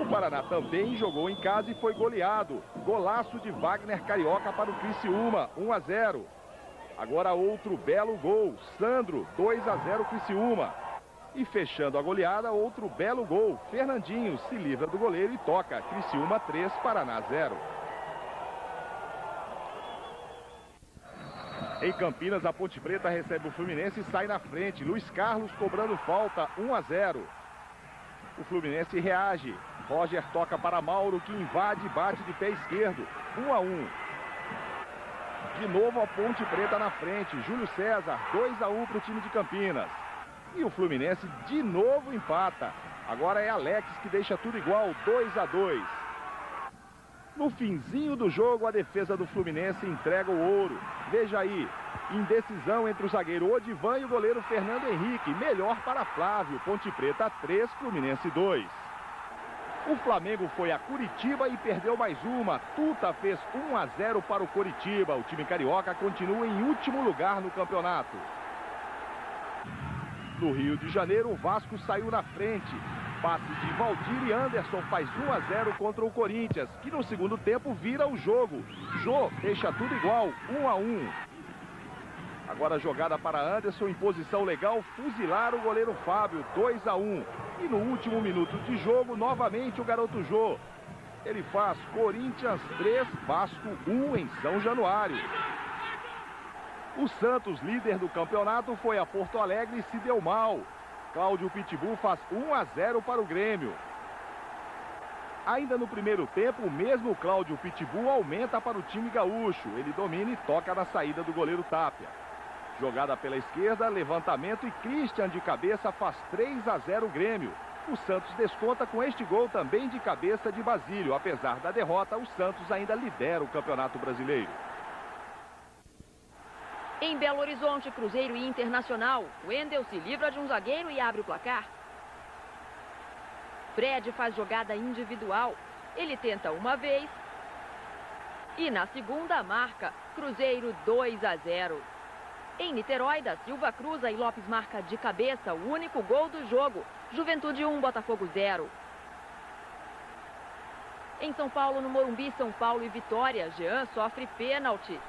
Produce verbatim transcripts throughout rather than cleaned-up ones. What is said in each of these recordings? O Paraná também jogou em casa e foi goleado. Golaço de Wagner Carioca para o Criciúma, um a zero. Agora outro belo gol, Sandro, dois a zero Criciúma. E fechando a goleada, outro belo gol, Fernandinho se livra do goleiro e toca, Criciúma três, Paraná zero. Em Campinas, a Ponte Preta recebe o Fluminense e sai na frente. Luiz Carlos cobrando falta, um a zero. O Fluminense reage. Roger toca para Mauro, que invade e bate de pé esquerdo, um a um. De novo a Ponte Preta na frente. Júlio César, dois a um para o time de Campinas. E o Fluminense de novo empata. Agora é Alex que deixa tudo igual, dois a dois. No finzinho do jogo, a defesa do Fluminense entrega o ouro. Veja aí, indecisão entre o zagueiro Odivan e o goleiro Fernando Henrique. Melhor para Flávio, Ponte Preta três, Fluminense dois. O Flamengo foi a Curitiba e perdeu mais uma. Tuta fez um a zero para o Curitiba. O time carioca continua em último lugar no campeonato. No Rio de Janeiro, o Vasco saiu na frente. Passe de Valdir e Anderson faz um a zero contra o Corinthians, que no segundo tempo vira o jogo. Jô deixa tudo igual, um a um. Agora jogada para Anderson em posição legal, fuzilar o goleiro Fábio, dois a um. E no último minuto de jogo, novamente o garoto Jô. Ele faz Corinthians três, Vasco um em São Januário. O Santos, líder do campeonato, foi a Porto Alegre e se deu mal. Cláudio Pitbull faz um a zero para o Grêmio. Ainda no primeiro tempo, o mesmo Cláudio Pitbull aumenta para o time gaúcho. Ele domina e toca na saída do goleiro Tapia. Jogada pela esquerda, levantamento e Christian de cabeça faz três a zero o Grêmio. O Santos desconta com este gol também de cabeça de Basílio. Apesar da derrota, o Santos ainda lidera o Campeonato Brasileiro. Em Belo Horizonte, Cruzeiro e Internacional, Wendel se livra de um zagueiro e abre o placar. Fred faz jogada individual. Ele tenta uma vez e na segunda marca, Cruzeiro dois a zero. Em Niterói, da Silva cruza e Lopes marca de cabeça o único gol do jogo. Juventude um, Botafogo zero. Em São Paulo, no Morumbi, São Paulo e Vitória, Jean sofre pênalti.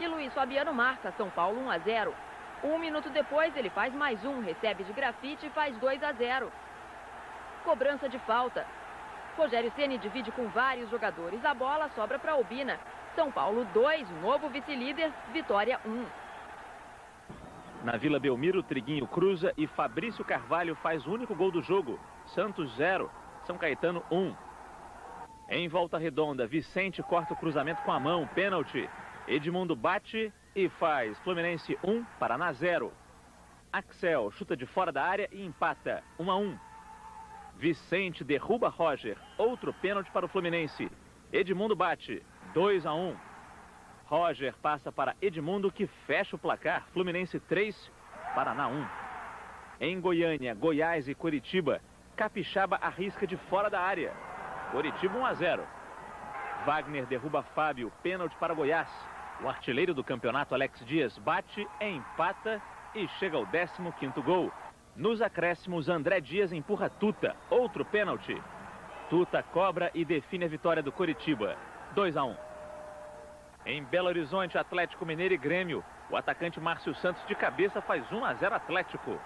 E Luiz Fabiano marca, São Paulo um a zero. Um minuto depois ele faz mais um, recebe de Grafite e faz dois a zero. Cobrança de falta. Rogério Ceni divide com vários jogadores. A bola sobra para Albina. São Paulo dois, novo vice-líder, Vitória um. Na Vila Belmiro, Triguinho cruza e Fabrício Carvalho faz o único gol do jogo. Santos zero, São Caetano um. Em Volta Redonda, Vicente corta o cruzamento com a mão, pênalti. Edmundo bate e faz Fluminense um, Paraná zero. Axel chuta de fora da área e empata, um a um. Vicente derruba Roger, outro pênalti para o Fluminense. Edmundo bate, dois a um. Roger passa para Edmundo, que fecha o placar, Fluminense três, Paraná um. Em Goiânia, Goiás e Coritiba, Capixaba arrisca de fora da área. Coritiba um a zero. Wagner derruba Fábio, pênalti para Goiás. O artilheiro do campeonato, Alex Dias, bate, empata e chega ao décimo quinto gol. Nos acréscimos, André Dias empurra Tuta, outro pênalti. Tuta cobra e define a vitória do Coritiba, dois a um. Em Belo Horizonte, Atlético Mineiro e Grêmio, o atacante Márcio Santos de cabeça faz um a zero Atlético.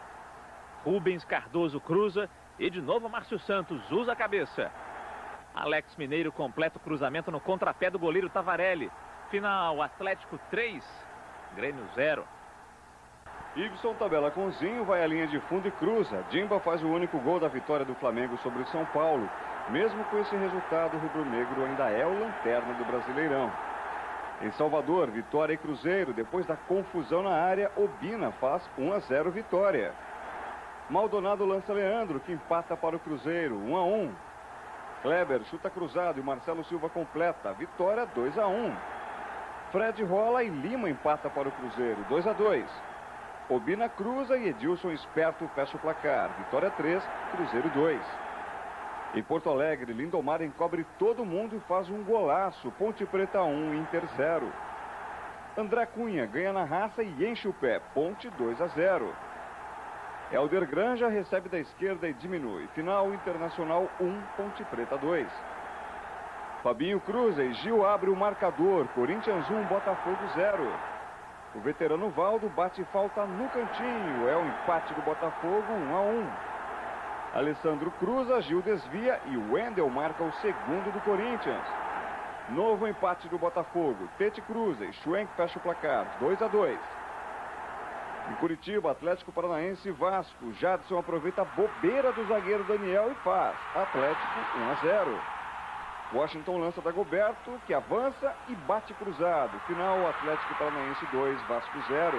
Rubens Cardoso cruza e de novo Márcio Santos usa a cabeça. Alex Mineiro completa o cruzamento no contrapé do goleiro Tavarelli. Final, Atlético três, Grêmio zero. Iveson tabela com Zinho, vai à linha de fundo e cruza. Dimba faz o único gol da vitória do Flamengo sobre o São Paulo. Mesmo com esse resultado, o rubro-negro ainda é o lanterna do Brasileirão. Em Salvador, Vitória e Cruzeiro. Depois da confusão na área, Obina faz um a zero Vitória. Maldonado lança Leandro, que empata para o Cruzeiro, um a um. Kleber chuta cruzado e Marcelo Silva completa. Vitória dois a um. Fred rola e Lima empata para o Cruzeiro, dois a dois. Obina cruza e Edilson esperto fecha o placar. Vitória três, Cruzeiro dois. Em Porto Alegre, Lindomar encobre todo mundo e faz um golaço. Ponte Preta um, Inter zero. André Cunha ganha na raça e enche o pé. Ponte dois a zero. Helder Granja recebe da esquerda e diminui. Final Internacional um, Ponte Preta dois. Fabinho cruza e Gil abre o marcador. Corinthians um, Botafogo zero. O veterano Valdo bate falta no cantinho. É o empate do Botafogo um a um. Alessandro cruza, Gil desvia e Wendel marca o segundo do Corinthians. Novo empate do Botafogo. Tete cruza e Schwenk fecha o placar. dois a dois. Em Curitiba, Atlético Paranaense e Vasco. Jadson aproveita a bobeira do zagueiro Daniel e faz. Atlético um a zero. Washington lança Dagoberto, que avança e bate cruzado. Final, Atlético Paranaense dois, Vasco zero.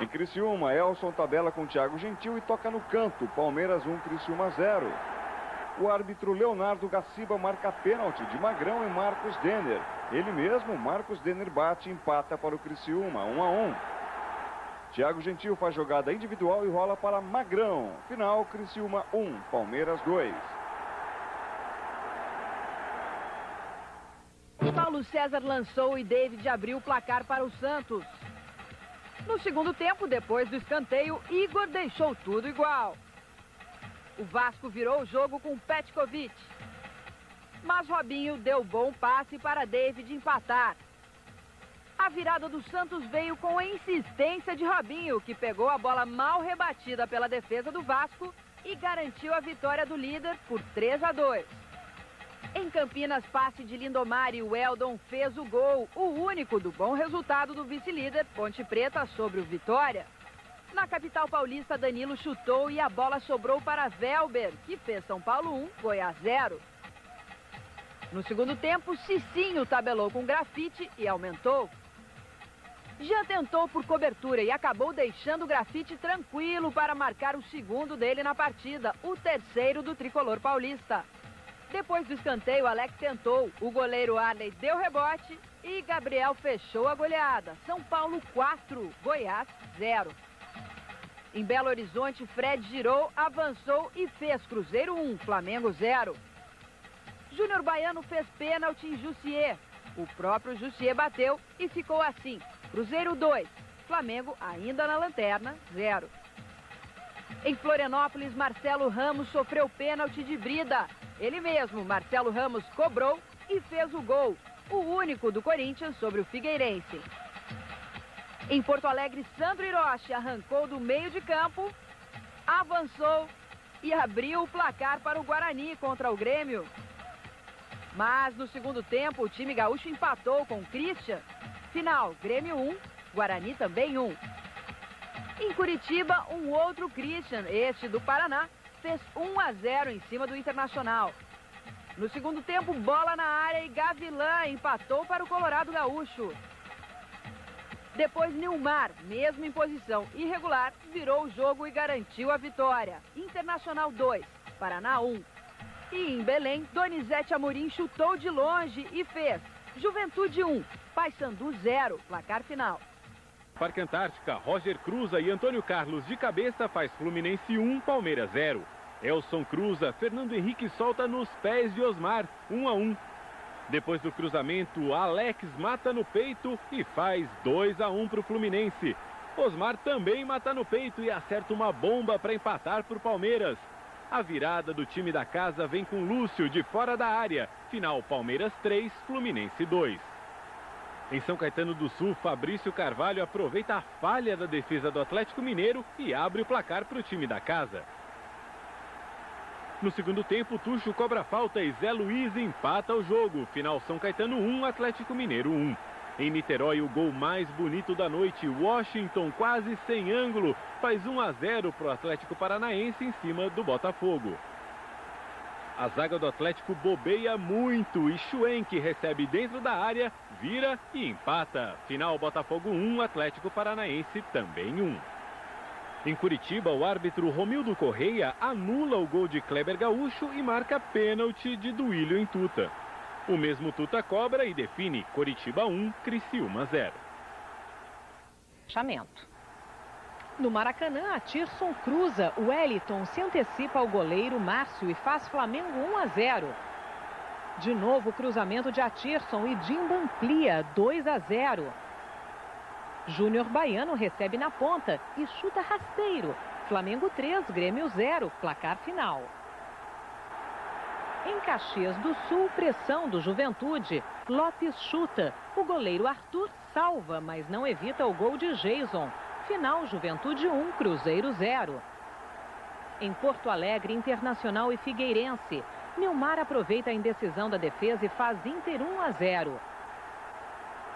Em Criciúma, Elson tabela com Thiago Gentil e toca no canto. Palmeiras um, Criciúma zero. O árbitro Leonardo Gaciba marca pênalti de Magrão e Marcos Denner. Ele mesmo, Marcos Denner, bate e empata para o Criciúma, um a um. Thiago Gentil faz jogada individual e rola para Magrão. Final, Criciúma um, Palmeiras dois. Paulo César lançou e David abriu o placar para o Santos. No segundo tempo, depois do escanteio, Igor deixou tudo igual. O Vasco virou o jogo com Petkovic. Mas Robinho deu bom passe para David empatar. A virada do Santos veio com a insistência de Robinho, que pegou a bola mal rebatida pela defesa do Vasco e garantiu a vitória do líder por três a dois. Em Campinas, passe de Lindomar e o Eldon fez o gol, o único do bom resultado do vice-líder Ponte Preta sobre o Vitória. Na capital paulista, Danilo chutou e a bola sobrou para Welber, que fez São Paulo um, Goiás zero. No segundo tempo, Cicinho tabelou com Grafite e aumentou. Já tentou por cobertura e acabou deixando o Grafite tranquilo para marcar o segundo dele na partida, o terceiro do tricolor paulista. Depois do escanteio, Alex tentou, o goleiro Arley deu rebote e Gabriel fechou a goleada. São Paulo quatro, Goiás zero. Em Belo Horizonte, Fred girou, avançou e fez Cruzeiro um, Flamengo zero. Júnior Baiano fez pênalti em Jussier. O próprio Jussier bateu e ficou assim. Cruzeiro dois, Flamengo ainda na lanterna, zero. Em Florianópolis, Marcelo Ramos sofreu pênalti de Brida. Ele mesmo, Marcelo Ramos, cobrou e fez o gol. O único do Corinthians sobre o Figueirense. Em Porto Alegre, Sandro Hiroshi arrancou do meio de campo, avançou e abriu o placar para o Guarani contra o Grêmio. Mas no segundo tempo, o time gaúcho empatou com o Christian. Final, Grêmio um, Guarani também um. Em Curitiba, um outro Christian, este do Paraná, fez um a zero em cima do Internacional. No segundo tempo, bola na área e Gavilã empatou para o Colorado Gaúcho. Depois, Nilmar, mesmo em posição irregular, virou o jogo e garantiu a vitória. Internacional dois, Paraná um. E em Belém, Donizete Amorim chutou de longe e fez Juventude um, Paysandu zero, placar final. Parque Antártica, Roger cruza e Antônio Carlos de cabeça faz Fluminense um, Palmeiras zero. Elson cruza, Fernando Henrique solta nos pés de Osmar, um a um. Depois do cruzamento, Alex mata no peito e faz dois a um para o Fluminense. Osmar também mata no peito e acerta uma bomba para empatar para o Palmeiras. A virada do time da casa vem com Lúcio de fora da área. Final, Palmeiras três, Fluminense dois. Em São Caetano do Sul, Fabrício Carvalho aproveita a falha da defesa do Atlético Mineiro e abre o placar para o time da casa. No segundo tempo, Tuxo cobra falta e Zé Luiz empata o jogo. Final, São Caetano um, Atlético Mineiro um. Em Niterói, o gol mais bonito da noite. Washington, quase sem ângulo, faz um a zero para o Atlético Paranaense em cima do Botafogo. A zaga do Atlético bobeia muito e Schwenk recebe dentro da área, vira e empata. Final, Botafogo um, Atlético Paranaense também um. Em Curitiba, o árbitro Romildo Correia anula o gol de Kleber Gaúcho e marca pênalti de Duílio em Tuta. O mesmo Tuta cobra e define Coritiba um, Criciúma zero. Chamento. No Maracanã, Atirson cruza, o Wellington se antecipa ao goleiro Márcio e faz Flamengo um a zero. De novo, cruzamento de Atirson e Dimba amplia dois a zero. Júnior Baiano recebe na ponta e chuta rasteiro. Flamengo três, Grêmio zero, placar final. Em Caxias do Sul, pressão do Juventude. Lopes chuta. O goleiro Arthur salva, mas não evita o gol de Jason. Final, Juventude um, Cruzeiro zero. Em Porto Alegre, Internacional e Figueirense. Nilmar aproveita a indecisão da defesa e faz Inter um a zero.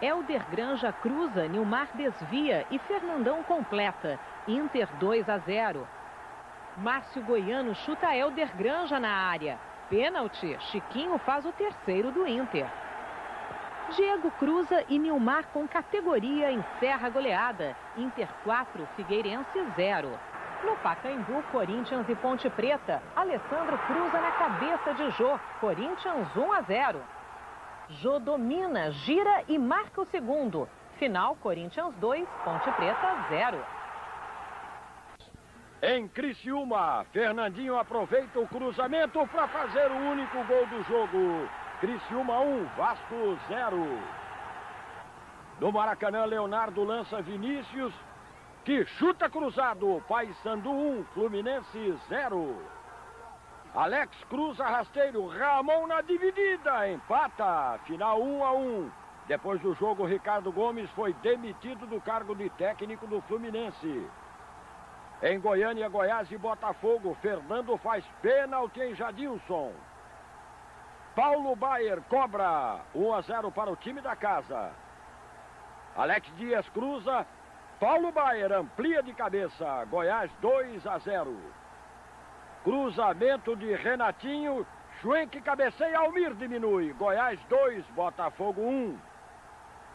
Helder Granja cruza, Nilmar desvia e Fernandão completa. Inter dois a zero. Márcio Goiano chuta Helder Granja na área. Pênalti, Chiquinho faz o terceiro do Inter. Diego cruza e Nilmar com categoria encerra a goleada. Inter quatro, Figueirense zero. No Pacaembu, Corinthians e Ponte Preta. Alessandro cruza na cabeça de Jô. Corinthians um a zero. Jô domina, gira e marca o segundo. Final, Corinthians dois, Ponte Preta zero. Em Criciúma, Fernandinho aproveita o cruzamento para fazer o único gol do jogo. Criciúma um, Vasco zero. No Maracanã, Leonardo lança Vinícius, que chuta cruzado. Paysandu um, Fluminense zero. Alex cruza rasteiro, Ramon na dividida, empata. Final um a um. Depois do jogo, Ricardo Gomes foi demitido do cargo de técnico do Fluminense. Em Goiânia, Goiás e Botafogo, Fernando faz pênalti em Jadilson. Paulo Baier cobra, um a zero para o time da casa. Alex Dias cruza, Paulo Baier amplia de cabeça, Goiás dois a zero. Cruzamento de Renatinho, Schwenk cabeceia, Almir diminui, Goiás dois, Botafogo um.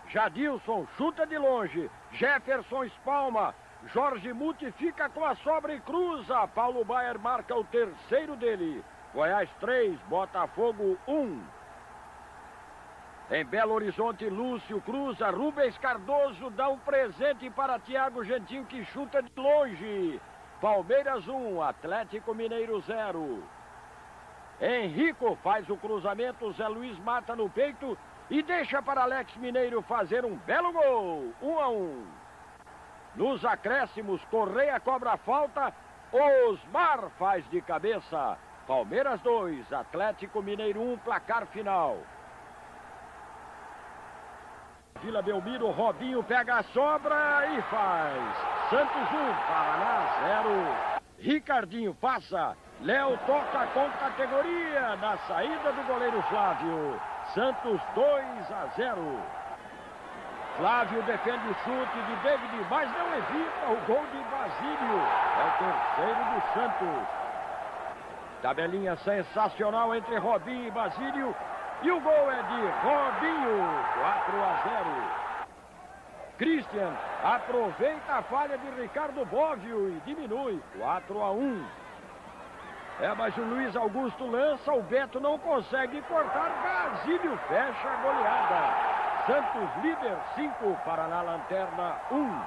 Jadilson chuta de longe, Jefferson espalma. Jorge Muti fica com a sobra e cruza. Paulo Baier marca o terceiro dele. Goiás três, Botafogo um. Em Belo Horizonte, Lúcio cruza. Rubens Cardoso dá um presente para Thiago Gentil, que chuta de longe. Palmeiras um, Atlético Mineiro zero. Henrico faz o cruzamento. Zé Luiz mata no peito e deixa para Alex Mineiro fazer um belo gol. um a um. Nos acréscimos, Correia cobra a falta, Osmar faz de cabeça. Palmeiras dois, Atlético Mineiro um, placar final. Vila Belmiro, Robinho pega a sobra e faz. Santos um, Paraná zero. Ricardinho passa, Léo toca com categoria na saída do goleiro Flávio. Santos dois a zero. Flávio defende o chute de David, mas não evita o gol de Basílio. É o terceiro do Santos. Tabelinha sensacional entre Robinho e Basílio. E o gol é de Robinho, quatro a zero. Christian aproveita a falha de Ricardo Bóvio e diminui, quatro a um. É, mas o Luiz Augusto lança, o Beto não consegue cortar, Basílio fecha a goleada. Santos líder cinco, Paraná lanterna um.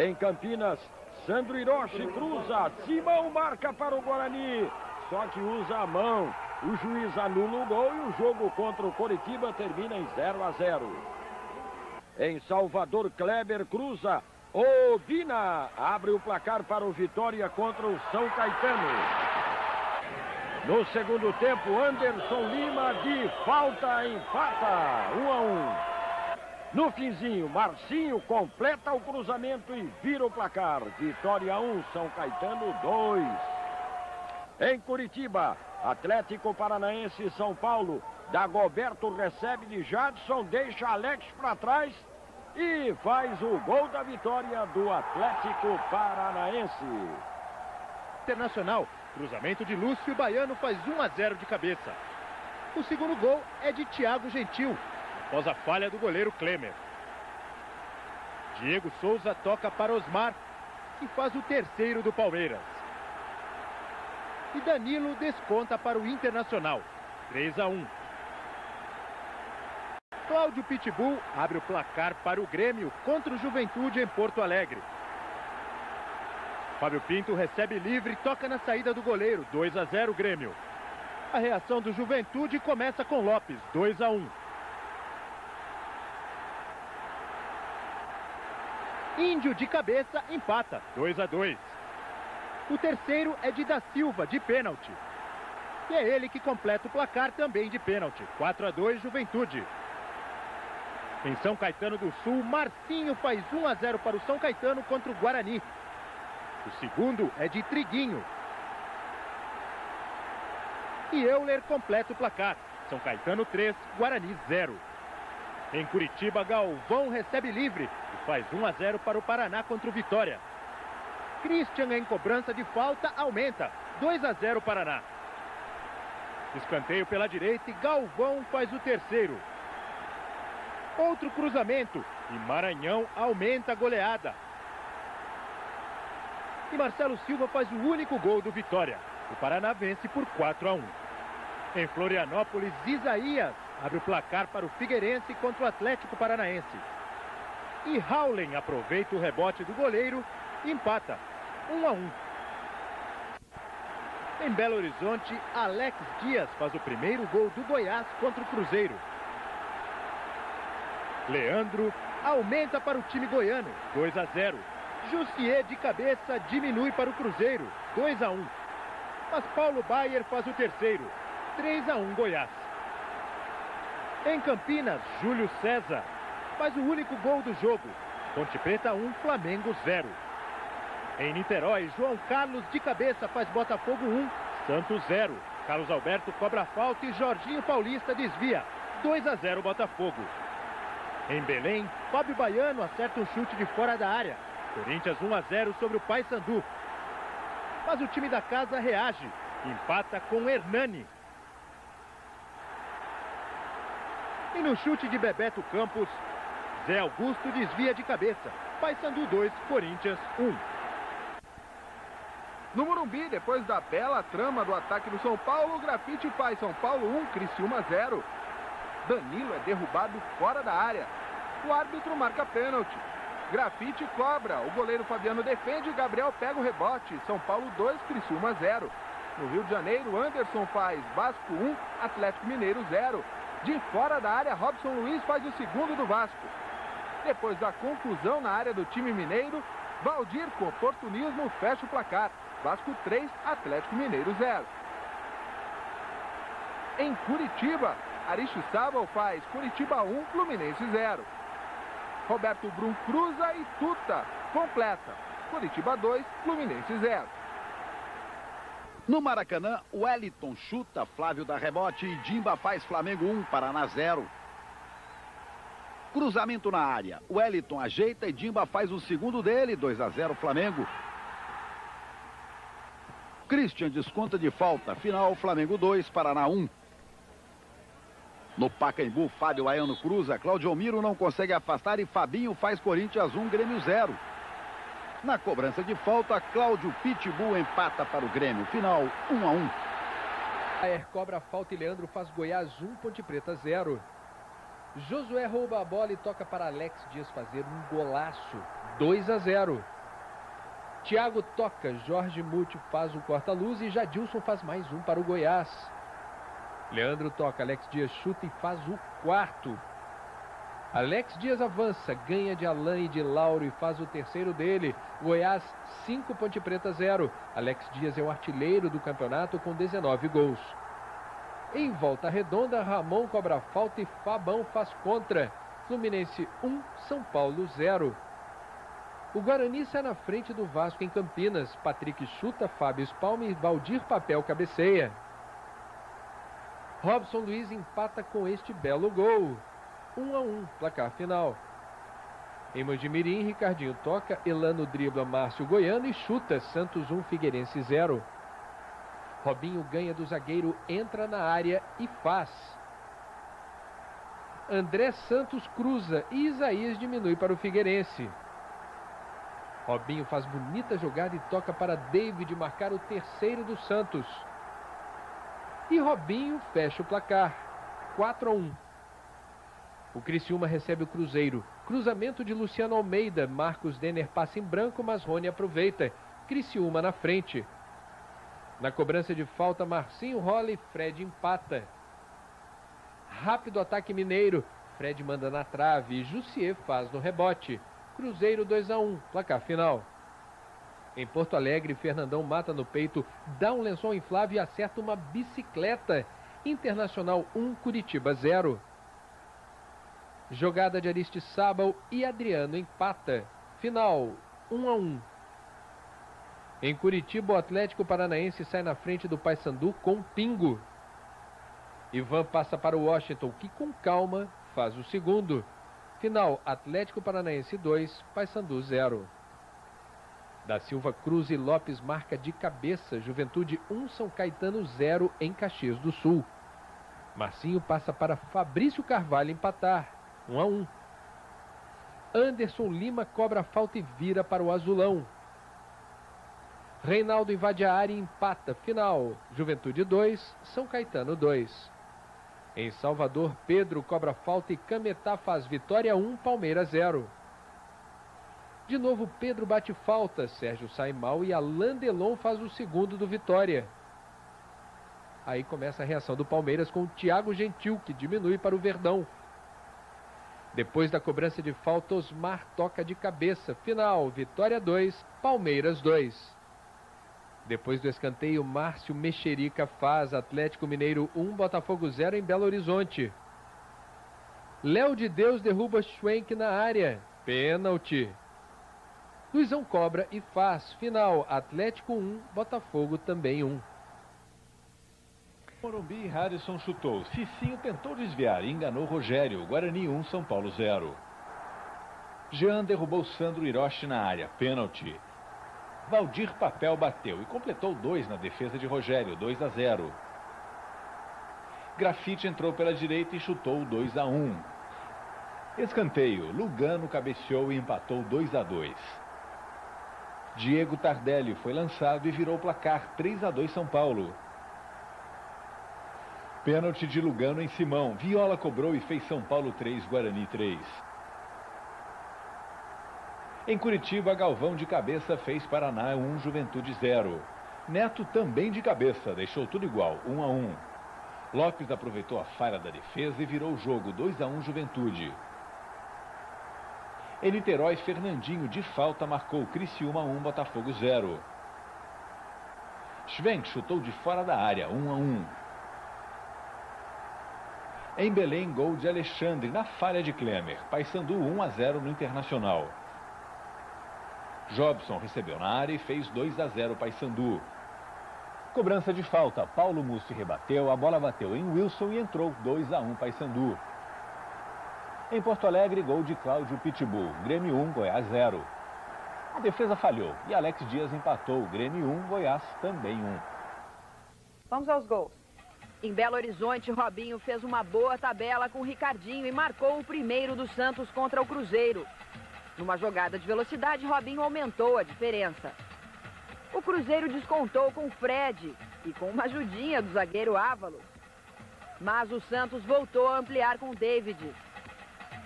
Em Campinas, Sandro Hiroshi cruza, Simão marca para o Guarani, só que usa a mão. O juiz anula o gol e o jogo contra o Coritiba termina em zero a zero. Em Salvador, Kleber cruza, Obina abre o placar para o Vitória contra o São Caetano. No segundo tempo, Anderson Lima de falta empata, um a um. No finzinho, Marcinho completa o cruzamento e vira o placar. Vitória um, São Caetano dois. Em Curitiba, Atlético Paranaense e São Paulo. Dagoberto recebe de Jadson, deixa Alex para trás e faz o gol da vitória do Atlético Paranaense. Internacional. Cruzamento de Lúcio Baiano faz um a zero de cabeça. O segundo gol é de Thiago Gentil, após a falha do goleiro Klemer. Diego Souza toca para Osmar, que faz o terceiro do Palmeiras. E Danilo desconta para o Internacional, três a um. Cláudio Pitbull abre o placar para o Grêmio contra o Juventude em Porto Alegre. Fábio Pinto recebe livre e toca na saída do goleiro, dois a zero Grêmio. A reação do Juventude começa com Lopes, dois a um. Índio de cabeça empata, dois a dois. O terceiro é de Da Silva, de pênalti. E é ele que completa o placar também de pênalti. quatro a dois, Juventude. Em São Caetano do Sul, Marcinho faz um a zero para o São Caetano contra o Guarani. O segundo é de Triguinho. E Euler completa o placar. São Caetano três, Guarani zero. Em Curitiba, Galvão recebe livre e faz um a zero para o Paraná contra o Vitória. Christian em cobrança de falta aumenta, dois a zero Paraná. Escanteio pela direita e Galvão faz o terceiro. Outro cruzamento e Maranhão aumenta a goleada. E Marcelo Silva faz o único gol do Vitória. O Paraná vence por quatro a um. Em Florianópolis, Isaías abre o placar para o Figueirense contra o Atlético Paranaense. E Howlen aproveita o rebote do goleiro e empata, um a um. Em Belo Horizonte, Alex Dias faz o primeiro gol do Goiás contra o Cruzeiro. Leandro aumenta para o time goiano, dois a zero. Jussier de cabeça diminui para o Cruzeiro, dois a um. Mas Paulo Baier faz o terceiro, três a um Goiás. Em Campinas, Júlio César faz o único gol do jogo. Ponte Preta um, Flamengo zero. Em Niterói, João Carlos de cabeça faz Botafogo um, Santos zero. Carlos Alberto cobra a falta e Jorginho Paulista desvia, dois a zero Botafogo. Em Belém, Fábio Baiano acerta um chute de fora da área. Corinthians um a zero sobre o Paysandu. Mas o time da casa reage, empata com Hernani. E no chute de Bebeto Campos, Zé Augusto desvia de cabeça. Paysandu dois, Corinthians um. No Morumbi, depois da bela trama do ataque do São Paulo, o grafite faz São Paulo um, Criciúma zero. Danilo é derrubado fora da área. O árbitro marca pênalti. Grafite cobra. O goleiro Fabiano defende e Gabriel pega o rebote. São Paulo dois, Criciúma zero. No Rio de Janeiro, Anderson faz Vasco um, Atlético Mineiro zero. De fora da área, Robson Luiz faz o segundo do Vasco. Depois da conclusão na área do time mineiro, Valdir, com oportunismo, fecha o placar. Vasco três, Atlético Mineiro zero. Em Curitiba, Aristizábal faz Curitiba um, Fluminense zero. Roberto Brum cruza e Tuta completa. Curitiba dois, Fluminense zero. No Maracanã, Wellington chuta, Flávio dá rebote e Dimba faz Flamengo um, Paraná zero. Cruzamento na área, Wellington ajeita e Dimba faz o segundo dele, dois a zero Flamengo. Christian desconta de falta, final Flamengo dois, Paraná um. No Pacaembu, Fábio Baiano cruza, Claudio Almiro não consegue afastar e Fabinho faz Corinthians um, Grêmio zero. Na cobrança de falta, Cláudio Pitbull empata para o Grêmio. Final um a um. Aer cobra a falta e Leandro faz Goiás um, Ponte Preta zero. Josué rouba a bola e toca para Alex Dias fazer um golaço. dois a zero. Thiago toca, Jorge Muti faz um corta-luz e Jadilson faz mais um para o Goiás. Leandro toca, Alex Dias chuta e faz o quarto. Alex Dias avança, ganha de Alain e de Lauro e faz o terceiro dele. Goiás cinco, Ponte Preta zero. Alex Dias é o artilheiro do campeonato com dezenove gols. Em Volta Redonda, Ramon cobra falta e Fabão faz contra. Fluminense um, São Paulo zero. O Guarani sai na frente do Vasco em Campinas. Patrick chuta, Fábio espalma e Valdir Papel cabeceia. Robson Luiz empata com este belo gol. um a um, placar final. Em Mojimirim, Ricardinho toca, Elano dribla Márcio Goiano e chuta, Santos um, Figueirense zero. Robinho ganha do zagueiro, entra na área e faz. André Santos cruza e Isaías diminui para o Figueirense. Robinho faz bonita jogada e toca para David marcar o terceiro do Santos. E Robinho fecha o placar, quatro a um. O Criciúma recebe o Cruzeiro. Cruzamento de Luciano Almeida. Marcos Denner passa em branco, mas Rony aproveita. Criciúma na frente. Na cobrança de falta, Marcinho rola e Fred empata. Rápido ataque mineiro. Fred manda na trave e Jussier faz no rebote. Cruzeiro dois a um, placar final. Em Porto Alegre, Fernandão mata no peito, dá um lençol inflável e acerta uma bicicleta. Internacional um, Curitiba zero. Jogada de Aristizábal e Adriano empata. Final, um a um. Em Curitiba, o Atlético Paranaense sai na frente do Paysandu com um pingo. Ivan passa para o Washington, que com calma faz o segundo. Final, Atlético Paranaense dois, Paysandu zero. Da Silva, Cruz e Lopes marca de cabeça. Juventude um, São Caetano zero em Caxias do Sul. Marcinho passa para Fabrício Carvalho empatar, um a um. Anderson Lima cobra a falta e vira para o Azulão. Reinaldo invade a área e empata. Final, Juventude dois, São Caetano dois. Em Salvador, Pedro cobra falta e Cametá faz Vitória um, Palmeiras zero. De novo, Pedro bate falta, Sérgio sai mal e Alain Delon faz o segundo do Vitória. Aí começa a reação do Palmeiras com o Thiago Gentil, que diminui para o Verdão. Depois da cobrança de falta, Osmar toca de cabeça. Final, Vitória dois, Palmeiras dois. Depois do escanteio, Márcio Mexerica faz Atlético Mineiro um, Botafogo zero em Belo Horizonte. Léo de Deus derruba Schwenk na área. Pênalti. Luizão cobra e faz. Final, Atlético um, Botafogo também um. Morumbi, Harrison chutou. Cicinho tentou desviar e enganou Rogério. Guarani um, São Paulo zero. Jean derrubou Sandro Hiroshi na área. Pênalti. Valdir Papel bateu e completou dois na defesa de Rogério, dois a zero. Grafite entrou pela direita e chutou dois a um. Escanteio, Lugano cabeceou e empatou dois a dois. Diego Tardelli foi lançado e virou o placar, três a dois São Paulo. Pênalti de Lugano em Simão, Viola cobrou e fez São Paulo três, Guarani três. Em Curitiba, Galvão de cabeça fez Paraná um, Juventude zero. Neto também de cabeça, deixou tudo igual, um a um. Lopes aproveitou a falha da defesa e virou o jogo, dois a um, Juventude. Em Niterói, Fernandinho de falta marcou Criciúma um, Botafogo zero. Schwenk chutou de fora da área, um a um. Em Belém, gol de Alexandre na falha de Klemer, Paysandu um a zero no Internacional. Jobson recebeu na área e fez dois a zero Paysandu. Cobrança de falta, Paulo Musso rebateu, a bola bateu em Wilson e entrou dois a um Paysandu. Em Porto Alegre, gol de Cláudio Pitbull, Grêmio um, Goiás zero. A defesa falhou e Alex Dias empatou, Grêmio um, Goiás também um. Vamos aos gols. Em Belo Horizonte, Robinho fez uma boa tabela com Ricardinho e marcou o primeiro do Santos contra o Cruzeiro. Numa jogada de velocidade, Robinho aumentou a diferença. O Cruzeiro descontou com Fred e com uma ajudinha do zagueiro Ávalo. Mas o Santos voltou a ampliar com David.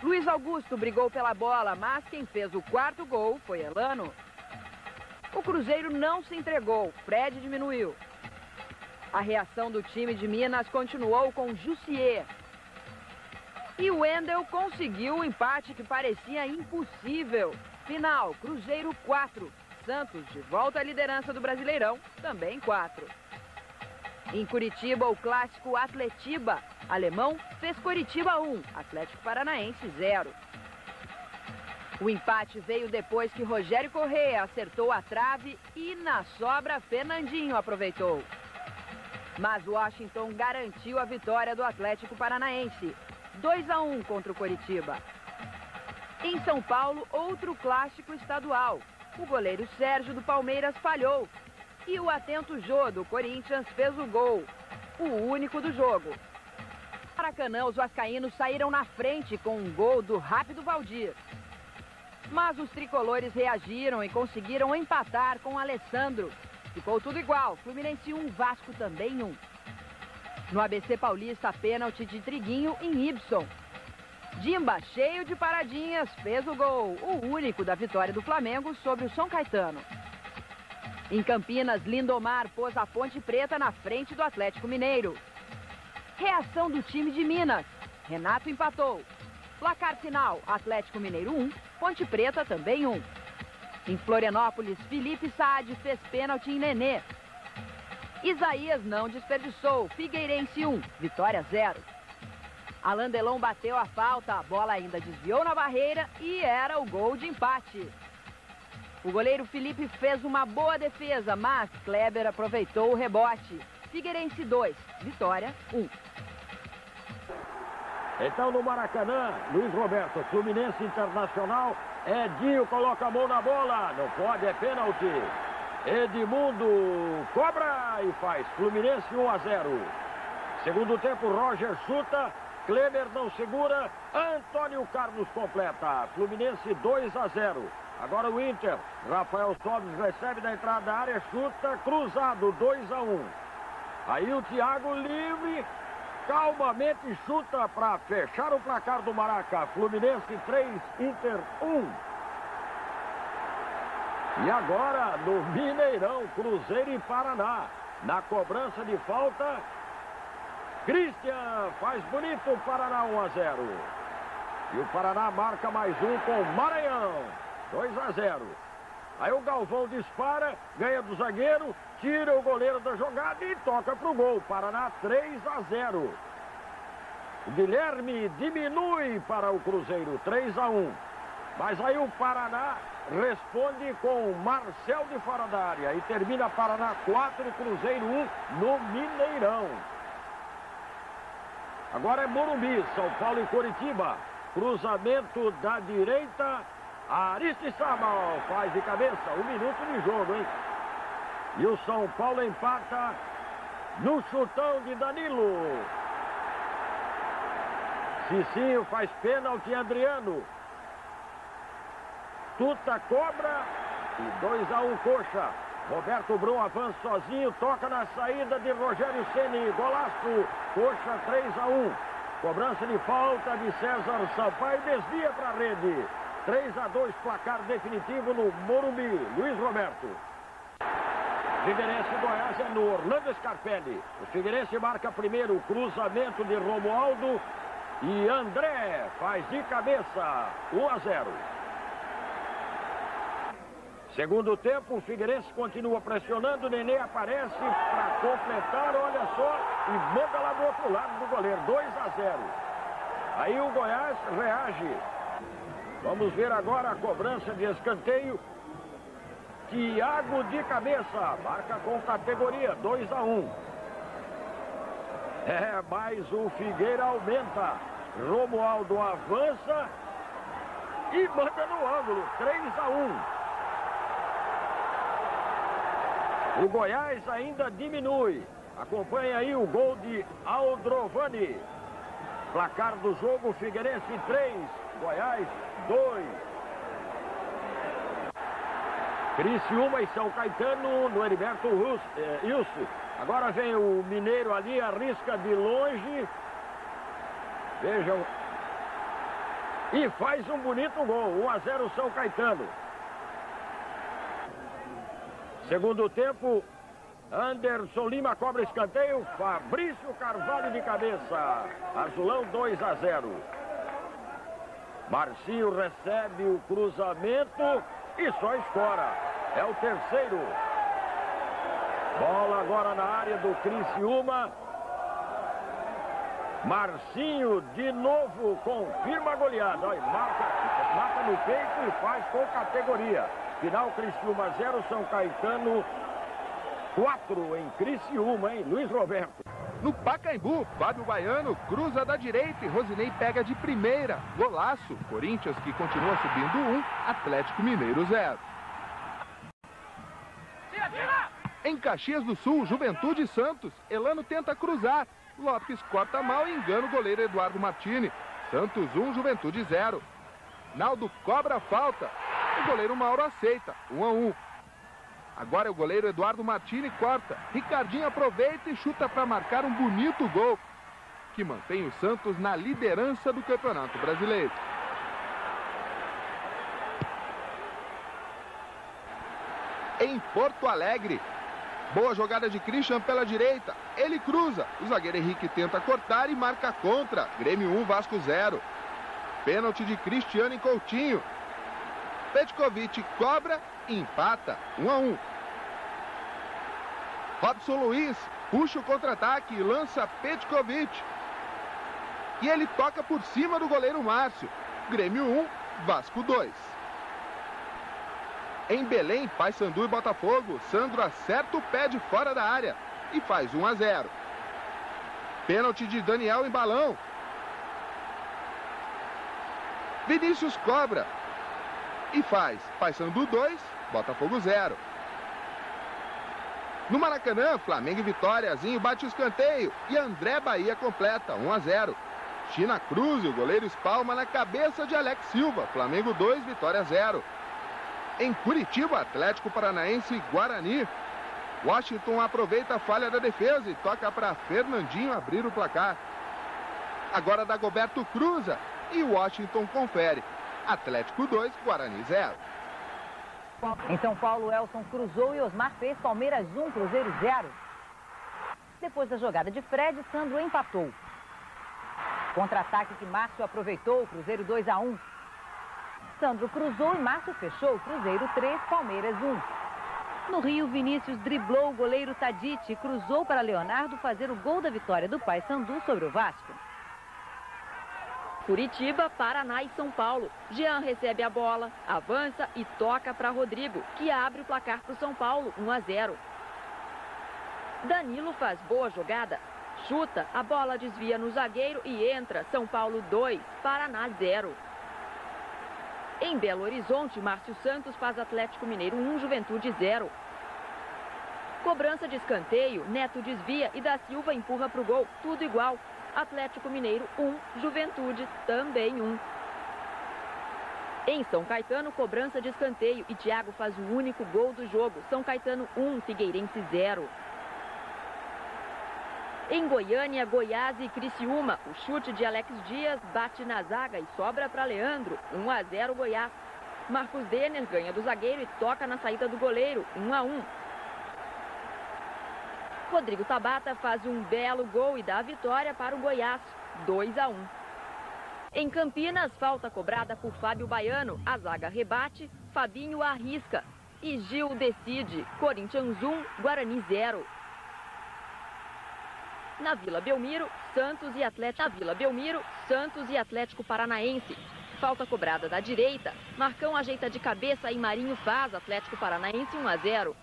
Luiz Augusto brigou pela bola, mas quem fez o quarto gol foi Elano. O Cruzeiro não se entregou, Fred diminuiu. A reação do time de Minas continuou com Jussier. E o Wendel conseguiu o empate que parecia impossível. Final, Cruzeiro quatro. Santos, de volta à liderança do Brasileirão, também quatro. Em Curitiba, o clássico Atletiba. Alemão fez Curitiba um, Atlético Paranaense zero. O empate veio depois que Rogério Corrêa acertou a trave e, na sobra, Fernandinho aproveitou. Mas Washington garantiu a vitória do Atlético Paranaense. dois a um contra o Coritiba. Em São Paulo, outro clássico estadual. O goleiro Sérgio do Palmeiras falhou. E o atento Jô do Corinthians fez o gol. O único do jogo. No Maracanã, os vascaínos saíram na frente com um gol do rápido Valdir. Mas os tricolores reagiram e conseguiram empatar com Alessandro. Ficou tudo igual. Fluminense um, Vasco também um. No A B C Paulista, pênalti de Triguinho em Ibson. Dimba, cheio de paradinhas, fez o gol. O único da vitória do Flamengo sobre o São Caetano. Em Campinas, Lindomar pôs a Ponte Preta na frente do Atlético Mineiro. Reação do time de Minas. Renato empatou. Placar final, Atlético Mineiro um, Ponte Preta também um. Em Florianópolis, Felipe Saad fez pênalti em Nenê. Isaías não desperdiçou, Figueirense um, Vitória zero. Alain Delon bateu a falta, a bola ainda desviou na barreira e era o gol de empate. O goleiro Felipe fez uma boa defesa, mas Kleber aproveitou o rebote. Figueirense dois, Vitória um. Então no Maracanã, Luiz Roberto, Fluminense Internacional, Edinho coloca a mão na bola, não pode, é pênalti. Edmundo cobra e faz Fluminense um a zero. Segundo tempo, Roger chuta, Kleber não segura, Antônio Carlos completa, Fluminense dois a zero. Agora o Inter, Rafael Sobis recebe da entrada da área, chuta, cruzado, dois a um. Aí o Thiago livre, calmamente chuta para fechar o placar do Maraca, Fluminense três, Inter um. E agora no Mineirão, Cruzeiro e Paraná. Na cobrança de falta, Christian faz bonito, Paraná um a zero. E o Paraná marca mais um com o Maranhão, dois a zero. Aí o Galvão dispara, ganha do zagueiro, tira o goleiro da jogada e toca para o gol. Paraná três a zero. O Guilherme diminui para o Cruzeiro, três a um. Mas aí o Paraná responde com o Marcel de fora da área e termina Paraná quatro, Cruzeiro um no Mineirão. Agora é Morumbi, São Paulo e Coritiba. Cruzamento da direita, Aristizábal faz de cabeça, um minuto de jogo, hein? E o São Paulo empata no chutão de Danilo. Cicinho faz pênalti, Adriano. Tuta cobra e dois a um, Coxa. Roberto Brum avança sozinho, toca na saída de Rogério Ceni, golaço, Coxa três a um. Cobrança de falta de César Sampaio, desvia para a rede. três a dois, placar definitivo no Morumbi. Luiz Roberto. Figueirense e Goiás é no Orlando Scarpelli. O Figueirense marca primeiro, cruzamento de Romualdo e André faz de cabeça, um a zero. Segundo tempo, o Figueirense continua pressionando, o Nenê aparece para completar, olha só, e manda lá do outro lado do goleiro, dois a zero. Aí o Goiás reage. Vamos ver agora a cobrança de escanteio. Thiago de cabeça, marca com categoria, dois a um. É, mas o Figueira aumenta, Romualdo avança e manda no ângulo, três a um. O Goiás ainda diminui. Acompanha aí o gol de Aldrovani. Placar do jogo, Figueirense três, Goiás dois. Criciúma e São Caetano no Heriberto Wilson. Agora vem o Mineiro ali, arrisca de longe. Vejam. E faz um bonito gol, um a zero São Caetano. Segundo tempo, Anderson Lima cobra escanteio, Fabrício Carvalho de cabeça, Azulão dois a zero. Marcinho recebe o cruzamento e só escora, é o terceiro. Bola agora na área do Criciúma. Marcinho de novo confirma a goleada, olha, marca, marca no peito e faz com categoria. Final Criciúma zero, São Caetano quatro em Criciúma, hein, Luiz Roberto. No Pacaembu, Fábio Baiano cruza da direita e Rosinei pega de primeira. Golaço, Corinthians que continua subindo um, Atlético Mineiro zero. Em Caxias do Sul, Juventude Santos, Elano tenta cruzar. Lopes corta mal e engana o goleiro Eduardo Martini. Santos um, Juventude zero. Naldo cobra a falta. O goleiro Mauro aceita, um a um. Agora é o goleiro Eduardo Martini, corta. Ricardinho aproveita e chuta para marcar um bonito gol, que mantém o Santos na liderança do Campeonato Brasileiro. Em Porto Alegre, boa jogada de Christian pela direita. Ele cruza, o zagueiro Henrique tenta cortar e marca contra. Grêmio um, Vasco zero. Pênalti de Cristiano e Coutinho. Petkovic cobra e empata um a um. Robson Luiz puxa o contra-ataque e lança Petkovic. E ele toca por cima do goleiro Márcio. Grêmio um, Vasco dois. Em Belém, Paysandu e Botafogo, Sandro acerta o pé de fora da área e faz um a zero. Pênalti de Daniel em balão. Vinícius cobra e faz Paysandu dois, Botafogo zero. No Maracanã, Flamengo e Vitória, Zinho bate o escanteio e André Bahia completa um a zero. China Cruz e o goleiro espalma na cabeça de Alex Silva, Flamengo dois, Vitória zero. Em Curitiba, Atlético Paranaense e Guarani. Washington aproveita a falha da defesa e toca para Fernandinho abrir o placar. Agora Dagoberto cruza e Washington confere. Atlético dois, Guarani zero. Em São Paulo, Elson cruzou e Osmar fez Palmeiras um, Cruzeiro zero. Depois da jogada de Fred, Sandro empatou. Contra-ataque que Márcio aproveitou, Cruzeiro dois a um. Sandro cruzou e Márcio fechou, Cruzeiro três, Palmeiras um. No Rio, Vinícius driblou o goleiro Tadite e cruzou para Leonardo fazer o gol da vitória do Paysandu sobre o Vasco. Curitiba, Paraná e São Paulo. Jean recebe a bola, avança e toca para Rodrigo, que abre o placar para o São Paulo, um a zero. Danilo faz boa jogada, chuta, a bola desvia no zagueiro e entra. São Paulo dois, Paraná zero. Em Belo Horizonte, Márcio Santos faz Atlético Mineiro um, Juventude zero. Cobrança de escanteio, Neto desvia e da Silva empurra para o gol, tudo igual. Atlético Mineiro um, Juventude também um. Em São Caetano, cobrança de escanteio e Thiago faz o único gol do jogo. São Caetano um, Figueirense zero. Em Goiânia, Goiás e Criciúma, o chute de Alex Dias bate na zaga e sobra para Leandro, um a zero Goiás. Marcos Denner ganha do zagueiro e toca na saída do goleiro, um a um. Rodrigo Tabata faz um belo gol e dá a vitória para o Goiás, dois a um. Em Campinas, falta cobrada por Fábio Baiano. A zaga rebate, Fabinho arrisca e Gil decide. Corinthians um, Guarani zero. Na Vila Belmiro, Santos e Atlético, na Vila Belmiro, Santos e Atlético Paranaense. Falta cobrada da direita, Marcão ajeita de cabeça e Marinho faz Atlético Paranaense um a zero.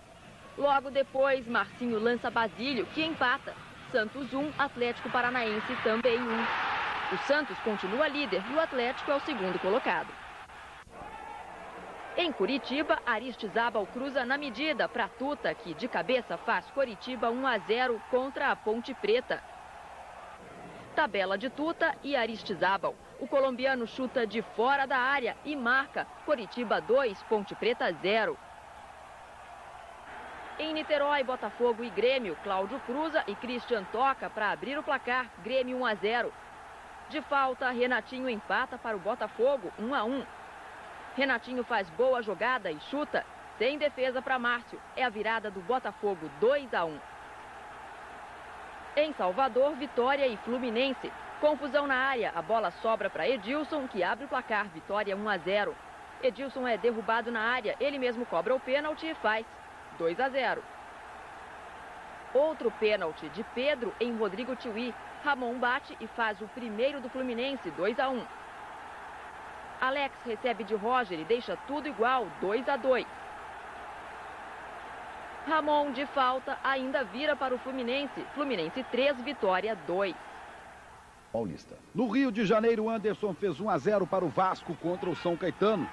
Logo depois, Marcinho lança Basílio, que empata. Santos um, Atlético Paranaense também um. O Santos continua líder e o Atlético é o segundo colocado. Em Curitiba, Aristizábal cruza na medida para Tuta, que de cabeça faz Curitiba um a zero contra a Ponte Preta. Tabela de Tuta e Aristizábal. O colombiano chuta de fora da área e marca Curitiba dois, Ponte Preta zero. Em Niterói, Botafogo e Grêmio, Cláudio cruza e Christian toca para abrir o placar, Grêmio um a zero. De falta, Renatinho empata para o Botafogo, um a um. Renatinho faz boa jogada e chuta, sem defesa para Márcio. É a virada do Botafogo, dois a um. Em Salvador, Vitória e Fluminense. Confusão na área, a bola sobra para Edilson, que abre o placar, Vitória um a zero. Edilson é derrubado na área, ele mesmo cobra o pênalti e faz dois a zero. Outro pênalti de Pedro em Rodrigo Tiuí. Ramon bate e faz o primeiro do Fluminense, dois a um. Alex recebe de Roger e deixa tudo igual, dois a dois. Ramon, de falta, ainda vira para o Fluminense. Fluminense três, Vitória dois. Paulista. No Rio de Janeiro, Anderson fez um a zero para o Vasco contra o São Caetano.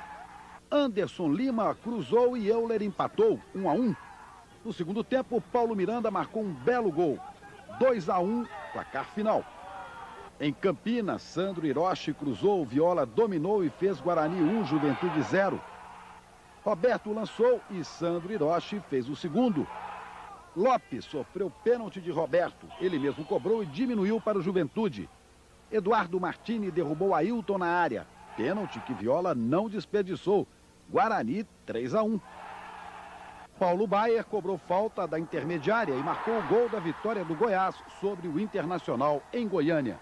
Anderson Lima cruzou e Euler empatou, um a um. No segundo tempo, Paulo Miranda marcou um belo gol, dois a um, placar final. Em Campinas, Sandro Hiroshi cruzou, Viola dominou e fez Guarani um, Juventude zero. Roberto lançou e Sandro Hiroshi fez o segundo. Lopes sofreu pênalti de Roberto, ele mesmo cobrou e diminuiu para o Juventude. Eduardo Martini derrubou Ailton na área, pênalti que Viola não desperdiçou. Guarani três a um. Paulo Baier cobrou falta da intermediária e marcou o gol da vitória do Goiás sobre o Internacional em Goiânia.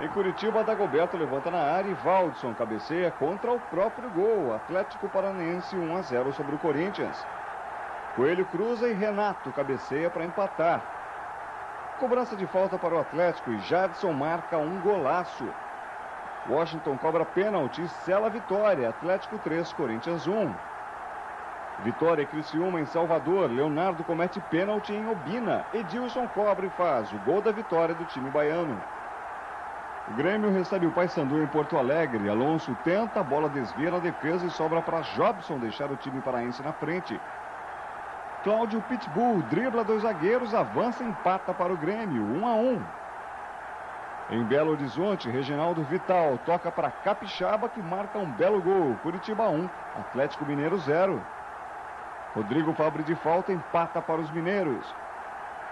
Em Curitiba, Dagoberto levanta na área e Valdson cabeceia contra o próprio gol. Atlético Paranaense um a zero sobre o Corinthians. Coelho cruza e Renato cabeceia para empatar. Cobrança de falta para o Atlético e Jadson marca um golaço. Washington cobra pênalti e sela a vitória. Atlético três, Corinthians um. Vitória e Criciúma em Salvador. Leonardo comete pênalti em Obina. Edilson cobra e faz o gol da vitória do time baiano. O Grêmio recebe o Paysandu em Porto Alegre. Alonso tenta, a bola desvia na defesa e sobra para Jobson deixar o time paraense na frente. Cláudio Pitbull dribla dois zagueiros, avança e empata para o Grêmio, um a um. Em Belo Horizonte, Reginaldo Vital toca para Capixaba, que marca um belo gol. Curitiba um, Atlético Mineiro zero. Rodrigo Fabri de falta empata para os mineiros.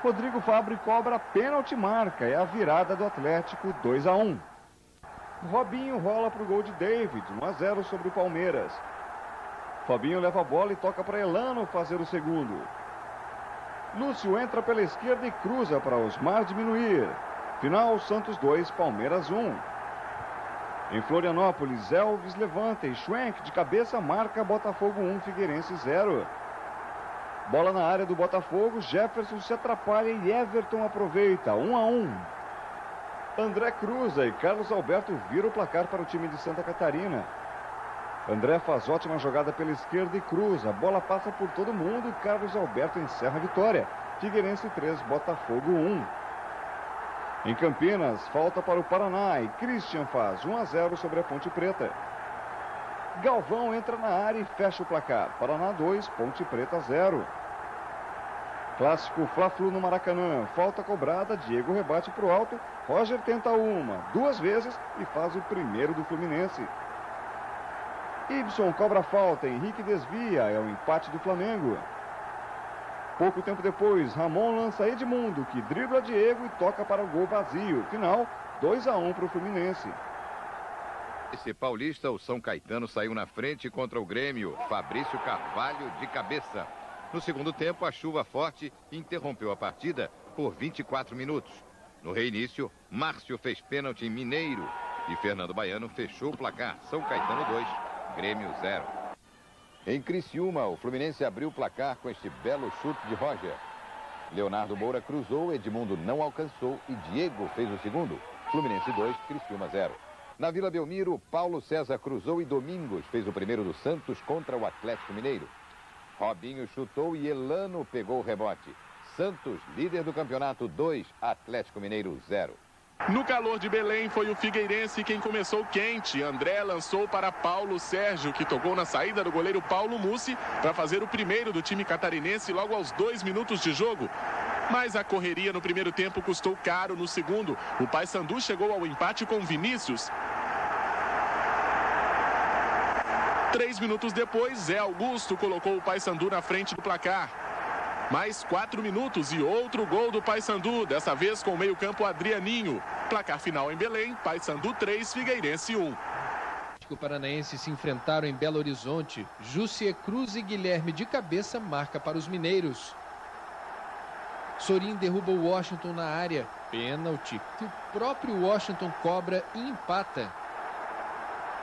Rodrigo Fabri cobra pênalti, marca. É a virada do Atlético, dois a um. Robinho rola para o gol de David, um a zero sobre o Palmeiras. Fabinho leva a bola e toca para Elano fazer o segundo. Lúcio entra pela esquerda e cruza para Osmar diminuir. Final, Santos dois, Palmeiras um. Em Florianópolis, Elvis levanta e Schwenk de cabeça marca. Botafogo um, Figueirense zero. Bola na área do Botafogo, Jefferson se atrapalha e Everton aproveita, um a um. André cruza e Carlos Alberto vira o placar para o time de Santa Catarina. André faz ótima jogada pela esquerda e cruza. A bola passa por todo mundo e Carlos Alberto encerra a vitória. Figueirense três, Botafogo um. Em Campinas, falta para o Paraná e Christian faz um a zero sobre a Ponte Preta. Galvão entra na área e fecha o placar. Paraná dois, Ponte Preta zero. Clássico Fla-Flu no Maracanã. Falta cobrada, Diego rebate para o alto. Roger tenta uma, duas vezes e faz o primeiro do Fluminense. Ibson cobra falta, Henrique desvia, é o empate do Flamengo. Pouco tempo depois, Ramon lança Edmundo, que dribla Diego e toca para o gol vazio. Final, dois a um para o Fluminense. Esse paulista, o São Caetano saiu na frente contra o Grêmio. Fabrício Carvalho de cabeça. No segundo tempo, a chuva forte interrompeu a partida por vinte e quatro minutos. No reinício, Márcio fez pênalti em Mineiro e Fernando Baiano fechou o placar. São Caetano dois, Grêmio zero. Em Criciúma, o Fluminense abriu o placar com este belo chute de Roger. Leonardo Moura cruzou, Edmundo não alcançou e Diego fez o segundo. Fluminense dois, Criciúma zero. Na Vila Belmiro, Paulo César cruzou e Domingos fez o primeiro do Santos contra o Atlético Mineiro. Robinho chutou e Elano pegou o rebote. Santos, líder do campeonato, dois, Atlético Mineiro zero. No calor de Belém, foi o Figueirense quem começou quente. André lançou para Paulo Sérgio, que tocou na saída do goleiro Paulo Mucci para fazer o primeiro do time catarinense logo aos dois minutos de jogo. Mas a correria no primeiro tempo custou caro no segundo. O Paysandu chegou ao empate com Vinícius. Três minutos depois, Zé Augusto colocou o Paysandu na frente do placar. Mais quatro minutos e outro gol do Paysandu, dessa vez com o meio-campo Adrianinho. Placar final em Belém, Paysandu três, Figueirense um. O Paranaense se enfrentaram em Belo Horizonte. Jussier Cruz e Guilherme de cabeça marca para os mineiros. Sorin derruba o Washington na área. Pênalti que o próprio Washington cobra e empata.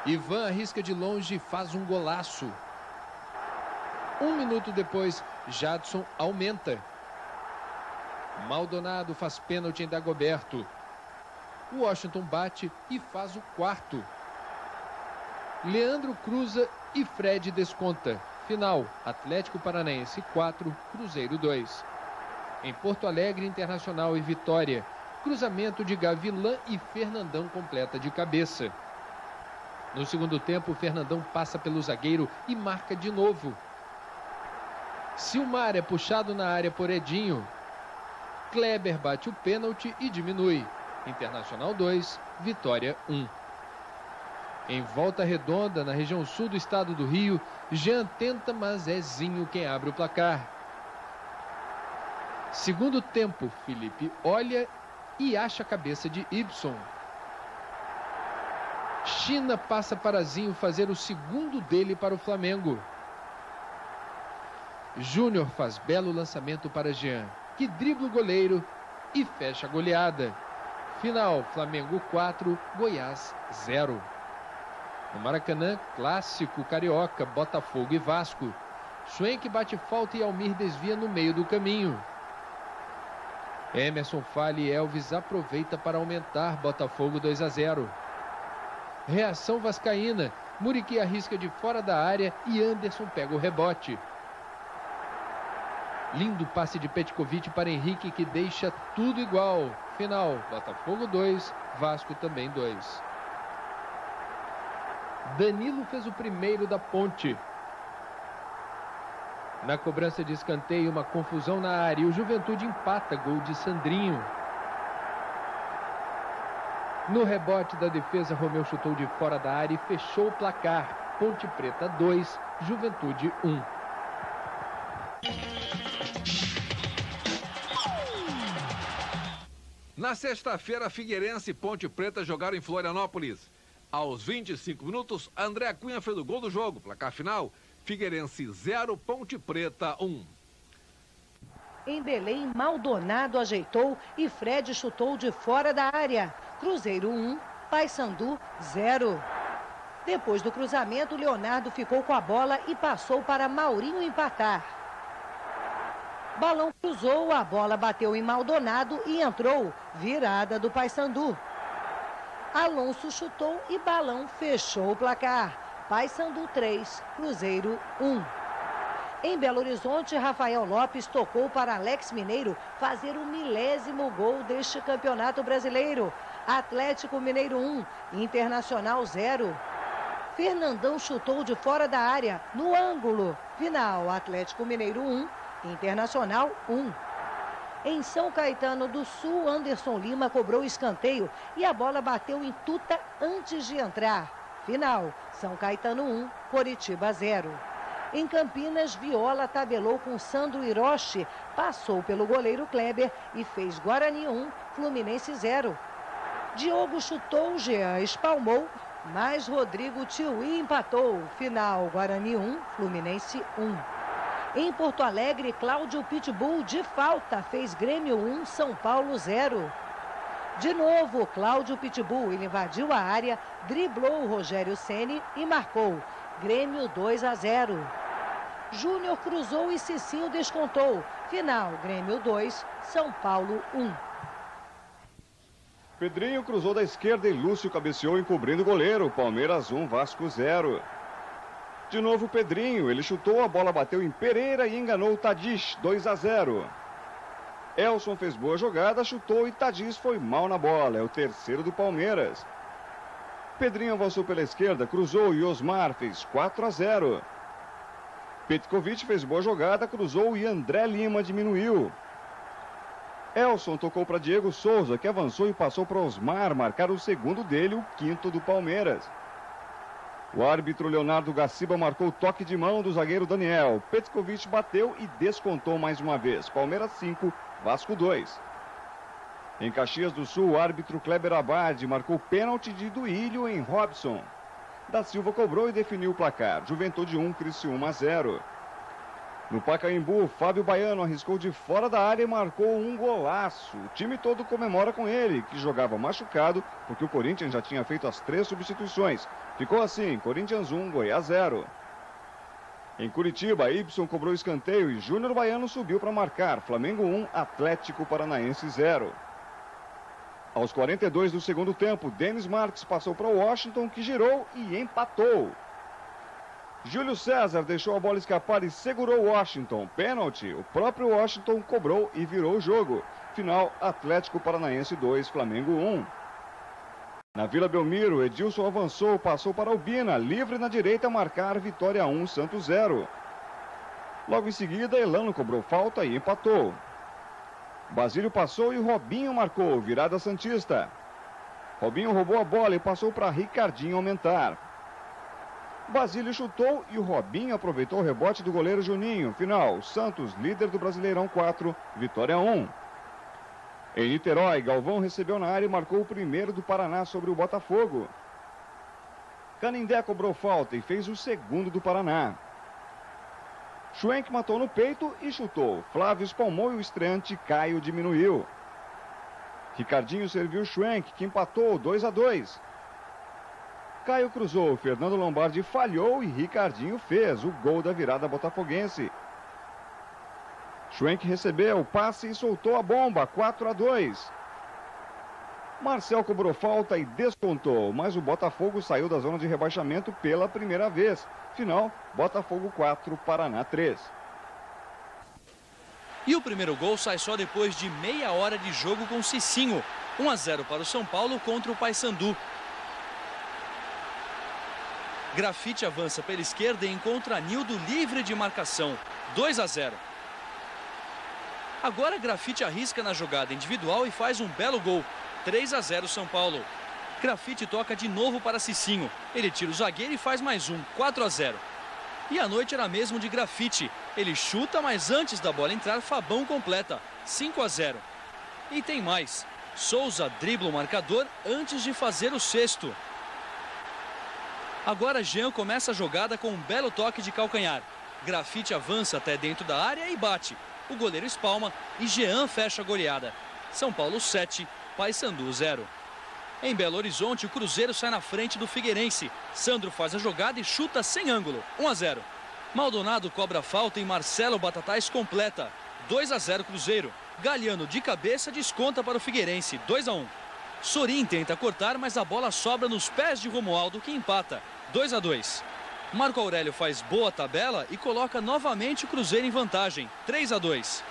Ivan arrisca de longe e faz um golaço. Um minuto depois, Jadson aumenta. Maldonado faz pênalti em Dagoberto. Washington bate e faz o quarto. Leandro cruza e Fred desconta. Final, Atlético Paranaense quatro, Cruzeiro dois. Em Porto Alegre, Internacional e Vitória. Cruzamento de Gavilã e Fernandão completa de cabeça. No segundo tempo, Fernandão passa pelo zagueiro e marca de novo. Silmar é puxado na área por Edinho. Kleber bate o pênalti e diminui. Internacional dois, Vitória um. Em Volta Redonda, na região sul do estado do Rio, Jean tenta, mas é Zinho quem abre o placar. Segundo tempo, Felipe olha e acha a cabeça de Ibson. China passa para Zinho fazer o segundo dele para o Flamengo. Júnior faz belo lançamento para Jean, que dribla o goleiro e fecha a goleada. Final, Flamengo quatro, Goiás zero. No Maracanã, clássico carioca, Botafogo e Vasco. Schwenk bate falta e Almir desvia no meio do caminho. Emerson falha e Elvis aproveita para aumentar, Botafogo dois a zero. Reação vascaína, Muriqui arrisca de fora da área e Anderson pega o rebote. Lindo passe de Petkovic para Henrique, que deixa tudo igual. Final, Botafogo dois, Vasco também dois. Danilo fez o primeiro da Ponte. Na cobrança de escanteio, uma confusão na área e o Juventude empata, gol de Sandrinho. No rebote da defesa, Romeu chutou de fora da área e fechou o placar. Ponte Preta dois, Juventude um. Na sexta-feira, Figueirense e Ponte Preta jogaram em Florianópolis. Aos vinte e cinco minutos, André Cunha fez o gol do jogo. Placar final, Figueirense zero, Ponte Preta um. Em Belém, Maldonado ajeitou e Fred chutou de fora da área. Cruzeiro um, Paysandu zero. Depois do cruzamento, Leonardo ficou com a bola e passou para Maurinho empatar. Balão cruzou, a bola bateu em Maldonado e entrou. Virada do Paysandu. Alonso chutou e Balão fechou o placar. Paysandu três, Cruzeiro um. Em Belo Horizonte, Rafael Lopes tocou para Alex Mineiro fazer o milésimo gol deste campeonato brasileiro. Atlético Mineiro um, Internacional zero. Fernandão chutou de fora da área, no ângulo. Final, Atlético Mineiro um, Internacional um. Em São Caetano do Sul, Anderson Lima cobrou escanteio e a bola bateu em Tuta antes de entrar. Final, São Caetano um, Coritiba zero. Em Campinas, Viola tabelou com Sandro Hiroshi, passou pelo goleiro Kleber e fez Guarani um, Fluminense zero. Diogo chutou, Jean espalmou, mas Rodrigo Tiuí empatou. Final, Guarani um, Fluminense um. Em Porto Alegre, Cláudio Pitbull, de falta, fez Grêmio um, São Paulo zero. De novo, Cláudio Pitbull, ele invadiu a área, driblou o Rogério Ceni e marcou. Grêmio dois a zero. Júnior cruzou e Cicinho descontou. Final, Grêmio dois, São Paulo um. Pedrinho cruzou da esquerda e Lúcio cabeceou encobrindo o goleiro. Palmeiras um, Vasco zero. De novo Pedrinho, ele chutou, a bola bateu em Pereira e enganou o Tadic, dois a zero. Elson fez boa jogada, chutou e Tadic foi mal na bola, é o terceiro do Palmeiras. Pedrinho avançou pela esquerda, cruzou e Osmar fez quatro a zero. Petkovic fez boa jogada, cruzou e André Lima diminuiu. Elson tocou para Diego Souza, que avançou e passou para Osmar, marcar o segundo dele, o quinto do Palmeiras. O árbitro Leonardo Gaciba marcou o toque de mão do zagueiro Daniel. Petkovic bateu e descontou mais uma vez. Palmeiras cinco, Vasco dois. Em Caxias do Sul, o árbitro Kleber Abad marcou pênalti de Duílio em Robson. Da Silva cobrou e definiu o placar. Juventude um, Criciúma zero. No Pacaembu, Fábio Baiano arriscou de fora da área e marcou um golaço. O time todo comemora com ele, que jogava machucado, porque o Corinthians já tinha feito as três substituições. Ficou assim, Corinthians um, Goiás zero. Em Curitiba, Ibson cobrou escanteio e Júnior Baiano subiu para marcar. Flamengo um, Atlético Paranaense zero. Aos quarenta e dois do segundo tempo, Denis Marques passou para Washington, que girou e empatou. Júlio César deixou a bola escapar e segurou Washington. Pênalti, o próprio Washington cobrou e virou o jogo. Final, Atlético Paranaense dois, Flamengo um. Na Vila Belmiro, Edilson avançou, passou para Albina, livre na direita, marcar Vitória um, Santos zero. Logo em seguida, Elano cobrou falta e empatou. Basílio passou e Robinho marcou, virada santista. Robinho roubou a bola e passou para Ricardinho aumentar. Basílio chutou e o Robinho aproveitou o rebote do goleiro Juninho. Final, Santos, líder do Brasileirão quatro, Vitória um. Em Niterói, Galvão recebeu na área e marcou o primeiro do Paraná sobre o Botafogo. Canindé cobrou falta e fez o segundo do Paraná. Schwenk matou no peito e chutou. Flávio espalmou e o estreante Caio diminuiu. Ricardinho serviu Schwenk, que empatou dois a dois. Caio cruzou, Fernando Lombardi falhou e Ricardinho fez o gol da virada botafoguense. Schwenk recebeu o passe e soltou a bomba, quatro a dois. Marcel cobrou falta e descontou, mas o Botafogo saiu da zona de rebaixamento pela primeira vez. Final, Botafogo quatro, Paraná três. E o primeiro gol sai só depois de meia hora de jogo com Cicinho. um a zero para o São Paulo contra o Paysandu. Grafite avança pela esquerda e encontra Nildo livre de marcação. dois a zero. Agora Grafite arrisca na jogada individual e faz um belo gol. três a zero São Paulo. Grafite toca de novo para Cicinho. Ele tira o zagueiro e faz mais um. quatro a zero. E a noite era mesmo de Grafite. Ele chuta, mas antes da bola entrar, Fabão completa. cinco a zero. E tem mais. Souza dribla o marcador antes de fazer o sexto. Agora Jean começa a jogada com um belo toque de calcanhar. Grafite avança até dentro da área e bate. O goleiro espalma e Jean fecha a goleada. São Paulo sete, Paysandu zero. Em Belo Horizonte, o Cruzeiro sai na frente do Figueirense. Sandro faz a jogada e chuta sem ângulo. um a zero. Maldonado cobra a falta e Marcelo Batatais completa. dois a zero Cruzeiro. Galiano de cabeça desconta para o Figueirense. dois a um. Sorin tenta cortar, mas a bola sobra nos pés de Romualdo, que empata. dois a dois. Marco Aurélio faz boa tabela e coloca novamente o Cruzeiro em vantagem. três a dois.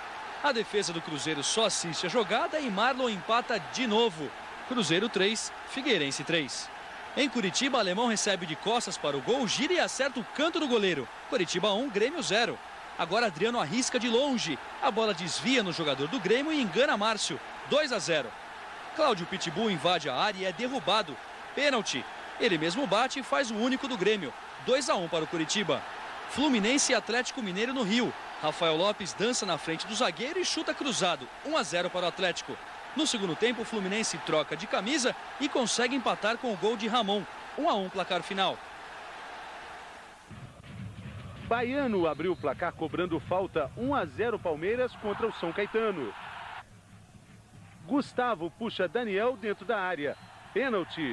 A defesa do Cruzeiro só assiste a jogada e Marlon empata de novo. Cruzeiro três, Figueirense três. Em Curitiba, Alemão recebe de costas para o gol, gira e acerta o canto do goleiro. Curitiba um, Grêmio zero. Agora Adriano arrisca de longe. A bola desvia no jogador do Grêmio e engana Márcio. dois a zero. Cláudio Pitbull invade a área e é derrubado. Pênalti. Ele mesmo bate e faz o único do Grêmio. dois a um para o Curitiba. Fluminense e Atlético Mineiro no Rio. Rafael Lopes dança na frente do zagueiro e chuta cruzado. um a zero para o Atlético. No segundo tempo, o Fluminense troca de camisa e consegue empatar com o gol de Ramon. um a um placar final. Baiano abriu o placar cobrando falta. um a zero Palmeiras contra o São Caetano. Gustavo puxa Daniel dentro da área. Pênalti.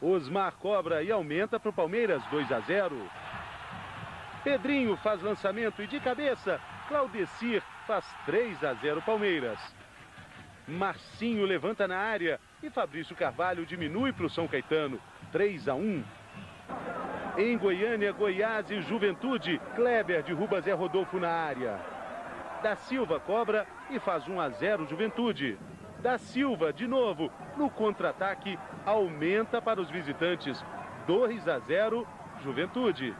Osmar cobra e aumenta para o Palmeiras, dois a zero. Pedrinho faz lançamento e de cabeça, Claudecir faz três a zero Palmeiras. Marcinho levanta na área e Fabrício Carvalho diminui para o São Caetano, três a um. Em Goiânia, Goiás e Juventude, Kleber derruba Zé Rodolfo na área. Da Silva cobra e faz um a zero Juventude. Da Silva, de novo, no contra-ataque, aumenta para os visitantes, dois a zero Juventude.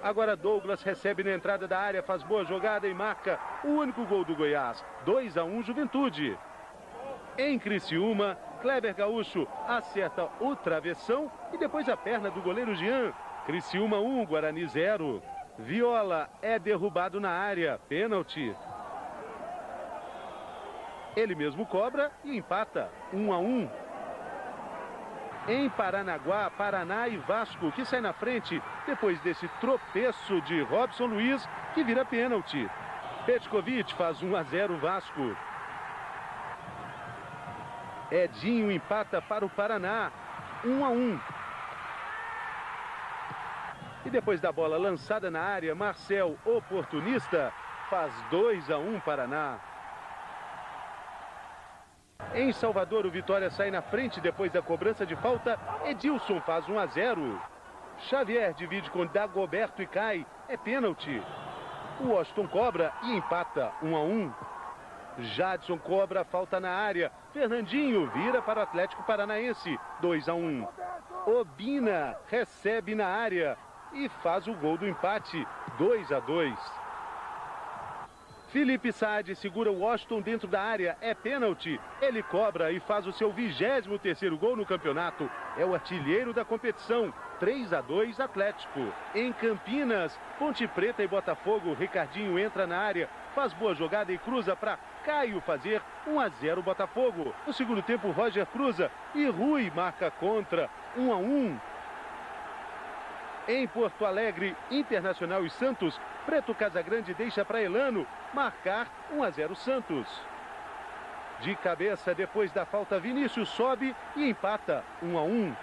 Agora Douglas recebe na entrada da área, faz boa jogada e marca o único gol do Goiás, dois a um Juventude. Em Criciúma, Kleber Gaúcho acerta o travessão e depois a perna do goleiro Jean. Criciúma um, Guarani zero. Viola é derrubado na área, pênalti. Ele mesmo cobra e empata, um a um. Em Paranaguá, Paraná e Vasco, que sai na frente depois desse tropeço de Robson Luiz, que vira pênalti. Petkovic faz um a zero Vasco. Edinho empata para o Paraná, um a um. E depois da bola lançada na área, Marcel, oportunista, faz dois a um Paraná. Em Salvador, o Vitória sai na frente depois da cobrança de falta. Edilson faz um a zero. Xavier divide com Dagoberto e cai. É pênalti. O Washington cobra e empata, um a um. Jadson cobra, falta na área. Fernandinho vira para o Atlético Paranaense, dois a um. Obina recebe na área e faz o gol do empate, dois a dois. Felipe Saad segura o Washington dentro da área, é pênalti. Ele cobra e faz o seu vigésimo terceiro gol no campeonato. É o artilheiro da competição, três a dois Atlético. Em Campinas, Ponte Preta e Botafogo, Ricardinho entra na área, faz boa jogada e cruza para Caio fazer um a zero Botafogo. No segundo tempo, Roger cruza e Rui marca contra, um a um. Em Porto Alegre, Internacional e Santos, Preto Casagrande deixa para Elano marcar um a zero Santos. De cabeça, depois da falta, Vinícius sobe e empata um a um.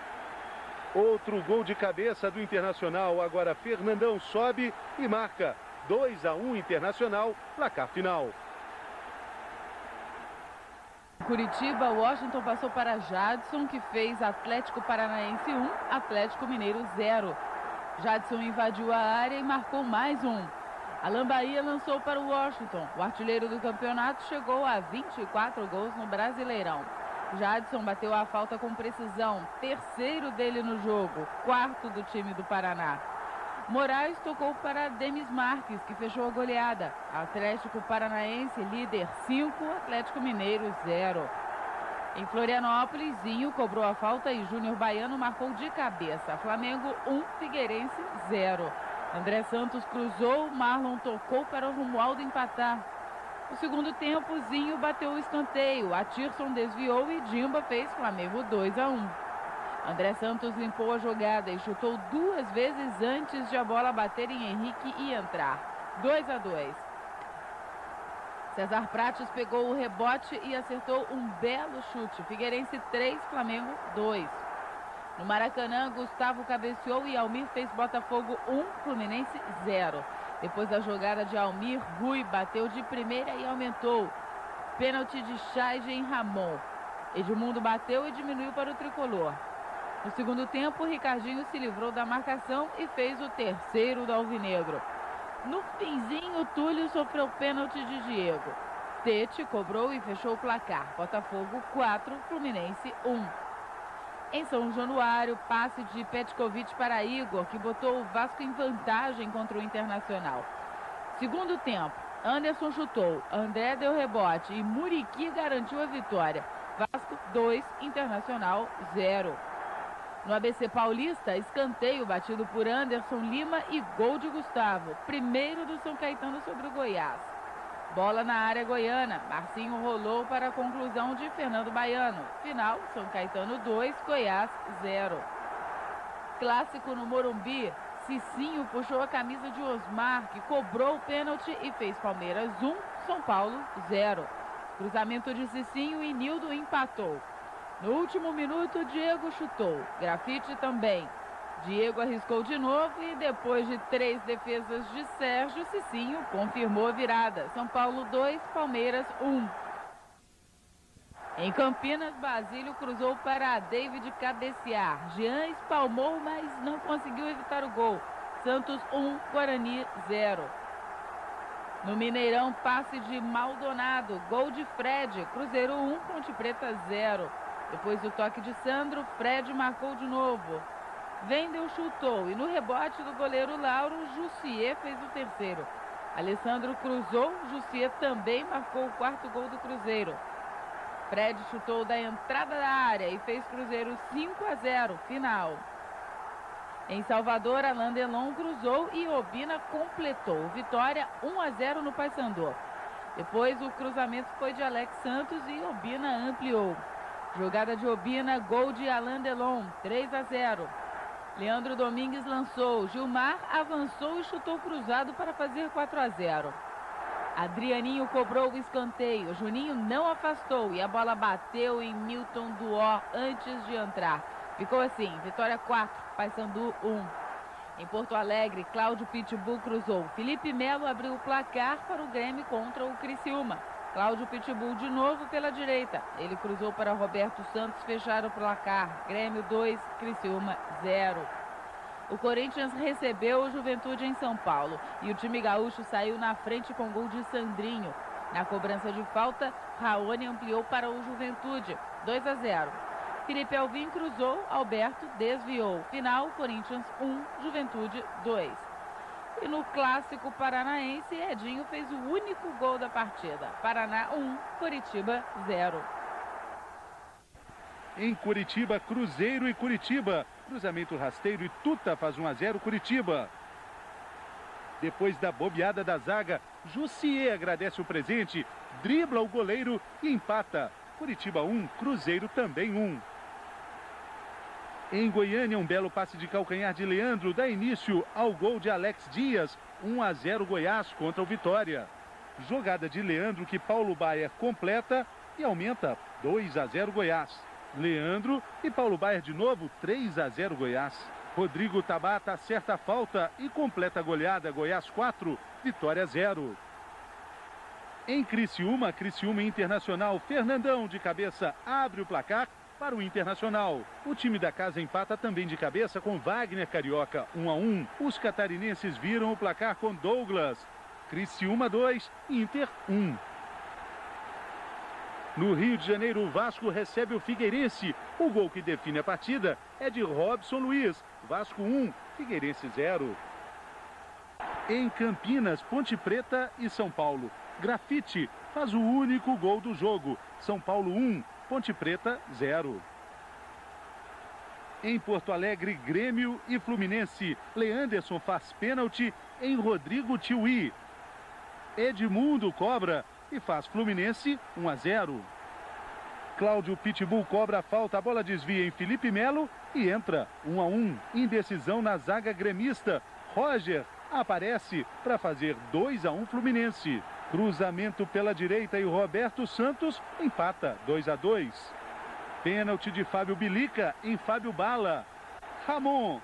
Outro gol de cabeça do Internacional. Agora Fernandão sobe e marca dois a um Internacional, placar final. Curitiba, Washington passou para Jadson, que fez Atlético Paranaense um, Atlético Mineiro zero. Jadson invadiu a área e marcou mais um. Alain Bahia lançou para o Washington. O artilheiro do campeonato chegou a vinte e quatro gols no Brasileirão. Jadson bateu a falta com precisão, terceiro dele no jogo, quarto do time do Paraná. Moraes tocou para Demis Marques, que fechou a goleada. Atlético Paranaense, líder cinco, Atlético Mineiro zero. Em Florianópolis, Zinho cobrou a falta e Júnior Baiano marcou de cabeça. Flamengo um, Figueirense zero. André Santos cruzou, Marlon tocou para o Romualdo empatar. No segundo tempo, Zinho bateu o escanteio. Atirson desviou e Dimba fez Flamengo dois a um. André Santos limpou a jogada e chutou duas vezes antes de a bola bater em Henrique e entrar. dois a dois. César Prates pegou o rebote e acertou um belo chute. Figueirense três, Flamengo dois. No Maracanã, Gustavo cabeceou e Almir fez Botafogo um, Fluminense zero. Depois da jogada de Almir, Rui bateu de primeira e aumentou. Pênalti de Chaige em Ramon. Edmundo bateu e diminuiu para o tricolor. No segundo tempo, Ricardinho se livrou da marcação e fez o terceiro do Alvinegro. No finzinho, Túlio sofreu pênalti de Diego. Tete cobrou e fechou o placar. Botafogo quatro, Fluminense um. Em São Januário, passe de Petkovic para Igor, que botou o Vasco em vantagem contra o Internacional. Segundo tempo, Anderson chutou, André deu rebote e Muriqui garantiu a vitória. Vasco dois, Internacional zero. No A B C Paulista, escanteio batido por Anderson Lima e gol de Gustavo, primeiro do São Caetano sobre o Goiás. Bola na área goiana, Marcinho rolou para a conclusão de Fernando Baiano. Final, São Caetano dois, Goiás zero. Clássico no Morumbi, Cicinho puxou a camisa de Osmar, que cobrou o pênalti e fez Palmeiras um, São Paulo zero. Cruzamento de Cicinho e Nildo empatou. No último minuto, Diego chutou. Grafite também. Diego arriscou de novo e depois de três defesas de Sérgio, Cicinho confirmou a virada. São Paulo dois, Palmeiras um. Em Campinas, Basílio cruzou para David cabecear. Jean espalmou, mas não conseguiu evitar o gol. Santos um, Guarani zero. No Mineirão, passe de Maldonado. Gol de Fred. Cruzeiro um, Ponte Preta zero. Depois do toque de Sandro, Fred marcou de novo. Wendel chutou e no rebote do goleiro Lauro, Jussier fez o terceiro. Alessandro cruzou, Jussier também marcou o quarto gol do Cruzeiro. Fred chutou da entrada da área e fez Cruzeiro cinco a zero, final. Em Salvador, Alain Delon cruzou e Obina completou. Vitória um a zero no Paysandu. Depois o cruzamento foi de Alex Santos e Obina ampliou. Jogada de Obina, gol de Alain Delon, três a zero. Leandro Domingues lançou, Gilmar avançou e chutou cruzado para fazer quatro a zero. Adrianinho cobrou o escanteio, Juninho não afastou e a bola bateu em Milton Duó antes de entrar. Ficou assim, vitória quatro, Paysandu um. Em Porto Alegre, Cláudio Pitbull cruzou, Felipe Melo abriu o placar para o Grêmio contra o Criciúma. Cláudio Pitbull de novo pela direita. Ele cruzou para Roberto Santos fechar o placar. Grêmio dois, Criciúma zero. O Corinthians recebeu o Juventude em São Paulo. E o time gaúcho saiu na frente com gol de Sandrinho. Na cobrança de falta, Raoni ampliou para o Juventude. dois a zero. Felipe Alvim cruzou, Alberto desviou. Final, Corinthians um, Juventude dois. E no clássico paranaense, Edinho fez o único gol da partida. Paraná um, Curitiba zero. Em Curitiba, Cruzeiro e Curitiba. Cruzamento rasteiro e Tuta faz um a zero, Curitiba. Depois da bobeada da zaga, Jussier agradece o presente, dribla o goleiro e empata. Curitiba um, Cruzeiro também um. Em Goiânia, um belo passe de calcanhar de Leandro dá início ao gol de Alex Dias, um a zero Goiás contra o Vitória. Jogada de Leandro que Paulo Baier completa e aumenta dois a zero Goiás. Leandro e Paulo Baier de novo, três a zero Goiás. Rodrigo Tabata acerta a falta e completa a goleada. Goiás quatro, Vitória zero. Em Criciúma, Criciúma Internacional, Fernandão de cabeça abre o placar para o Internacional. O time da casa empata também de cabeça com Wagner Carioca, um a um. Os catarinenses viram o placar com Douglas. Criciúma dois, Inter um. No Rio de Janeiro, o Vasco recebe o Figueirense. O gol que define a partida é de Robson Luiz. Vasco um, Figueirense zero. Em Campinas, Ponte Preta e São Paulo. Grafite faz o único gol do jogo. São Paulo um, Ponte Preta zero. Em Porto Alegre, Grêmio e Fluminense. Leanderson faz pênalti em Rodrigo Tiuí. Edmundo cobra e faz Fluminense um a zero. Cláudio Pitbull cobra a falta, a bola desvia em Felipe Melo e entra um a um. Indecisão na zaga gremista. Roger aparece para fazer dois a um Fluminense. Cruzamento pela direita e o Roberto Santos empata dois a dois. Pênalti de Fábio Bilica em Fábio Bala. Ramon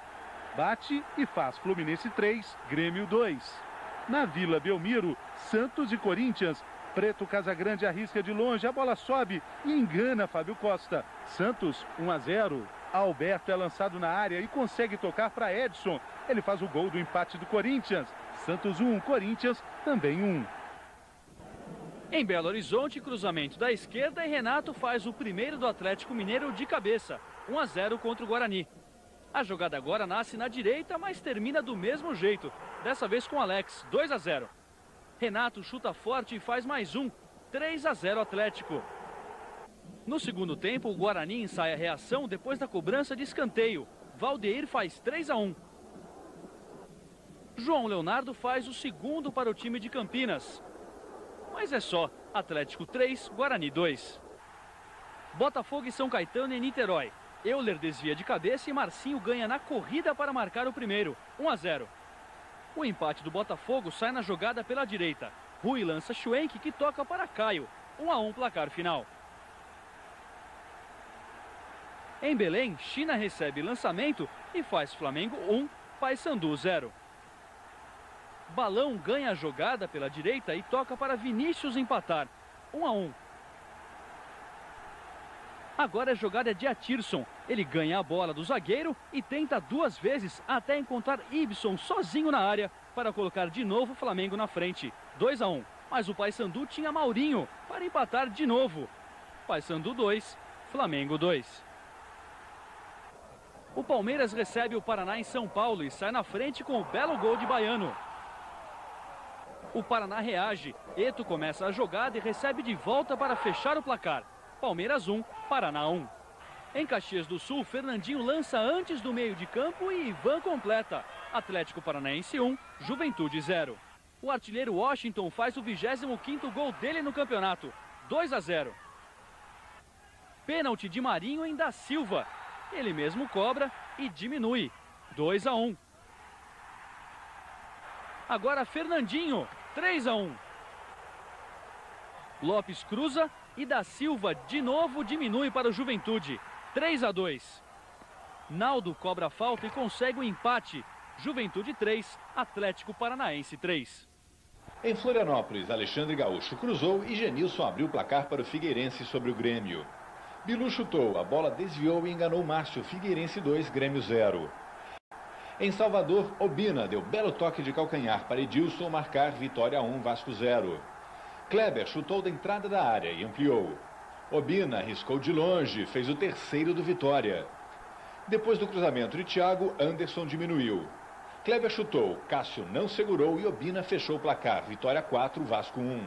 bate e faz Fluminense três, Grêmio dois. Na Vila Belmiro, Santos e Corinthians. Preto Casagrande arrisca de longe, a bola sobe e engana Fábio Costa. Santos um a zero. Alberto é lançado na área e consegue tocar para Edson. Ele faz o gol do empate do Corinthians. Santos um, Corinthians também um. Em Belo Horizonte, cruzamento da esquerda e Renato faz o primeiro do Atlético Mineiro de cabeça. um a zero contra o Guarani. A jogada agora nasce na direita, mas termina do mesmo jeito. Dessa vez com Alex, dois a zero. Renato chuta forte e faz mais um, três a zero Atlético. No segundo tempo, o Guarani ensaia a reação depois da cobrança de escanteio. Valdeir faz três a um. João Leonardo faz o segundo para o time de Campinas. Mas é só, Atlético três, Guarani dois. Botafogo e São Caetano em Niterói. Euler desvia de cabeça e Marcinho ganha na corrida para marcar o primeiro, um a zero. O empate do Botafogo sai na jogada pela direita. Rui lança Schwenk, que toca para Caio, um a um placar final. Em Belém, China recebe lançamento e faz Flamengo um, Paysandu zero. Balão ganha a jogada pela direita e toca para Vinícius empatar, um a um. Agora a jogada é de Atirson. Ele ganha a bola do zagueiro e tenta duas vezes até encontrar Ibson sozinho na área para colocar de novo o Flamengo na frente. dois a um. Mas o Paysandu tinha Maurinho para empatar de novo. Paysandu dois, Flamengo dois. O Palmeiras recebe o Paraná em São Paulo e sai na frente com o belo gol de Baiano. O Paraná reage. Eto começa a jogada e recebe de volta para fechar o placar. Palmeiras um, Paraná um. Em Caxias do Sul, Fernandinho lança antes do meio de campo e Ivan completa. Atlético Paranaense um, Juventude zero. O artilheiro Washington faz o vigésimo quinto gol dele no campeonato, dois a zero. Pênalti de Marinho em Da Silva. Ele mesmo cobra e diminui, dois a um. Agora Fernandinho, três a um. Lopes cruza e Da Silva de novo diminui para o Juventude, três a dois. Naldo cobra a falta e consegue o empate. Juventude três, Atlético Paranaense três. Em Florianópolis, Alexandre Gaúcho cruzou e Genilson abriu o placar para o Figueirense sobre o Grêmio. Bilu chutou, a bola desviou e enganou Márcio, Figueirense dois, Grêmio zero. Em Salvador, Obina deu belo toque de calcanhar para Edilson marcar, Vitória um, Vasco zero. Kleber chutou da entrada da área e ampliou. Obina arriscou de longe, fez o terceiro do Vitória. Depois do cruzamento de Thiago, Anderson diminuiu. Kleber chutou, Cássio não segurou e Obina fechou o placar. Vitória quatro, Vasco um.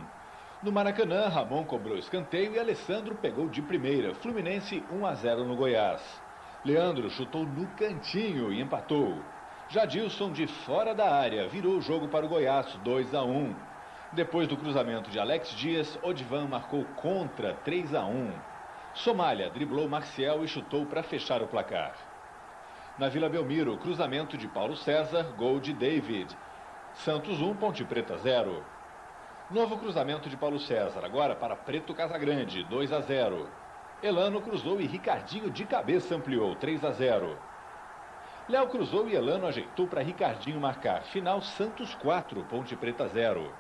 No Maracanã, Ramon cobrou escanteio e Alessandro pegou de primeira. Fluminense um a zero no Goiás. Leandro chutou no cantinho e empatou. Jadilson, de fora da área, virou o jogo para o Goiás dois a um. Depois do cruzamento de Alex Dias, Odivan marcou contra, três a um. Somália driblou Marcial e chutou para fechar o placar. Na Vila Belmiro, cruzamento de Paulo César, gol de David. Santos um, Ponte Preta zero. Novo cruzamento de Paulo César, agora para Preto Casagrande, dois a zero. Elano cruzou e Ricardinho de cabeça ampliou, três a zero. Léo cruzou e Elano ajeitou para Ricardinho marcar. Final Santos quatro, Ponte Preta zero.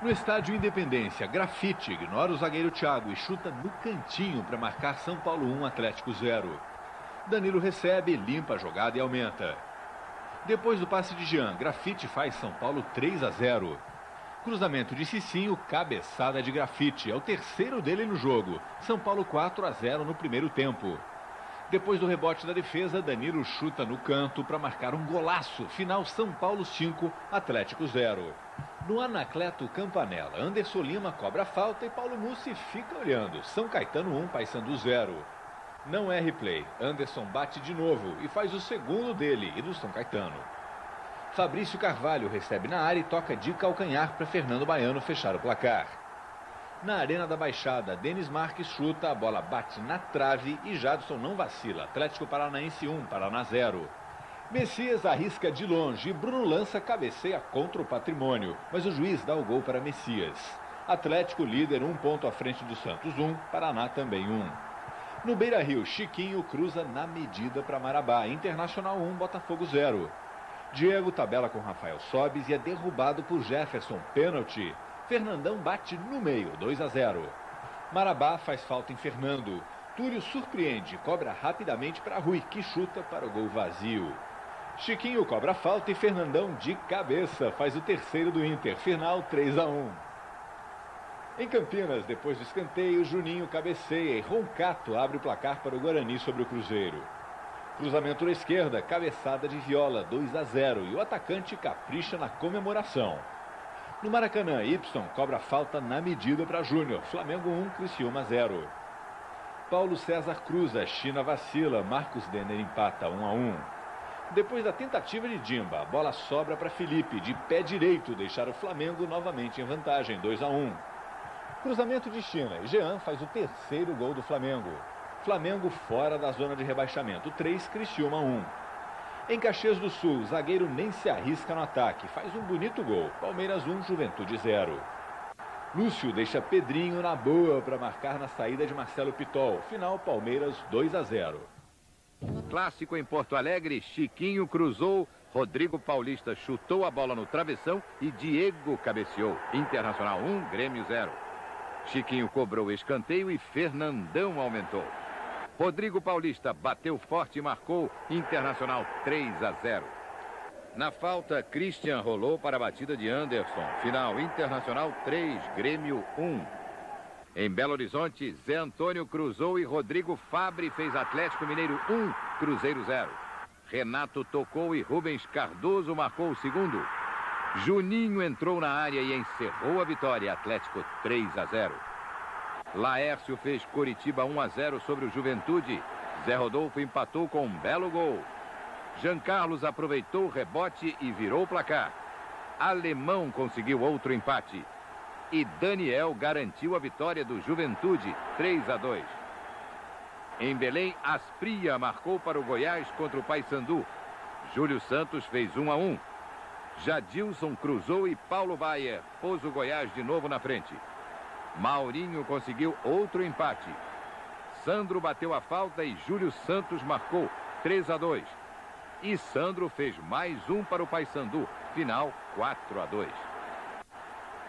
No estádio Independência, Grafite ignora o zagueiro Thiago e chuta no cantinho para marcar São Paulo um, Atlético zero. Danilo recebe, limpa a jogada e aumenta. Depois do passe de Jean, Grafite faz São Paulo três a zero. Cruzamento de Cicinho, cabeçada de Grafite. É o terceiro dele no jogo. São Paulo quatro a zero no primeiro tempo. Depois do rebote da defesa, Danilo chuta no canto para marcar um golaço. Final São Paulo cinco, Atlético zero. No Anacleto Campanella, Anderson Lima cobra a falta e Paulo Mucci fica olhando. São Caetano um, Paysandu zero. Não é replay. Anderson bate de novo e faz o segundo dele e do São Caetano. Fabrício Carvalho recebe na área e toca de calcanhar para Fernando Baiano fechar o placar. Na Arena da Baixada, Denis Marques chuta, a bola bate na trave e Jadson não vacila. Atlético Paranaense um, Paraná zero. Messias arrisca de longe e Bruno Lança cabeceia contra o patrimônio, mas o juiz dá o gol para Messias. Atlético líder, um ponto à frente do Santos um, Paraná também um. No Beira-Rio, Chiquinho cruza na medida para Marabá, Internacional um, Botafogo zero. Diego tabela com Rafael Sobis e é derrubado por Jefferson, pênalti. Fernandão bate no meio, dois a zero. Marabá faz falta em Fernando. Túlio surpreende, cobra rapidamente para Rui, que chuta para o gol vazio. Chiquinho cobra falta e Fernandão de cabeça faz o terceiro do Inter, final três a um. Em Campinas, depois do escanteio, Juninho cabeceia e Roncato abre o placar para o Guarani sobre o Cruzeiro. Cruzamento na esquerda, cabeçada de Viola, dois a zero, e o atacante capricha na comemoração. No Maracanã, Ibson cobra falta na medida para Júnior, Flamengo um, Criciúma zero. Paulo César cruza, China vacila, Marcos Denner empata um a um. Depois da tentativa de Dimba, a bola sobra para Felipe, de pé direito, deixar o Flamengo novamente em vantagem, dois a um. Cruzamento de China e Jean faz o terceiro gol do Flamengo. Flamengo fora da zona de rebaixamento, três, Criciúma um. Em Caxias do Sul, o zagueiro nem se arrisca no ataque, faz um bonito gol, Palmeiras um, Juventude zero. Lúcio deixa Pedrinho na boa para marcar na saída de Marcelo Pitol, final Palmeiras dois a zero. Clássico em Porto Alegre, Chiquinho cruzou, Rodrigo Paulista chutou a bola no travessão e Diego cabeceou, Internacional um, Grêmio zero. Chiquinho cobrou o escanteio e Fernandão aumentou. Rodrigo Paulista bateu forte e marcou, Internacional três a zero. Na falta, Christian rolou para a batida de Anderson. Final, Internacional três, Grêmio um. Em Belo Horizonte, Zé Antônio cruzou e Rodrigo Fabri fez Atlético Mineiro um, Cruzeiro zero. Renato tocou e Rubens Cardoso marcou o segundo. Juninho entrou na área e encerrou a vitória, Atlético três a zero. Laércio fez Coritiba um a zero sobre o Juventude. Zé Rodolfo empatou com um belo gol. Jean Carlos aproveitou o rebote e virou o placar. Alemão conseguiu outro empate. E Daniel garantiu a vitória do Juventude, três a dois. Em Belém, Aspria marcou para o Goiás contra o Paysandu. Júlio Santos fez um a um. Jadilson cruzou e Paulo Baier pôs o Goiás de novo na frente. Maurinho conseguiu outro empate. Sandro bateu a falta e Júlio Santos marcou, três a dois. E Sandro fez mais um para o Paysandu, final quatro a dois.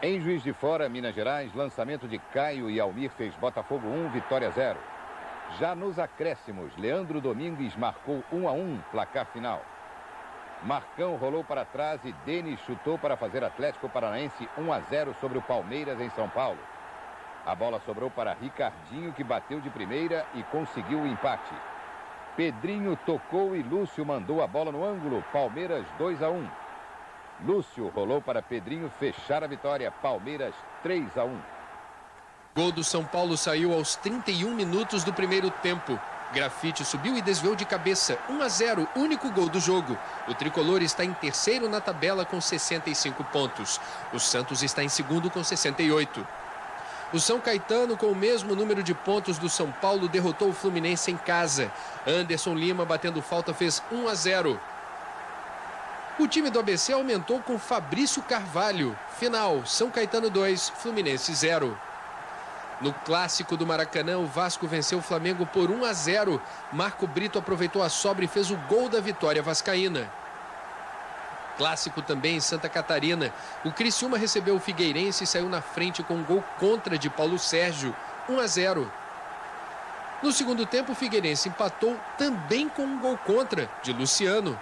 Em Juiz de Fora, Minas Gerais, lançamento de Caio e Almir fez Botafogo um, Vitória zero. Já nos acréscimos, Leandro Domingues marcou um a um, placar final. Marcão rolou para trás e Denis chutou para fazer Atlético Paranaense um a zero sobre o Palmeiras em São Paulo. A bola sobrou para Ricardinho, que bateu de primeira e conseguiu o empate. Pedrinho tocou e Lúcio mandou a bola no ângulo, Palmeiras dois a um. Lúcio rolou para Pedrinho fechar a vitória, Palmeiras três a um. Gol do São Paulo saiu aos trinta e um minutos do primeiro tempo. Grafite subiu e desviou de cabeça, um a zero, único gol do jogo. O tricolor está em terceiro na tabela com sessenta e cinco pontos. O Santos está em segundo com sessenta e oito. O São Caetano, com o mesmo número de pontos do São Paulo, derrotou o Fluminense em casa. Anderson Lima, batendo falta, fez um a zero. O time do A B C aumentou com Fabrício Carvalho. Final, São Caetano dois, Fluminense zero. No clássico do Maracanã, o Vasco venceu o Flamengo por um a zero. Marco Brito aproveitou a sobra e fez o gol da vitória vascaína. Clássico também em Santa Catarina. O Criciúma recebeu o Figueirense e saiu na frente com um gol contra de Paulo Sérgio, um a zero. No segundo tempo, o Figueirense empatou também com um gol contra de Luciano.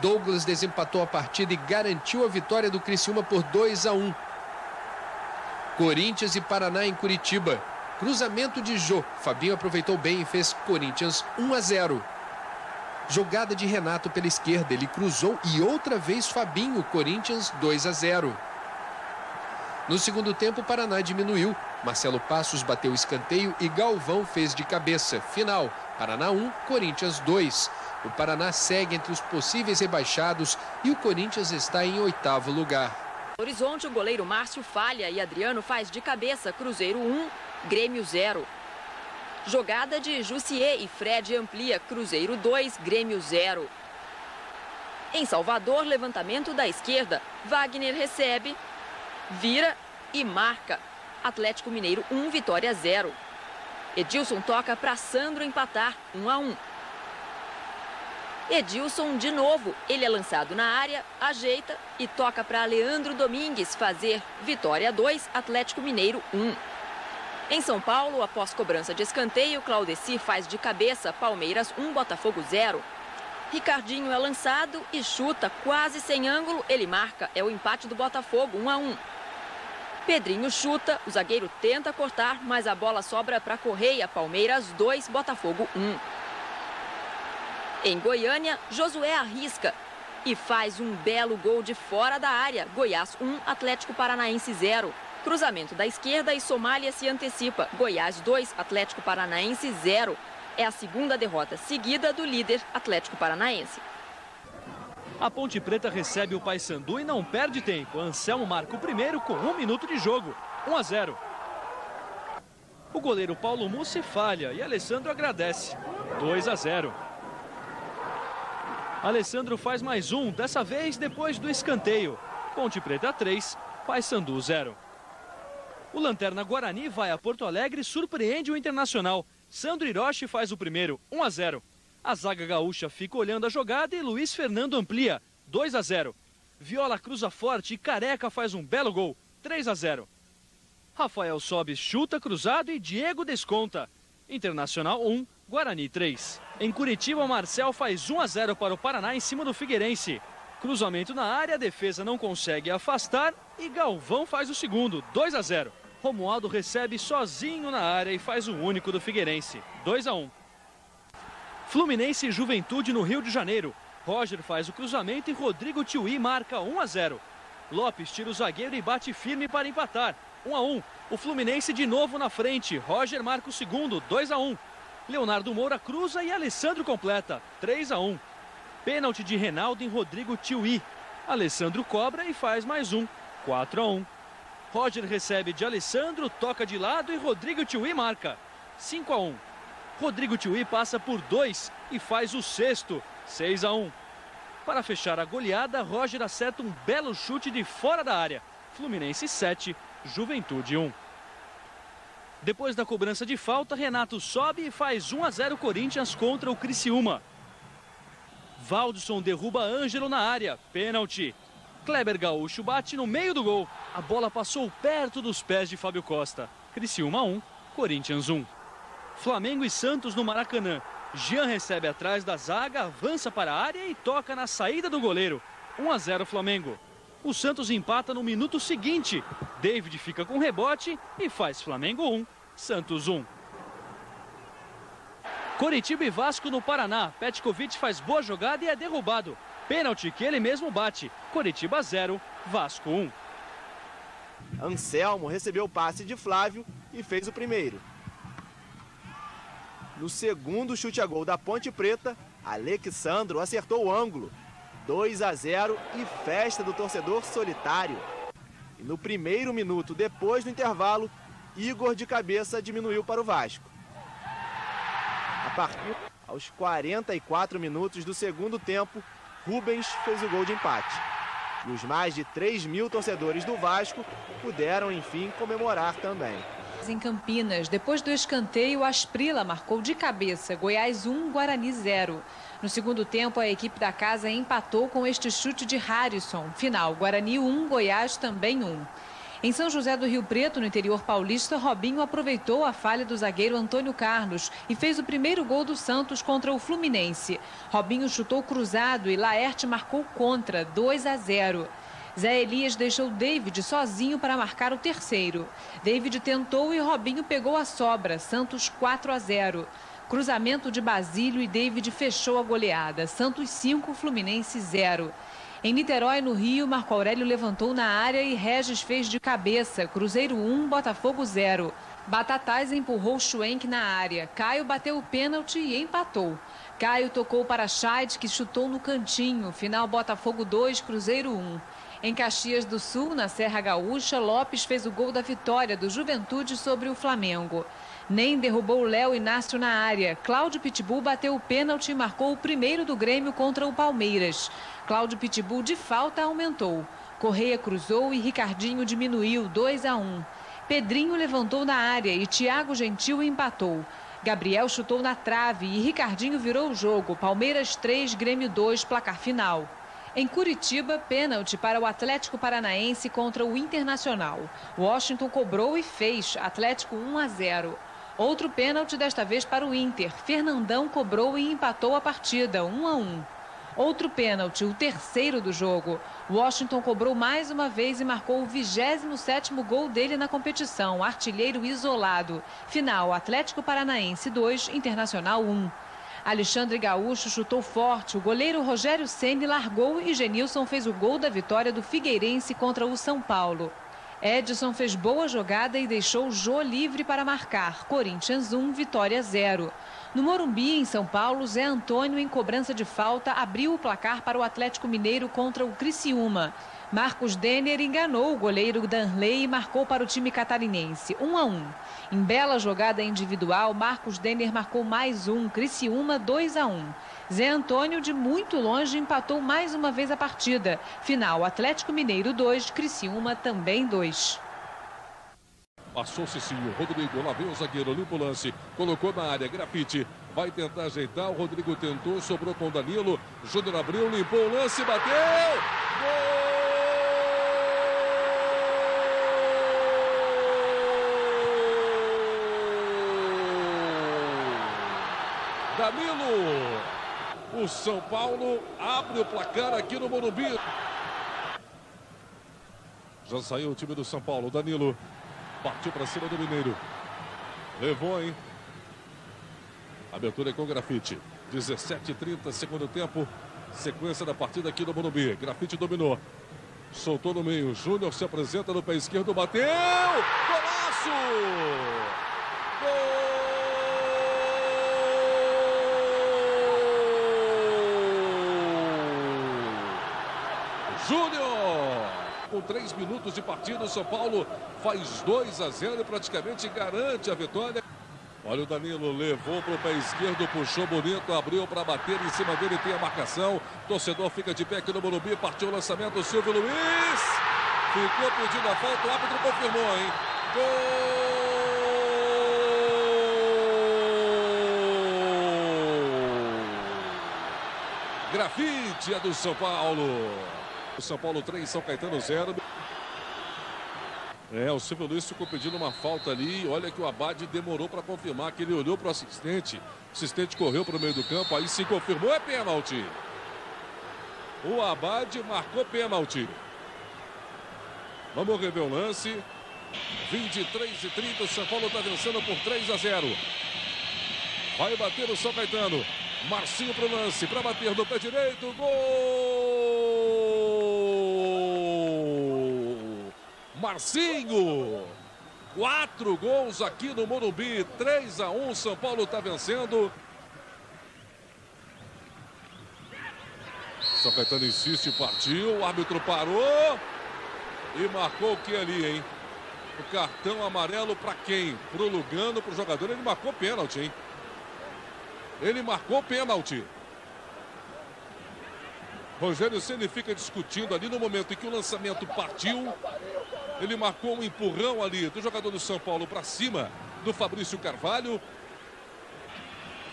Douglas desempatou a partida e garantiu a vitória do Criciúma por dois a um. Corinthians e Paraná em Curitiba. Cruzamento de Jô. Fabinho aproveitou bem e fez Corinthians um a zero. Jogada de Renato pela esquerda. Ele cruzou e outra vez Fabinho. Corinthians dois a zero. No segundo tempo, o Paraná diminuiu. Marcelo Passos bateu o escanteio e Galvão fez de cabeça. Final, Paraná um, Corinthians dois. O Paraná segue entre os possíveis rebaixados e o Corinthians está em oitavo lugar. No horizonte, o goleiro Márcio falha e Adriano faz de cabeça. Cruzeiro um, Grêmio zero. Jogada de Jussier e Fred amplia. Cruzeiro dois, Grêmio zero. Em Salvador, levantamento da esquerda. Wagner recebe, vira e marca. Atlético Mineiro um, Vitória zero. Edilson toca para Sandro empatar um a um. Edilson de novo, ele é lançado na área, ajeita e toca para Leandro Domingues fazer Vitória dois, Atlético Mineiro um. Em São Paulo, após cobrança de escanteio, Claudeci faz de cabeça, Palmeiras um, Botafogo zero. Ricardinho é lançado e chuta quase sem ângulo, ele marca, é o empate do Botafogo um a um. Pedrinho chuta, o zagueiro tenta cortar, mas a bola sobra para Correia, Palmeiras dois, Botafogo um. Em Goiânia, Josué arrisca e faz um belo gol de fora da área. Goiás um, Atlético Paranaense zero. Cruzamento da esquerda e Somália se antecipa. Goiás dois, Atlético Paranaense zero. É a segunda derrota seguida do líder Atlético Paranaense. A Ponte Preta recebe o Paysandu e não perde tempo. Anselmo marca o primeiro com um minuto de jogo. um a zero. O goleiro Paulo Mucci falha e Alessandro agradece. dois a zero. Alessandro faz mais um, dessa vez depois do escanteio. Ponte Preta três, Paysandu zero. O Lanterna Guarani vai a Porto Alegre e surpreende o Internacional. Sandro Hiroshi faz o primeiro, um a zero. A zaga gaúcha fica olhando a jogada e Luiz Fernando amplia, dois a zero. Viola cruza forte e Careca faz um belo gol, três a zero. Rafael sobe, chuta cruzado e Diego desconta. Internacional um, Guarani três. Em Curitiba, Marcel faz um a zero para o Paraná em cima do Figueirense. Cruzamento na área, a defesa não consegue afastar e Galvão faz o segundo, dois a zero. Romualdo recebe sozinho na área e faz o único do Figueirense, dois a um. Fluminense e Juventude no Rio de Janeiro. Roger faz o cruzamento e Rodrigo Tiuí marca um a zero. Lopes tira o zagueiro e bate firme para empatar, um a um. O Fluminense de novo na frente, Roger marca o segundo, dois a um. Leonardo Moura cruza e Alessandro completa, três a um. Pênalti de Reinaldo em Rodrigo Tiuí. Alessandro cobra e faz mais um, quatro a um. Roger recebe de Alessandro, toca de lado e Rodrigo Tiuí marca, cinco a um. Rodrigo Tiuí passa por dois e faz o sexto, seis a um. Para fechar a goleada, Roger acerta um belo chute de fora da área. Fluminense sete, Juventude um. Depois da cobrança de falta, Renato sobe e faz um a zero Corinthians contra o Criciúma. Valdisson derruba Ângelo na área, pênalti. Kleber Gaúcho bate no meio do gol. A bola passou perto dos pés de Fábio Costa. Criciúma um, Corinthians um. Flamengo e Santos no Maracanã. Jean recebe atrás da zaga, avança para a área e toca na saída do goleiro. um a zero Flamengo. O Santos empata no minuto seguinte. David fica com rebote e faz Flamengo um, Santos um. Coritiba e Vasco no Paraná. Petkovic faz boa jogada e é derrubado. Pênalti que ele mesmo bate. Coritiba zero, Vasco um. Anselmo recebeu o passe de Flávio e fez o primeiro. No segundo chute a gol da Ponte Preta, Alexandro acertou o ângulo. dois a zero e festa do torcedor solitário. E no primeiro minuto, depois do intervalo, Igor de cabeça diminuiu para o Vasco. A partir aos quarenta e quatro minutos do segundo tempo, Rubens fez o gol de empate. E os mais de três mil torcedores do Vasco puderam, enfim, comemorar também. Em Campinas, depois do escanteio, Asprila marcou de cabeça, Goiás um, Guarani zero. No segundo tempo, a equipe da casa empatou com este chute de Harrison. Final, Guarani um, Goiás também um. Em São José do Rio Preto, no interior paulista, Robinho aproveitou a falha do zagueiro Antônio Carlos e fez o primeiro gol do Santos contra o Fluminense. Robinho chutou cruzado e Laerte marcou contra, dois a zero. Zé Elias deixou David sozinho para marcar o terceiro. David tentou e Robinho pegou a sobra, Santos quatro a zero. Cruzamento de Basílio e David fechou a goleada, Santos cinco, Fluminense zero. Em Niterói, no Rio, Marco Aurélio levantou na área e Regis fez de cabeça, Cruzeiro um, Botafogo zero. Batatais empurrou Schwenk na área, Caio bateu o pênalti e empatou. Caio tocou para Scheid, que chutou no cantinho, final Botafogo dois, Cruzeiro um. Em Caxias do Sul, na Serra Gaúcha, Lopes fez o gol da vitória do Juventude sobre o Flamengo. Nem derrubou Léo Inácio na área. Cláudio Pitbull bateu o pênalti e marcou o primeiro do Grêmio contra o Palmeiras. Cláudio Pitbull de falta aumentou. Correia cruzou e Ricardinho diminuiu, dois a um. Pedrinho levantou na área e Thiago Gentil empatou. Gabriel chutou na trave e Ricardinho virou o jogo. Palmeiras três, Grêmio dois, placar final. Em Curitiba, pênalti para o Atlético Paranaense contra o Internacional. Washington cobrou e fez, Atlético um a zero. Outro pênalti, desta vez para o Inter. Fernandão cobrou e empatou a partida, um a um. Outro pênalti, o terceiro do jogo. Washington cobrou mais uma vez e marcou o vigésimo sétimo gol dele na competição, artilheiro isolado. Final, Atlético Paranaense dois, Internacional um. Alexandre Gaúcho chutou forte, o goleiro Rogério Ceni largou e Genilson fez o gol da vitória do Figueirense contra o São Paulo. Edson fez boa jogada e deixou Jô livre para marcar, Corinthians um, Vitória zero. No Morumbi, em São Paulo, Zé Antônio, em cobrança de falta, abriu o placar para o Atlético Mineiro contra o Criciúma. Marcos Denner enganou o goleiro Danley e marcou para o time catarinense, um a um. Em bela jogada individual, Marcos Denner marcou mais um, Criciúma dois a um. Zé Antônio, de muito longe, empatou mais uma vez a partida. Final, Atlético Mineiro dois, Criciúma também dois. Passou Cicinho, Rodrigo, lá veio o zagueiro, limpa o lance, colocou na área, Grafite, vai tentar ajeitar, o Rodrigo tentou, sobrou com o Danilo, Júnior abriu, limpou o lance, bateu, gol! Danilo, o São Paulo abre o placar aqui no Morumbi. Já saiu o time do São Paulo, Danilo partiu para cima do Mineiro, levou, hein? Abertura com o Grafite, dezessete e trinta, segundo tempo, sequência da partida aqui no Morumbi. Grafite dominou, soltou no meio, Júnior se apresenta no pé esquerdo, bateu, golaço! Júnior, com três minutos de partida, o São Paulo faz dois a zero e praticamente garante a vitória. Olha o Danilo, levou para o pé esquerdo, puxou bonito, abriu para bater, em cima dele tem a marcação. Torcedor fica de pé aqui no Morumbi, partiu o lançamento, Silvio Luiz. Ficou pedindo a falta, o árbitro confirmou, hein? Gol! Grafite é do São Paulo. São Paulo três, São Caetano zero. É, o Silvio Luiz ficou pedindo uma falta ali. Olha que o Abade demorou para confirmar, que ele olhou para o assistente. O assistente correu para o meio do campo, aí se confirmou, é pênalti. O Abade marcou pênalti. Vamos rever o lance. vinte e três e trinta, o São Paulo está vencendo por três a zero. Vai bater o São Caetano. Marcinho para o lance, para bater no pé direito, gol! Marcinho, quatro gols aqui no Morumbi, três a um, São Paulo está vencendo. São Caetano insiste, partiu, o árbitro parou e marcou o que ali, hein? O cartão amarelo para quem? Pro Lugano, pro jogador, ele marcou pênalti, hein? Ele marcou pênalti. Rogério Ceni fica discutindo ali no momento em que o lançamento partiu. Ele marcou um empurrão ali do jogador do São Paulo para cima do Fabrício Carvalho.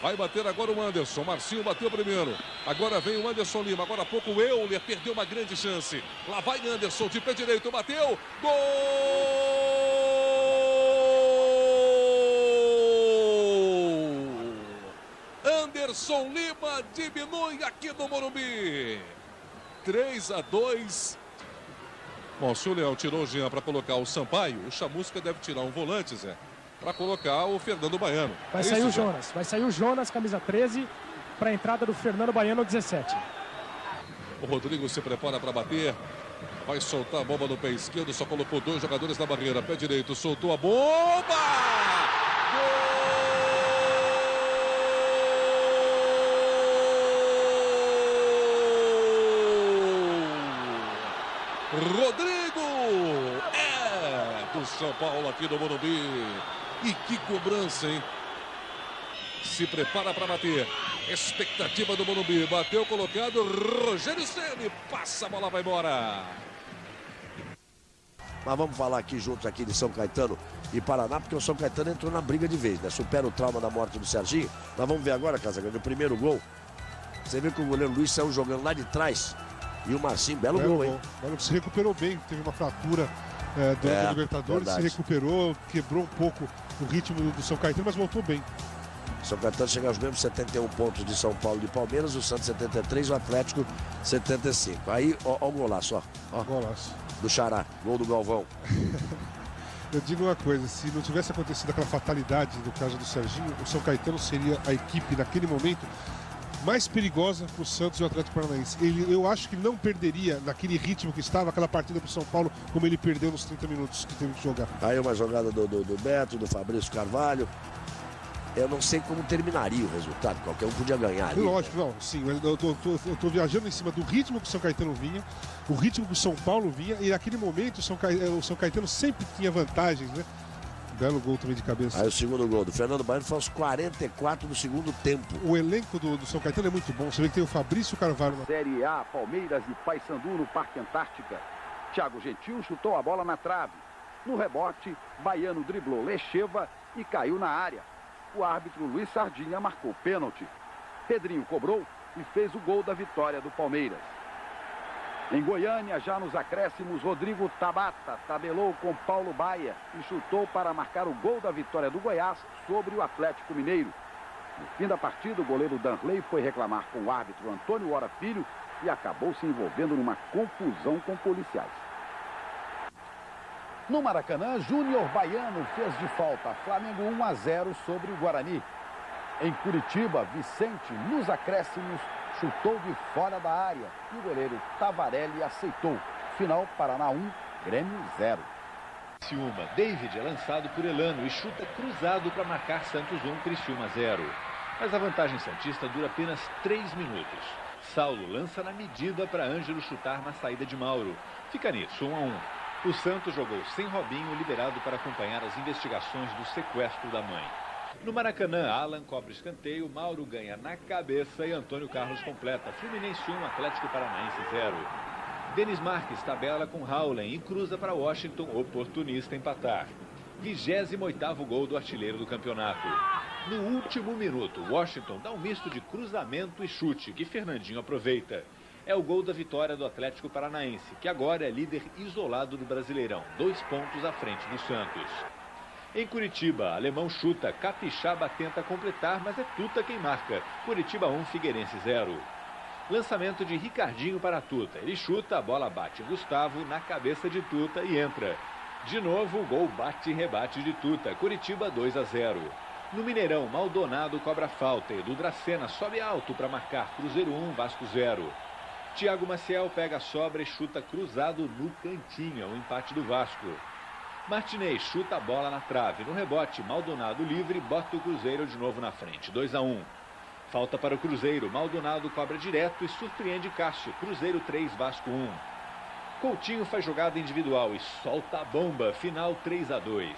Vai bater agora o Anderson. Marcinho bateu primeiro. Agora vem o Anderson Lima. Agora há pouco o Euler perdeu uma grande chance. Lá vai Anderson de pé direito. Bateu. Gol! Anderson Lima diminui aqui no Morumbi. três a dois. Bom, se o Leão tirou o Jean para colocar o Sampaio, o Chamusca deve tirar um volante, Zé, para colocar o Fernando Baiano. Vai é sair isso, o Jonas, já. vai sair o Jonas, camisa treze, para a entrada do Fernando Baiano, dezessete. O Rodrigo se prepara para bater, vai soltar a bomba no pé esquerdo, só colocou dois jogadores na barreira, pé direito, soltou a bomba! Rodrigo é do São Paulo aqui no Morumbi. E que cobrança, hein? Se prepara para bater. Expectativa do Morumbi. Bateu colocado. Rogério Ceni passa a bola, vai embora. Mas vamos falar aqui juntos aqui de São Caetano e Paraná, porque o São Caetano entrou na briga de vez, né? Supera o trauma da morte do Serginho. Nós vamos ver agora, Casagrande, o primeiro gol. Você vê que o goleiro Luiz saiu jogando lá de trás. E o Marcinho, belo, belo gol, hein? Belo, se recuperou bem, teve uma fratura é, durante é, a Libertadores, verdade. Se recuperou, quebrou um pouco o ritmo do São Caetano, mas voltou bem. São Caetano chega aos mesmos setenta e um pontos de São Paulo e de Palmeiras, o Santos setenta e três, o Atlético setenta e cinco. Aí, ó, ó o golaço, ó. ó. Golaço. Do Xará, gol do Galvão. Eu digo uma coisa, se não tivesse acontecido aquela fatalidade no caso do Serginho, o São Caetano seria a equipe naquele momento mais perigosa para o Santos e o Atlético Paranaense. Ele, eu acho que não perderia, naquele ritmo que estava, aquela partida para o São Paulo, como ele perdeu nos trinta minutos que teve que jogar. Aí uma jogada do, do, do Beto, do Fabrício Carvalho. Eu não sei como terminaria o resultado, qualquer um podia ganhar ali. Lógico, né? não, sim, mas eu estou viajando em cima do ritmo que o São Caetano vinha, o ritmo que o São Paulo vinha, e naquele momento o São Caetano, o São Caetano sempre tinha vantagens, né? Belo gol também de cabeça. Aí o segundo gol do Fernando Baiano foi aos quarenta e quatro do segundo tempo. O elenco do, do São Caetano é muito bom. Você vê que tem o Fabrício Carvalho. Na Série A, Palmeiras e Paysandu no Parque Antártica. Thiago Gentil chutou a bola na trave. No rebote, Baiano driblou Lecheva e caiu na área. O árbitro Luiz Sardinha marcou pênalti. Pedrinho cobrou e fez o gol da vitória do Palmeiras. Em Goiânia, já nos acréscimos, Rodrigo Tabata tabelou com Paulo Baia e chutou para marcar o gol da vitória do Goiás sobre o Atlético Mineiro. No fim da partida, o goleiro Danley foi reclamar com o árbitro Antônio Hora Filho e acabou se envolvendo numa confusão com policiais. No Maracanã, Júnior Baiano fez de falta Flamengo um a zero sobre o Guarani. Em Curitiba, Vicente, nos acréscimos, chutou de fora da área e o goleiro Tavarelli aceitou. Final, Paraná um, Grêmio zero. Criciúma, David é lançado por Elano e chuta cruzado para marcar Santos um, Criciúma zero. Mas a vantagem santista dura apenas três minutos. Saulo lança na medida para Ângelo chutar na saída de Mauro. Fica nisso, um a um. O Santos jogou sem Robinho, liberado para acompanhar as investigações do sequestro da mãe. No Maracanã, Alan cobra escanteio, Mauro ganha na cabeça e Antônio Carlos completa. Fluminense um, Atlético Paranaense zero. Denis Marques tabela com Howland e cruza para Washington, oportunista empatar. vigésimo oitavo gol do artilheiro do campeonato. No último minuto, Washington dá um misto de cruzamento e chute, que Fernandinho aproveita. É o gol da vitória do Atlético Paranaense, que agora é líder isolado do Brasileirão, dois pontos à frente do Santos. Em Curitiba, alemão chuta, Capixaba tenta completar, mas é Tuta quem marca. Curitiba um, Figueirense zero. Lançamento de Ricardinho para Tuta. Ele chuta, a bola bate Gustavo na cabeça de Tuta e entra. De novo, o gol bate e rebate de Tuta. Curitiba dois a zero. No Mineirão, Maldonado cobra falta. Edu Dracena sobe alto para marcar. Cruzeiro um, Vasco zero. Thiago Maciel pega a sobra e chuta cruzado no cantinho. É o empate do Vasco. Martinez chuta a bola na trave. No rebote, Maldonado livre, bota o Cruzeiro de novo na frente. dois a um. Falta para o Cruzeiro. Maldonado cobra direto e surpreende Cássio. Cruzeiro três, Vasco um. Coutinho faz jogada individual e solta a bomba. Final três a dois.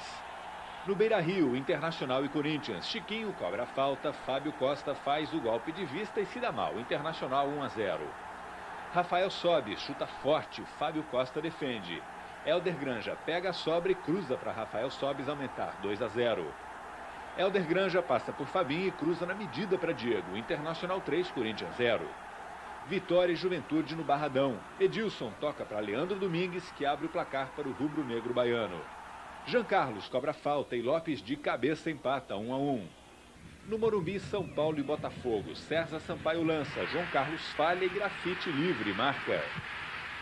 No Beira-Rio, Internacional e Corinthians. Chiquinho cobra a falta. Fábio Costa faz o golpe de vista e se dá mal. Internacional um a zero. Rafael sobe, chuta forte, Fábio Costa defende. Helder Granja pega a sobra e cruza para Rafael Sobis aumentar dois a zero. Helder Granja passa por Fabinho e cruza na medida para Diego. Internacional três, Corinthians zero. Vitória e Juventude no Barradão. Edilson toca para Leandro Domingues, que abre o placar para o rubro-negro baiano. Jean Carlos cobra falta e Lopes de cabeça empata um a um. No Morumbi, São Paulo e Botafogo. César Sampaio lança, João Carlos falha e Grafite livre marca.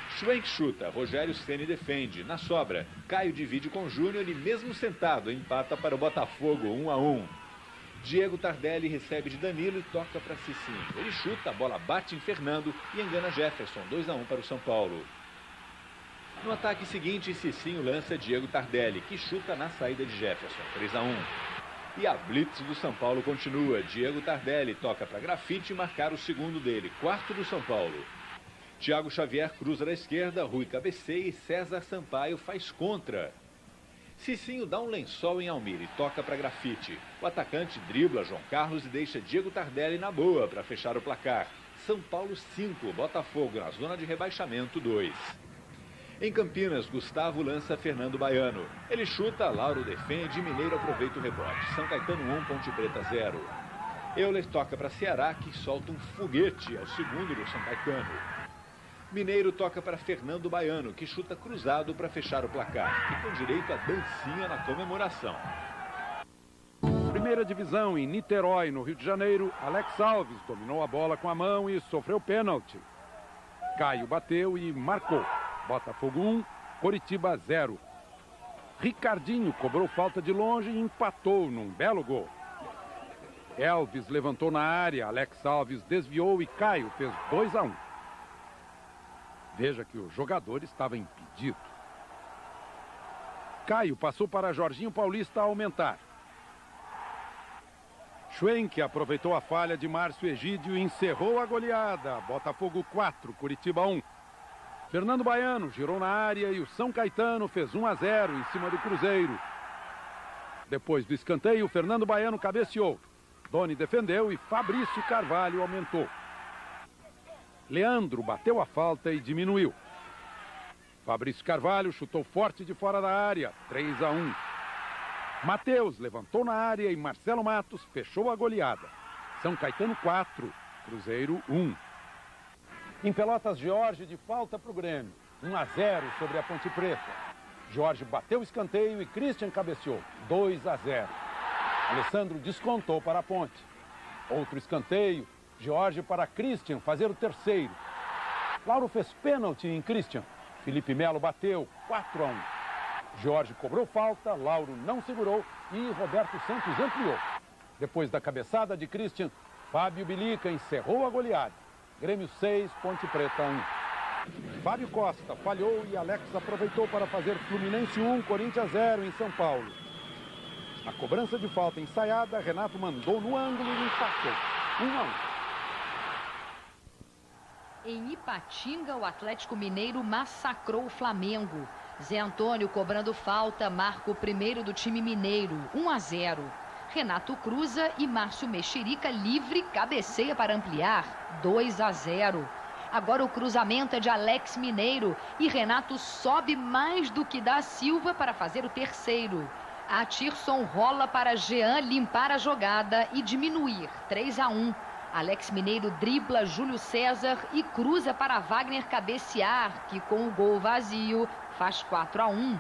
Schwenk chuta, Rogério Ceni defende. Na sobra, Caio divide com Júnior e mesmo sentado empata para o Botafogo um a um. Diego Tardelli recebe de Danilo e toca para Cicinho. Ele chuta, a bola bate em Fernando e engana Jefferson, dois a um para o São Paulo. No ataque seguinte, Cicinho lança Diego Tardelli, que chuta na saída de Jefferson, três a um. E a blitz do São Paulo continua. Diego Tardelli toca para Grafite marcar o segundo dele, quarto do São Paulo. Thiago Xavier cruza da esquerda, Rui cabeceia e César Sampaio faz contra. Cicinho dá um lençol em Almir e toca para Grafite. O atacante dribla João Carlos e deixa Diego Tardelli na boa para fechar o placar. São Paulo cinco, Botafogo na zona de rebaixamento dois. Em Campinas, Gustavo lança Fernando Baiano. Ele chuta, Lauro defende e Mineiro aproveita o rebote. São Caetano um, Ponte Preta zero. Euler toca para Ceará, que solta um foguete ao segundo do São Caetano. Mineiro toca para Fernando Baiano, que chuta cruzado para fechar o placar. E com direito a dancinha na comemoração. Primeira divisão em Niterói, no Rio de Janeiro. Alex Alves dominou a bola com a mão e sofreu pênalti. Caio bateu e marcou. Botafogo um, Coritiba zero. Ricardinho cobrou falta de longe e empatou num belo gol. Elvis levantou na área, Alex Alves desviou e Caio fez dois a um. Veja que o jogador estava impedido. Caio passou para Jorginho Paulista aumentar. Schwenk aproveitou a falha de Márcio Egídio e encerrou a goleada. Botafogo quatro, Coritiba um. Fernando Baiano girou na área e o São Caetano fez um a zero em cima do Cruzeiro. Depois do escanteio, Fernando Baiano cabeceou. Doni defendeu e Fabrício Carvalho aumentou. Leandro bateu a falta e diminuiu. Fabrício Carvalho chutou forte de fora da área, três a um. Matheus levantou na área e Marcelo Matos fechou a goleada. São Caetano quatro, Cruzeiro um. Em Pelotas, Jorge de falta para o Grêmio, um a zero sobre a Ponte Preta. Jorge bateu o escanteio e Christian cabeceou, dois a zero. Alessandro descontou para a Ponte. Outro escanteio. Jorge para Christian fazer o terceiro. Lauro fez pênalti em Christian. Felipe Melo bateu, quatro a um. Jorge cobrou falta, Lauro não segurou e Roberto Santos ampliou. Depois da cabeçada de Christian, Fábio Bilica encerrou a goleada. Grêmio seis, Ponte Preta um. Fábio Costa falhou e Alex aproveitou para fazer Fluminense um, Corinthians zero em São Paulo. A cobrança de falta ensaiada, Renato mandou no ângulo e empatou, um a um. Em Ipatinga, o Atlético Mineiro massacrou o Flamengo. Zé Antônio, cobrando falta, marca o primeiro do time mineiro, um a zero. Renato cruza e Márcio Mexerica, livre, cabeceia para ampliar, dois a zero. Agora o cruzamento é de Alex Mineiro e Renato sobe mais do que dá a Silva para fazer o terceiro. Atirson rola para Jean limpar a jogada e diminuir, três a um. Alex Mineiro dribla Júlio César e cruza para Wagner cabecear, que com o gol vazio faz quatro a um.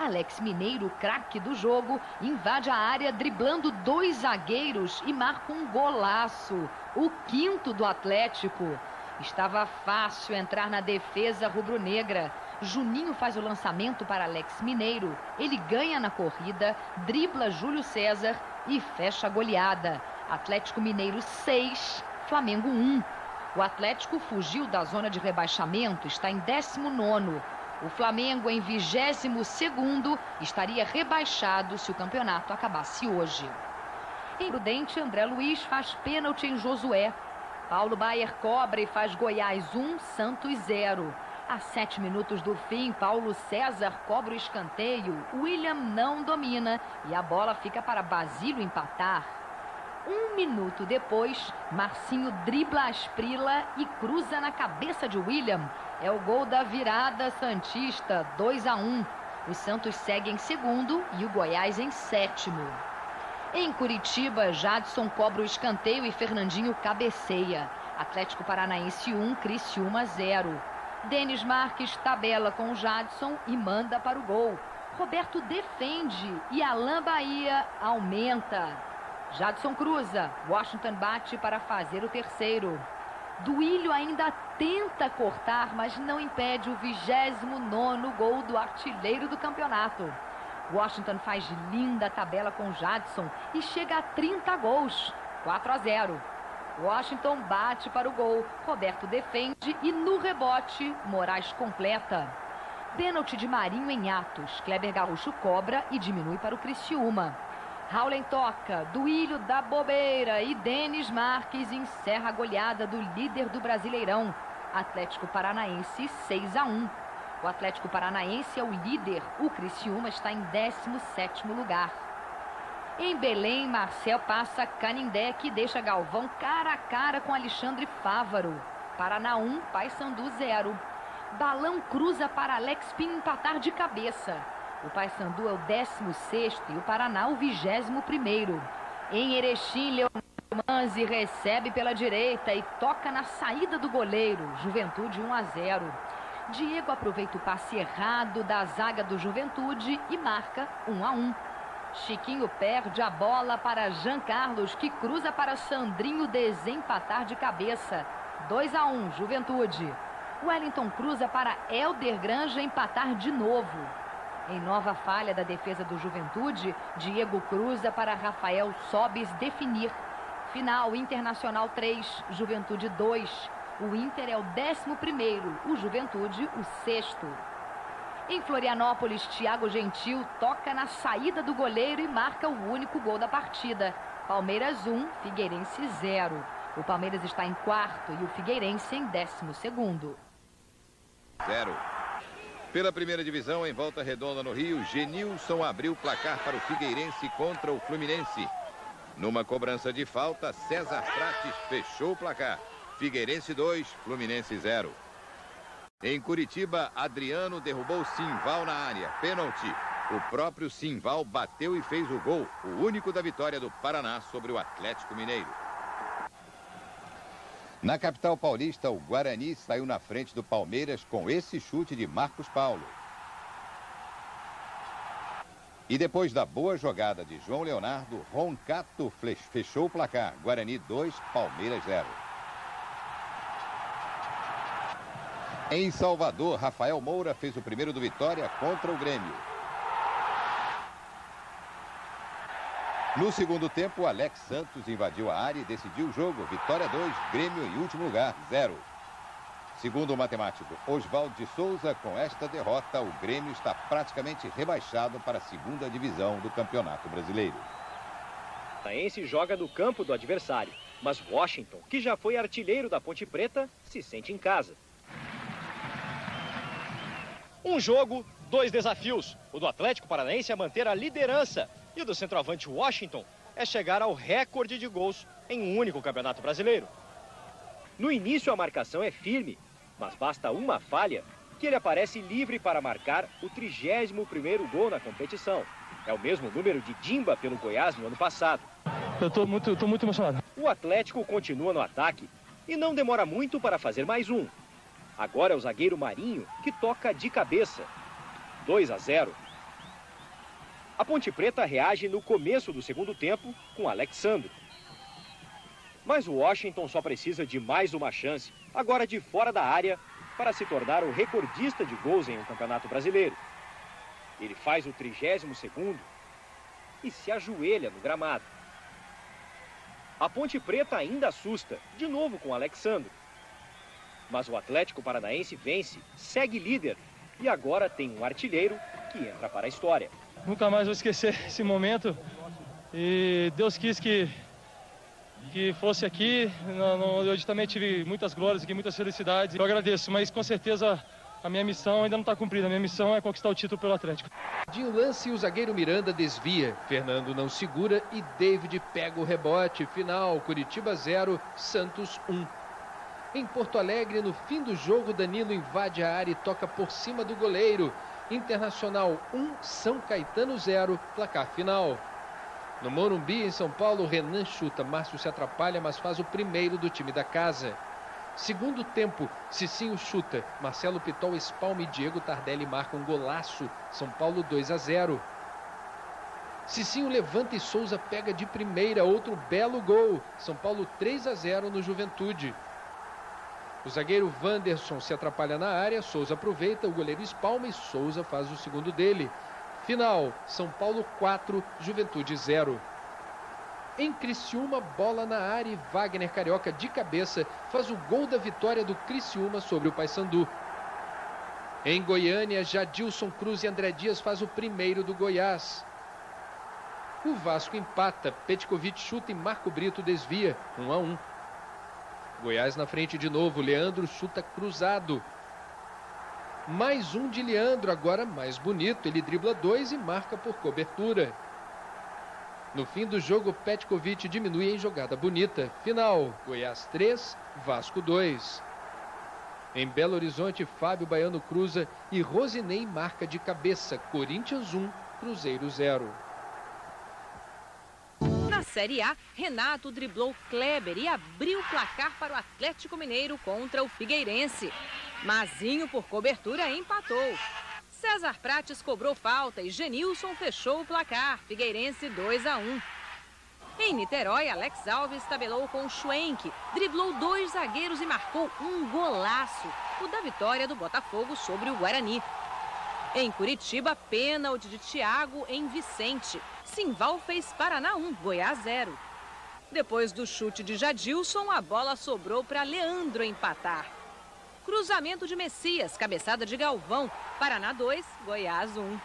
Alex Mineiro, craque do jogo, invade a área driblando dois zagueiros e marca um golaço, o quinto do Atlético. Estava fácil entrar na defesa rubro-negra. Juninho faz o lançamento para Alex Mineiro. Ele ganha na corrida, dribla Júlio César e fecha a goleada. Atlético Mineiro seis, Flamengo um. O Atlético fugiu da zona de rebaixamento, está em décimo nono. O Flamengo, em vigésimo segundo, estaria rebaixado se o campeonato acabasse hoje. Em Prudente, André Luiz faz pênalti em Josué. Paulo Baier cobra e faz Goiás um, Santos zero. A sete minutos do fim, Paulo César cobra o escanteio. William não domina e a bola fica para Basílio empatar. Um minuto depois, Marcinho dribla a Asprila e cruza na cabeça de William. É o gol da virada santista, dois a um. O Santos segue em segundo e o Goiás em sétimo. Em Curitiba, Jadson cobra o escanteio e Fernandinho cabeceia. Atlético Paranaense um, Criciúma zero. Denis Marques tabela com o Jadson e manda para o gol. Roberto defende e Alain Bahia aumenta. Jadson cruza, Washington bate para fazer o terceiro. Duílio ainda tenta cortar, mas não impede o vigésimo nono gol do artilheiro do campeonato. Washington faz linda tabela com Jadson e chega a trinta gols, quatro a zero. Washington bate para o gol, Roberto defende e no rebote, Moraes completa. Pênalti de Marinho em Atos, Kleber Gaúcho cobra e diminui para o Criciúma. Howlen toca, Duílio da bobeira e Denis Marques encerra a goleada do líder do Brasileirão. Atlético Paranaense seis a um. O Atlético Paranaense é o líder, o Criciúma está em décimo sétimo lugar. Em Belém, Marcel passa Canindé, que deixa Galvão cara a cara com Alexandre Fávaro. Paraná um, Paysandu zero. Balão cruza para Alex Pinho empatar de cabeça. O Paysandu é o décimo sexto e o Paraná o vigésimo primeiro. Em Erechim, Leonardo Manzi recebe pela direita e toca na saída do goleiro. Juventude um a zero. Diego aproveita o passe errado da zaga do Juventude e marca um a um. Chiquinho perde a bola para Jean Carlos, que cruza para Sandrinho desempatar de cabeça. dois a um, Juventude. Wellington cruza para Helder Granja empatar de novo. Em nova falha da defesa do Juventude, Diego cruza para Rafael Sobis definir. Final, Internacional três, Juventude dois. O Inter é o décimo primeiro, o Juventude o sexto. Em Florianópolis, Thiago Gentil toca na saída do goleiro e marca o único gol da partida. Palmeiras um, Figueirense zero. O Palmeiras está em quarto e o Figueirense em décimo segundo. Zero. Pela primeira divisão, em Volta Redonda no Rio, Genilson abriu o placar para o Figueirense contra o Fluminense. Numa cobrança de falta, César Prates fechou o placar. Figueirense dois, Fluminense zero. Em Curitiba, Adriano derrubou Simval na área. Pênalti. O próprio Simval bateu e fez o gol, o único da vitória do Paraná sobre o Atlético Mineiro. Na capital paulista, o Guarani saiu na frente do Palmeiras com esse chute de Marcos Paulo. E depois da boa jogada de João Leonardo, Roncato fechou o placar. Guarani dois, Palmeiras zero. Em Salvador, Rafael Moura fez o primeiro do Vitória contra o Grêmio. No segundo tempo, Alex Santos invadiu a área e decidiu o jogo. Vitória dois, Grêmio em último lugar, zero. Segundo o matemático Oswaldo de Souza, com esta derrota, o Grêmio está praticamente rebaixado para a segunda divisão do Campeonato Brasileiro. O Paranaense joga do campo do adversário, mas Washington, que já foi artilheiro da Ponte Preta, se sente em casa. Um jogo, dois desafios. O do Atlético Paranaense é manter a liderança. E o do centroavante Washington é chegar ao recorde de gols em um único campeonato brasileiro. No início a marcação é firme, mas basta uma falha que ele aparece livre para marcar o trigésimo primeiro gol na competição. É o mesmo número de Dimba pelo Goiás no ano passado. Eu tô muito, tô muito emocionado. O Atlético continua no ataque e não demora muito para fazer mais um. Agora é o zagueiro Marinho que toca de cabeça. dois a zero. A Ponte Preta reage no começo do segundo tempo com Alexandre. Mas o Washington só precisa de mais uma chance, agora de fora da área, para se tornar o recordista de gols em um campeonato brasileiro. Ele faz o trigésimo segundo e se ajoelha no gramado. A Ponte Preta ainda assusta, de novo com Alexandre. Mas o Atlético Paranaense vence, segue líder e agora tem um artilheiro que entra para a história. Nunca mais vou esquecer esse momento e Deus quis que, que fosse aqui. Eu também tive muitas glórias aqui, muitas felicidades. Eu agradeço, mas com certeza a minha missão ainda não está cumprida. A minha missão é conquistar o título pelo Atlético. De lance, o zagueiro Miranda desvia. Fernando não segura e David pega o rebote. Final, Curitiba zero, Santos um. Em Porto Alegre, no fim do jogo, Danilo invade a área e toca por cima do goleiro. Internacional um, São Caetano zero, placar final. No Morumbi, em São Paulo, Renan chuta, Márcio se atrapalha, mas faz o primeiro do time da casa. Segundo tempo, Cicinho chuta, Marcelo Pitol espalma e Diego Tardelli marca um golaço, São Paulo dois a zero. Cicinho levanta e Souza pega de primeira, outro belo gol, São Paulo três a zero no Juventude. O zagueiro Wanderson se atrapalha na área, Souza aproveita, o goleiro espalma e Souza faz o segundo dele. Final, São Paulo quatro, Juventude zero. Em Criciúma, bola na área e Wagner Carioca de cabeça faz o gol da vitória do Criciúma sobre o Paysandu. Em Goiânia, Jadilson Cruz e André Dias faz o primeiro do Goiás. O Vasco empata, Petkovic chuta e Marco Brito desvia, um a um. Goiás na frente de novo, Leandro chuta cruzado. Mais um de Leandro, agora mais bonito, ele dribla dois e marca por cobertura. No fim do jogo, Petkovic diminui em jogada bonita. Final, Goiás três, Vasco dois. Em Belo Horizonte, Fábio Baiano cruza e Rosinei marca de cabeça. Corinthians um, Cruzeiro zero. Na Série A, Renato driblou Kleber e abriu o placar para o Atlético Mineiro contra o Figueirense. Mazinho, por cobertura, empatou. César Prates cobrou falta e Genilson fechou o placar. Figueirense dois a um. Em Niterói, Alex Alves tabelou com Schwenk, driblou dois zagueiros e marcou um golaço, o da vitória do Botafogo sobre o Guarani. Em Curitiba, pênalti de Thiago em Vicente. Simval fez Paraná um, Goiás zero. Depois do chute de Jadilson, a bola sobrou para Leandro empatar. Cruzamento de Messias, cabeçada de Galvão, Paraná dois, Goiás um.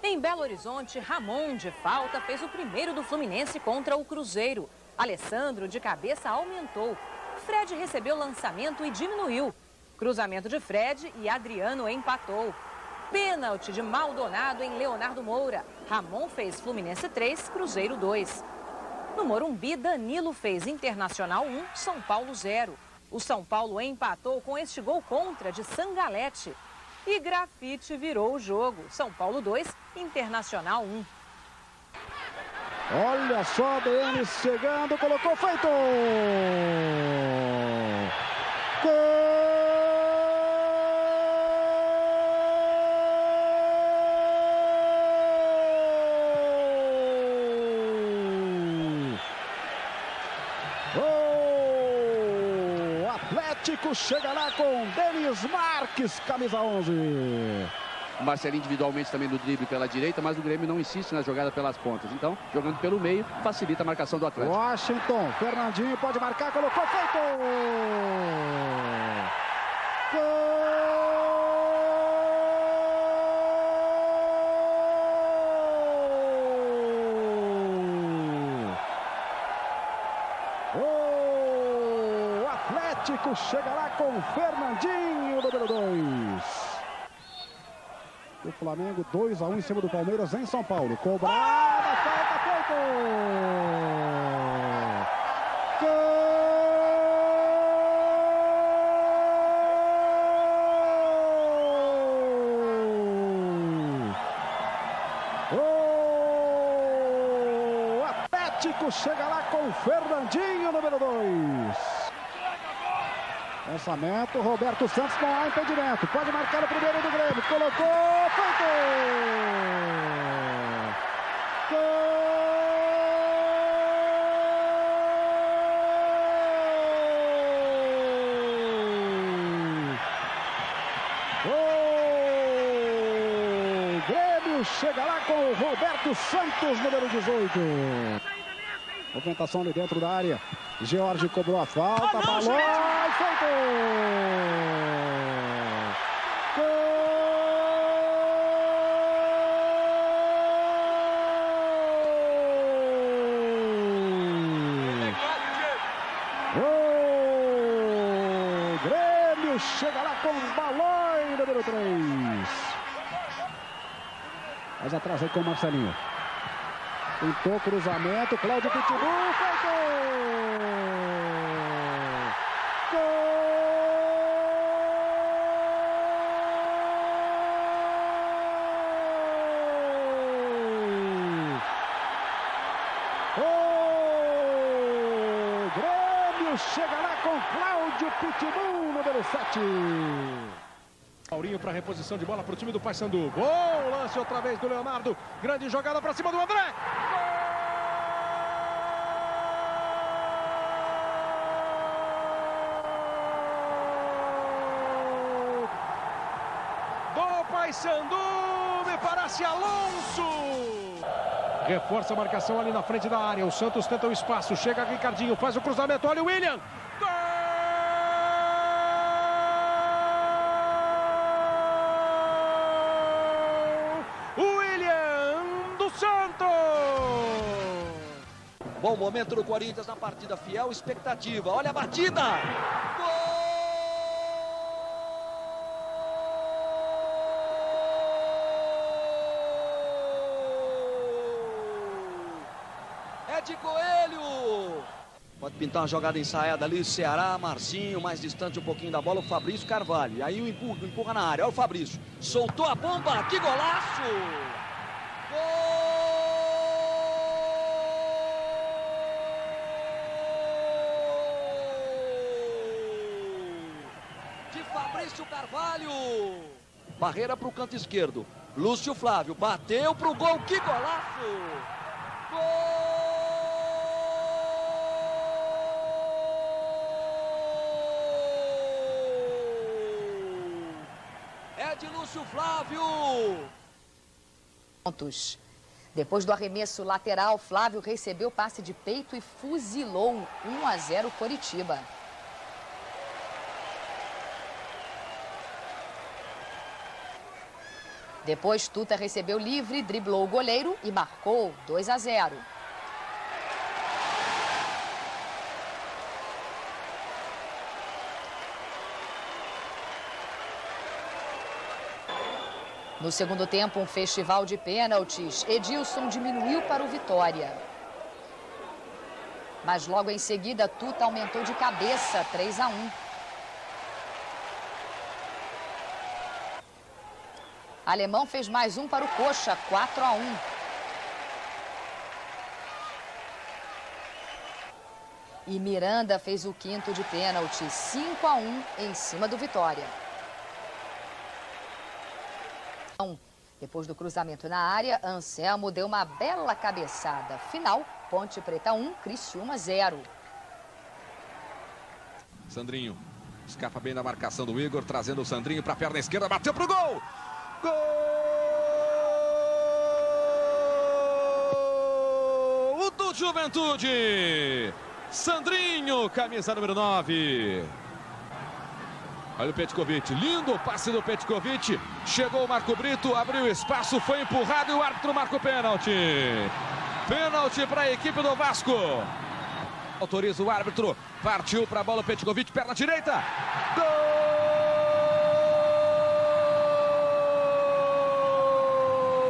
Em Belo Horizonte, Ramon de falta fez o primeiro do Fluminense contra o Cruzeiro. Alessandro de cabeça aumentou. Fred recebeu lançamento e diminuiu. Cruzamento de Fred e Adriano empatou. Pênalti de Maldonado em Leonardo Moura. Ramon fez Fluminense três, Cruzeiro dois. No Morumbi, Danilo fez Internacional um, São Paulo zero. O São Paulo empatou com este gol contra de Sangalete. E Grafite virou o jogo. São Paulo dois, Internacional um. Olha só, D N chegando, colocou, feito! Atlético chega lá com Denis Marques, camisa onze. O Marcelinho individualmente também no drible pela direita, mas o Grêmio não insiste na jogada pelas pontas. Então, jogando pelo meio, facilita a marcação do Atlético. Washington, Fernandinho pode marcar, colocou, feito! Gol! Atlético chega lá com Fernandinho, número dois. O Flamengo dois a um em cima do Palmeiras em São Paulo. Cobrada, falta, feito! Gol! O Atlético chega lá com Fernandinho, número dois. Lançamento, Roberto Santos, não há impedimento. Pode marcar o primeiro do Grêmio. Colocou, feito! Gol! O Grêmio chega lá com o Roberto Santos, número dezoito. Movimentação ali dentro da área. George cobrou a falta, oh, não, balão! Feito! Gol! O Grêmio chega lá com o balão, número três. Mas atrás aí com o Marcelinho. Tentou cruzamento, Cláudio Pitbull, foi gol! Chega lá com Cláudio Pitbull, número sete. Maurinho para reposição de bola para o time do Paysandu. Gol, lance outra vez do Leonardo. Grande jogada para cima do André. Gol do Paysandu, me parece Alonso. Reforça a marcação ali na frente da área. O Santos tenta o espaço. Chega Ricardinho, faz o cruzamento. Olha o William. Gol! William do Santos! Bom momento do Corinthians na partida, fiel expectativa. Olha a batida! Gol! De Coelho! Pode pintar uma jogada ensaiada ali, Ceará, Marcinho, mais distante um pouquinho da bola, o Fabrício Carvalho. E aí o empurra, empurra na área, olha o Fabrício. Soltou a bomba, que golaço! Gol! De Fabrício Carvalho! Barreira para o canto esquerdo. Lúcio Flávio bateu para o gol, que golaço! Gol! De Lúcio Flávio. Depois do arremesso lateral, Flávio recebeu passe de peito e fuzilou. Um a zero Coritiba. Depois Tuta recebeu livre, driblou o goleiro e marcou dois a zero. No segundo tempo, um festival de pênaltis. Edilson diminuiu para o Vitória. Mas logo em seguida, Tuta aumentou de cabeça, três a um. Alemão fez mais um para o Coxa, quatro a um. E Miranda fez o quinto de pênalti, cinco a um em cima do Vitória. Depois do cruzamento na área, Anselmo deu uma bela cabeçada. Final, Ponte Preta um, Criciúma zero. Sandrinho escapa bem na marcação do Igor, trazendo o Sandrinho para a perna esquerda, bateu pro gol! Gol do Juventude! Sandrinho, camisa número nove. Olha o Petkovic, lindo passe do Petkovic, chegou o Marco Brito, abriu espaço, foi empurrado e o árbitro marca o pênalti. Pênalti para a equipe do Vasco. Autoriza o árbitro, partiu para a bola o Petkovic, perna direita.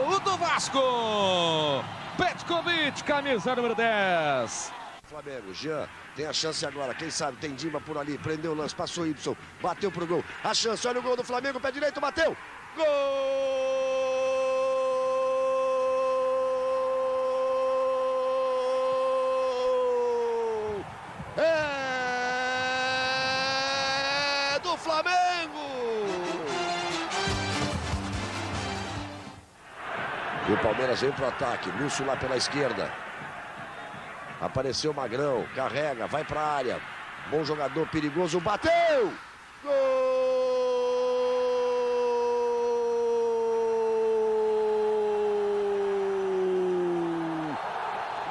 Gol do Vasco! Petkovic, camisa número dez. Flamengo, Jean, tem a chance agora, quem sabe, tem Dima por ali, prendeu o lance, passou Y, bateu pro gol, a chance, olha o gol do Flamengo, pé direito, bateu, gol! É do Flamengo! E o Palmeiras vem pro ataque, Lúcio lá pela esquerda. Apareceu Magrão, carrega, vai pra área. Bom jogador, perigoso, bateu! Gol!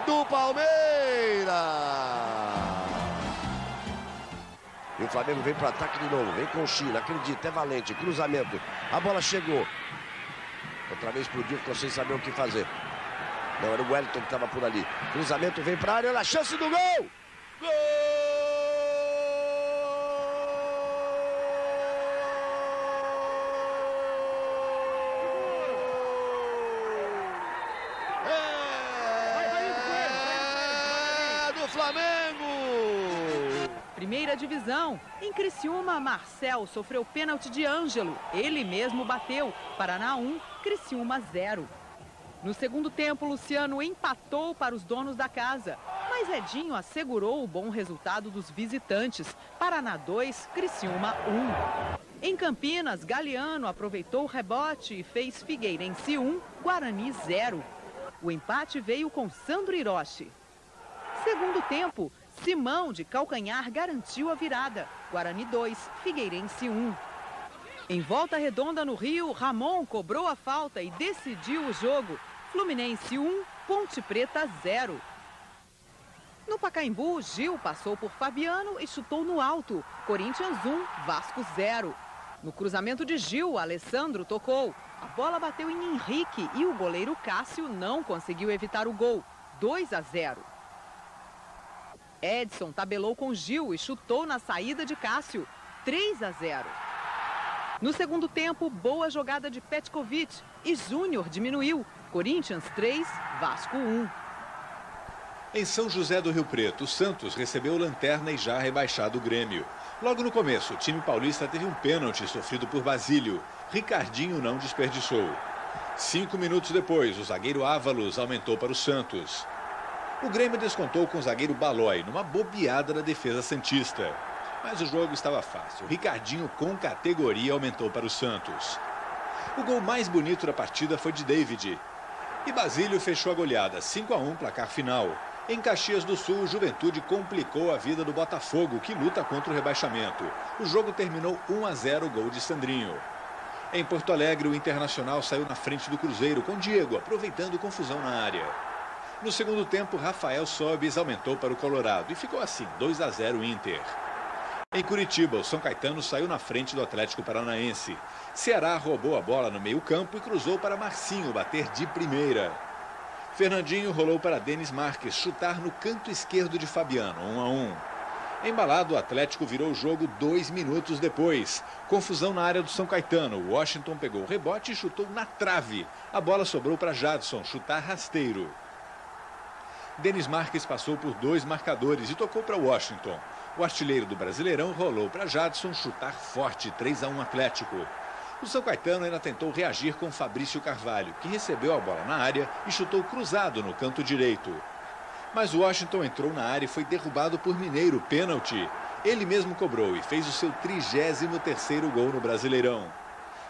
Do Palmeiras! E o Flamengo vem pro ataque de novo, vem com o Chile, acredita, é valente, cruzamento. A bola chegou. Outra vez pro Dico, ficou sem saber o que fazer. Não, era o Wellington que estava por ali. Cruzamento vem para a área, olha a chance do gol! Gol! Flamengo! Primeira divisão. Em Criciúma, Marcel sofreu pênalti de Ângelo. Ele mesmo bateu. Paraná um, Criciúma zero. No segundo tempo, Luciano empatou para os donos da casa. Mas Edinho assegurou o bom resultado dos visitantes. Paraná dois, Criciúma um. Em Campinas, Galeano aproveitou o rebote e fez Figueirense um, Guarani zero. O empate veio com Sandro Hiroshi. Segundo tempo, Simão de calcanhar garantiu a virada. Guarani dois, Figueirense um. Em Volta Redonda, no Rio, Ramon cobrou a falta e decidiu o jogo. Fluminense um, Ponte Preta zero. No Pacaembu, Gil passou por Fabiano e chutou no alto. Corinthians um, Vasco zero. No cruzamento de Gil, Alessandro tocou. A bola bateu em Henrique e o goleiro Cássio não conseguiu evitar o gol. dois a zero. Edson tabelou com Gil e chutou na saída de Cássio. três a zero. No segundo tempo, boa jogada de Petkovic e Júnior diminuiu. Corinthians três, Vasco um. Em São José do Rio Preto, o Santos recebeu lanterna e já rebaixado o Grêmio. Logo no começo, o time paulista teve um pênalti sofrido por Basílio. Ricardinho não desperdiçou. Cinco minutos depois, o zagueiro Ávalos aumentou para o Santos. O Grêmio descontou com o zagueiro Balói, numa bobeada da defesa santista. Mas o jogo estava fácil. Ricardinho, com categoria, aumentou para o Santos. O gol mais bonito da partida foi de David. E Basílio fechou a goleada, cinco a um, placar final. Em Caxias do Sul, o Juventude complicou a vida do Botafogo, que luta contra o rebaixamento. O jogo terminou um a zero, gol de Sandrinho. Em Porto Alegre, o Internacional saiu na frente do Cruzeiro, com Diego aproveitando confusão na área. No segundo tempo, Rafael Sobis aumentou para o Colorado e ficou assim, dois a zero Inter. Em Curitiba, o São Caetano saiu na frente do Atlético Paranaense. Ceará roubou a bola no meio-campo e cruzou para Marcinho bater de primeira. Fernandinho rolou para Denis Marques chutar no canto esquerdo de Fabiano, um a um. Embalado, o Atlético virou o jogo dois minutos depois. Confusão na área do São Caetano. Washington pegou o rebote e chutou na trave. A bola sobrou para Jadson chutar rasteiro. Denis Marques passou por dois marcadores e tocou para Washington. O artilheiro do Brasileirão rolou para Jadson chutar forte, três a um Atlético. O São Caetano ainda tentou reagir com Fabrício Carvalho, que recebeu a bola na área e chutou cruzado no canto direito. Mas Washington entrou na área e foi derrubado por Mineiro, pênalti. Ele mesmo cobrou e fez o seu trigésimo terceiro gol no Brasileirão.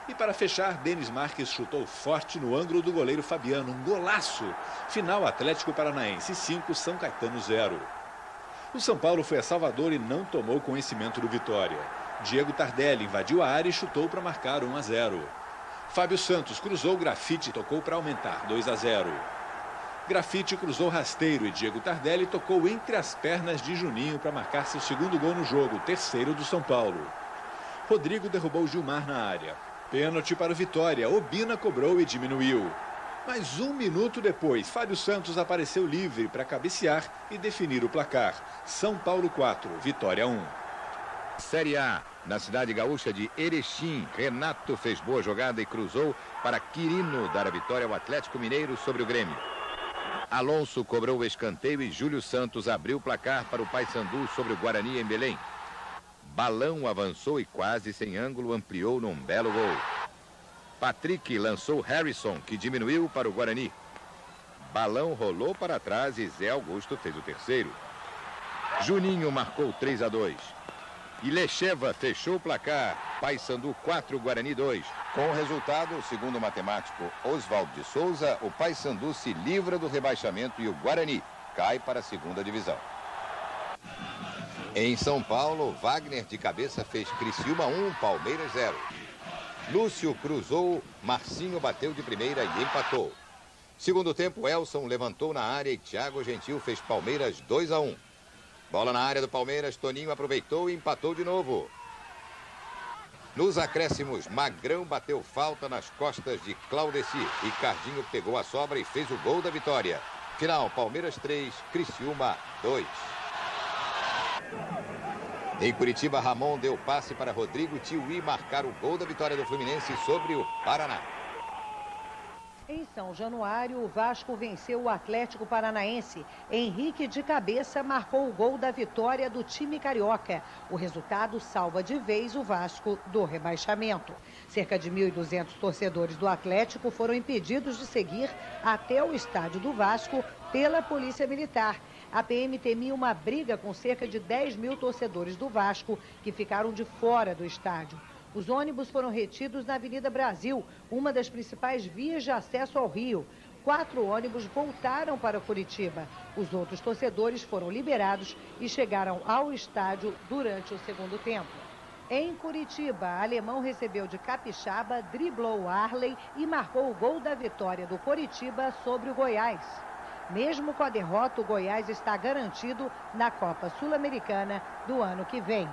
E para fechar, Denis Marques chutou forte no ângulo do goleiro Fabiano, um golaço. Final, Atlético Paranaense cinco, São Caetano zero. O São Paulo foi a Salvador e não tomou conhecimento do Vitória. Diego Tardelli invadiu a área e chutou para marcar um a zero. Fábio Santos cruzou o Grafite e tocou para aumentar dois a zero. Grafite cruzou rasteiro e Diego Tardelli tocou entre as pernas de Juninho para marcar seu segundo gol no jogo, terceiro do São Paulo. Rodrigo derrubou Gilmar na área. Pênalti para o Vitória, Obina cobrou e diminuiu. Mas um minuto depois, Fábio Santos apareceu livre para cabecear e definir o placar. São Paulo quatro, Vitória um. Série A, na cidade gaúcha de Erechim, Renato fez boa jogada e cruzou para Quirino dar a vitória ao Atlético Mineiro sobre o Grêmio. Alonso cobrou o escanteio e Júlio Santos abriu o placar para o Paysandu sobre o Guarani em Belém. Balão avançou e quase sem ângulo ampliou num belo gol. Patrick lançou Harrison, que diminuiu para o Guarani. Balão rolou para trás e Zé Augusto fez o terceiro. Juninho marcou três a dois. E Lecheva fechou o placar. Paysandu quatro, Guarani dois. Com o resultado, segundo o matemático Oswaldo de Souza, o Paysandu se livra do rebaixamento e o Guarani cai para a segunda divisão. Em São Paulo, Wagner de cabeça fez Criciúma um, Palmeiras zero. Lúcio cruzou, Marcinho bateu de primeira e empatou. Segundo tempo, Elson levantou na área e Thiago Gentil fez Palmeiras dois a um. Bola na área do Palmeiras, Toninho aproveitou e empatou de novo. Nos acréscimos, Magrão bateu falta nas costas de Claudeci. E Cardinho pegou a sobra e fez o gol da vitória. Final, Palmeiras três, Criciúma dois. Em Curitiba, Ramon deu passe para Rodrigo Tiuí marcar o gol da vitória do Fluminense sobre o Paraná. Em São Januário, o Vasco venceu o Atlético Paranaense. Henrique de cabeça marcou o gol da vitória do time carioca. O resultado salva de vez o Vasco do rebaixamento. Cerca de mil e duzentos torcedores do Atlético foram impedidos de seguir até o estádio do Vasco pela Polícia Militar. A P M temia uma briga com cerca de dez mil torcedores do Vasco que ficaram de fora do estádio. Os ônibus foram retidos na Avenida Brasil, uma das principais vias de acesso ao Rio. Quatro ônibus voltaram para Curitiba. Os outros torcedores foram liberados e chegaram ao estádio durante o segundo tempo. Em Curitiba, Alemão recebeu de Capixaba, driblou Arley e marcou o gol da vitória do Curitiba sobre o Goiás. Mesmo com a derrota, o Goiás está garantido na Copa Sul-Americana do ano que vem.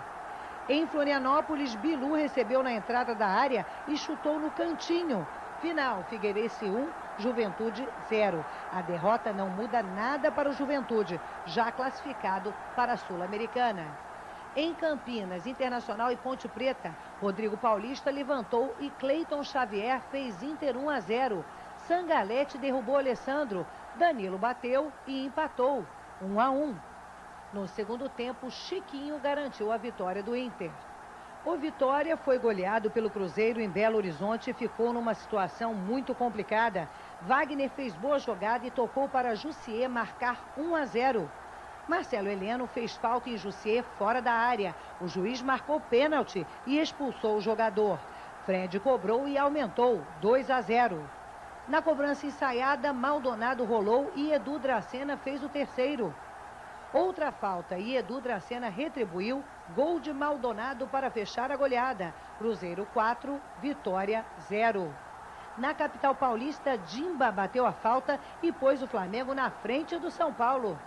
Em Florianópolis, Bilu recebeu na entrada da área e chutou no cantinho. Final, Figueirense um, Juventude zero. A derrota não muda nada para o Juventude, já classificado para a Sul-Americana. Em Campinas, Internacional e Ponte Preta, Rodrigo Paulista levantou e Cleiton Xavier fez Inter um a zero. Sangalete derrubou Alessandro, Danilo bateu e empatou, um a um. No segundo tempo, Chiquinho garantiu a vitória do Inter. O Vitória foi goleado pelo Cruzeiro em Belo Horizonte e ficou numa situação muito complicada. Wagner fez boa jogada e tocou para Jussier marcar um a zero. Marcelo Heleno fez falta em Jussier fora da área. O juiz marcou pênalti e expulsou o jogador. Fred cobrou e aumentou, dois a zero. Na cobrança ensaiada, Maldonado rolou e Edu Dracena fez o terceiro. Outra falta e Edu Dracena retribuiu, gol de Maldonado para fechar a goleada. Cruzeiro quatro, Vitória zero. Na capital paulista, Dimba bateu a falta e pôs o Flamengo na frente do São Paulo.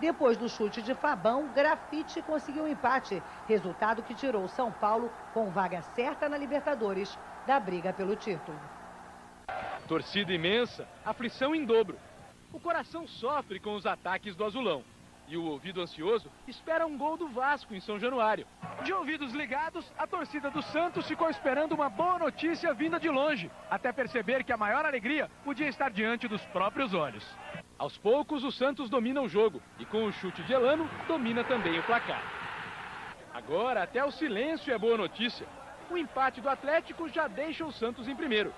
Depois do chute de Fabão, Grafite conseguiu um empate, resultado que tirou o São Paulo com vaga certa na Libertadores da briga pelo título. Torcida imensa, aflição em dobro. O coração sofre com os ataques do Azulão. E o ouvido ansioso espera um gol do Vasco em São Januário. De ouvidos ligados, a torcida do Santos ficou esperando uma boa notícia vinda de longe, até perceber que a maior alegria podia estar diante dos próprios olhos. Aos poucos, o Santos domina o jogo e com o chute de Elano, domina também o placar. Agora, até o silêncio é boa notícia. O empate do Atlético já deixa o Santos em primeiro.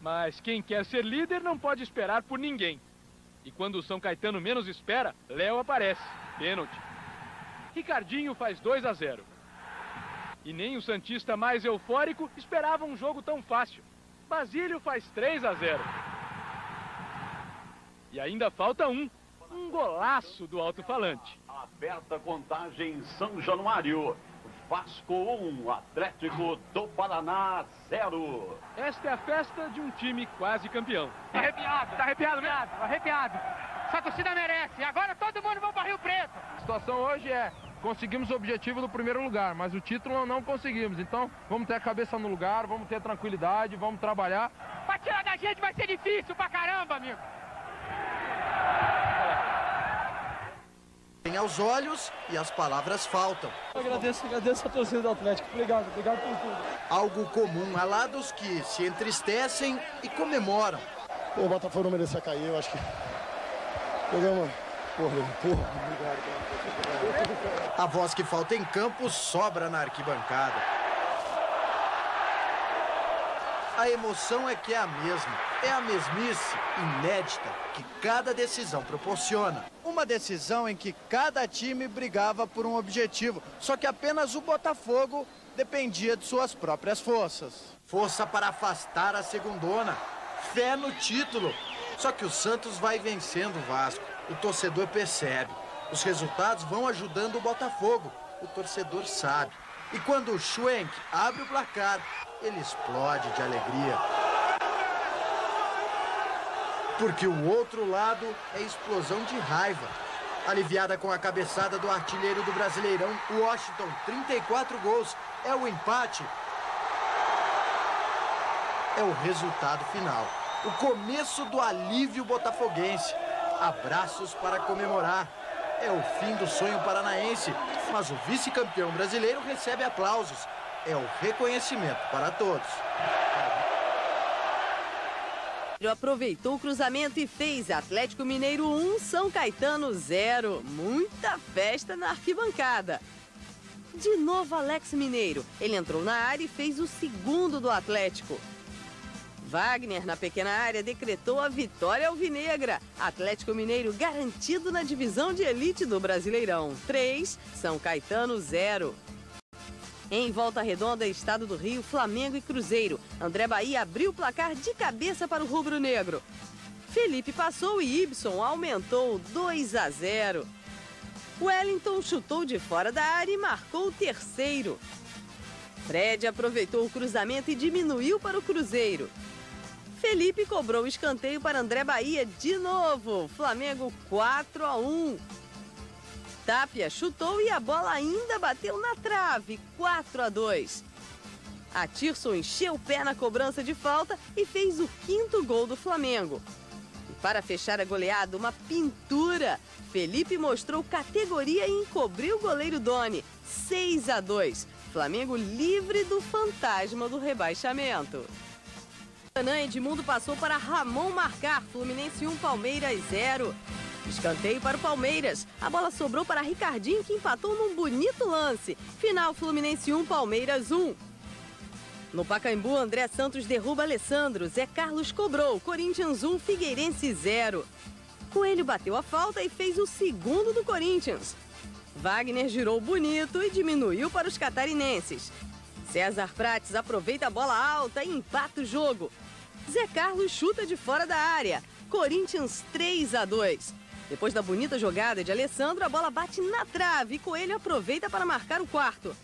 Mas quem quer ser líder não pode esperar por ninguém. E quando o São Caetano menos espera, Léo aparece. Pênalti. Ricardinho faz dois a zero. E nem o santista mais eufórico esperava um jogo tão fácil. Basílio faz três a zero. E ainda falta um. Um golaço do alto-falante. Aberta contagem em São Januário. Vasco um, Atlético do Paraná zero. Esta é a festa de um time quase campeão. Tá arrepiado, tá arrepiado, arrepiado, arrepiado. Essa torcida merece. Agora todo mundo vai para Rio Preto. A situação hoje é, conseguimos o objetivo do primeiro lugar, mas o título não conseguimos. Então, vamos ter a cabeça no lugar, vamos ter tranquilidade, vamos trabalhar. Pra tirar da gente vai ser difícil pra caramba, amigo. Tem aos olhos e as palavras faltam. Eu agradeço, agradeço a torcida do Atlético. Obrigado, obrigado por tudo. Algo comum a lados que se entristecem e comemoram. O Botafogo não merecia cair, eu acho que... Pegamos... Porra, porra. Obrigado. A voz que falta em campo sobra na arquibancada. A emoção é que é a mesma. É a mesmice inédita que cada decisão proporciona. Uma decisão em que cada time brigava por um objetivo, só que apenas o Botafogo dependia de suas próprias forças. Força para afastar a segundona, fé no título. Só que o Santos vai vencendo o Vasco, o torcedor percebe. Os resultados vão ajudando o Botafogo, o torcedor sabe. E quando o Schwenk abre o placar, ele explode de alegria. Porque o outro lado é explosão de raiva. Aliviada com a cabeçada do artilheiro do Brasileirão, Washington, trinta e quatro gols. É o empate. É o resultado final. O começo do alívio botafoguense. Abraços para comemorar. É o fim do sonho paranaense. Mas o vice-campeão brasileiro recebe aplausos. É o reconhecimento para todos. Aproveitou o cruzamento e fez Atlético Mineiro um, São Caetano zero. Muita festa na arquibancada. De novo Alex Mineiro. Ele entrou na área e fez o segundo do Atlético. Wagner, na pequena área, decretou a vitória alvinegra. Atlético Mineiro garantido na divisão de elite do Brasileirão. três, São Caetano zero. Em Volta Redonda, Estado do Rio, Flamengo e Cruzeiro. André Bahia abriu o placar de cabeça para o rubro-negro. Felipe passou e Ibson aumentou dois a zero. Wellington chutou de fora da área e marcou o terceiro. Fred aproveitou o cruzamento e diminuiu para o Cruzeiro. Felipe cobrou o escanteio para André Bahia de novo. Flamengo quatro a um. Tapia chutou e a bola ainda bateu na trave, quatro a dois. Atirson encheu o pé na cobrança de falta e fez o quinto gol do Flamengo. E para fechar a goleada, uma pintura. Felipe mostrou categoria e encobriu o goleiro Doni, seis a dois. Flamengo livre do fantasma do rebaixamento. Renan Edmundo passou para Ramon marcar, Fluminense um, Palmeiras zero. Escanteio para o Palmeiras. A bola sobrou para Ricardinho, que empatou num bonito lance. Final Fluminense um, Palmeiras um. No Pacaembu, André Santos derruba Alessandro. Zé Carlos cobrou. Corinthians um, Figueirense zero. Coelho bateu a falta e fez o segundo do Corinthians. Wagner girou bonito e diminuiu para os catarinenses. César Prates aproveita a bola alta e empata o jogo. Zé Carlos chuta de fora da área. Corinthians três a dois. Depois da bonita jogada de Alessandro, a bola bate na trave e Coelho aproveita para marcar o quarto.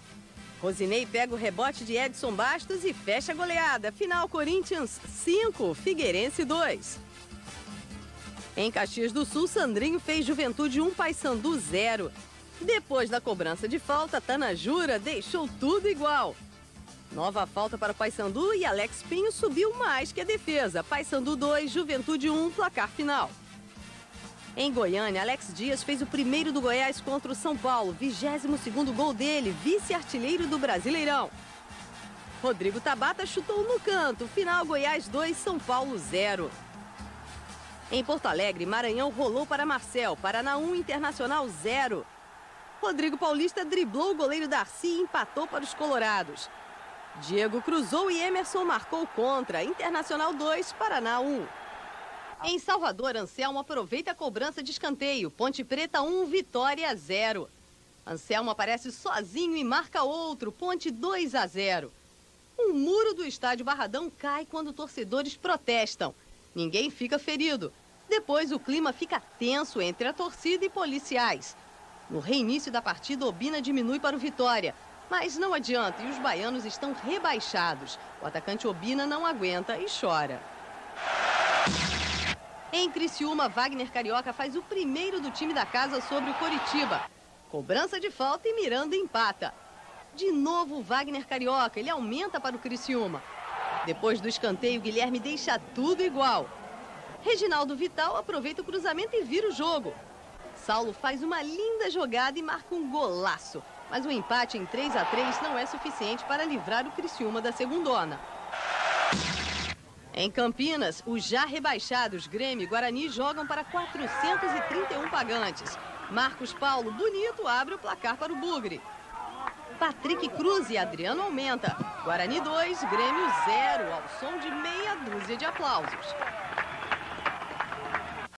Rosinei pega o rebote de Edson Bastos e fecha a goleada. Final Corinthians cinco, Figueirense dois. Em Caxias do Sul, Sandrinho fez Juventude um, Paysandu zero. Depois da cobrança de falta, Tanajura deixou tudo igual. Nova falta para o Paysandu e Alex Pinho subiu mais que a defesa. Paysandu dois, Juventude um, placar final. Em Goiânia, Alex Dias fez o primeiro do Goiás contra o São Paulo, vigésimo segundo gol dele, vice-artilheiro do Brasileirão. Rodrigo Tabata chutou no canto, final Goiás dois, São Paulo zero. Em Porto Alegre, Maranhão rolou para Marcel, Paraná um, Internacional zero. Rodrigo Paulista driblou o goleiro Darcy e empatou para os colorados. Diego cruzou e Emerson marcou contra, Internacional dois, Paraná um. Em Salvador, Anselmo aproveita a cobrança de escanteio. Ponte Preta um, Vitória zero. Anselmo aparece sozinho e marca outro. Ponte dois a zero. Um muro do estádio Barradão cai quando torcedores protestam. Ninguém fica ferido. Depois o clima fica tenso entre a torcida e policiais. No reinício da partida, Obina diminui para o Vitória. Mas não adianta e os baianos estão rebaixados. O atacante Obina não aguenta e chora. Em Criciúma, Wagner Carioca faz o primeiro do time da casa sobre o Coritiba. Cobrança de falta e Miranda empata. De novo, Wagner Carioca, ele aumenta para o Criciúma. Depois do escanteio, Guilherme deixa tudo igual. Reginaldo Vital aproveita o cruzamento e vira o jogo. Saulo faz uma linda jogada e marca um golaço. Mas o empate em três a três não é suficiente para livrar o Criciúma da segundona. Em Campinas, os já rebaixados Grêmio e Guarani jogam para quatrocentos e trinta e um pagantes. Marcos Paulo Bonito abre o placar para o Bugre. Patrick Cruz e Adriano aumenta. Guarani dois, Grêmio zero, ao som de meia dúzia de aplausos.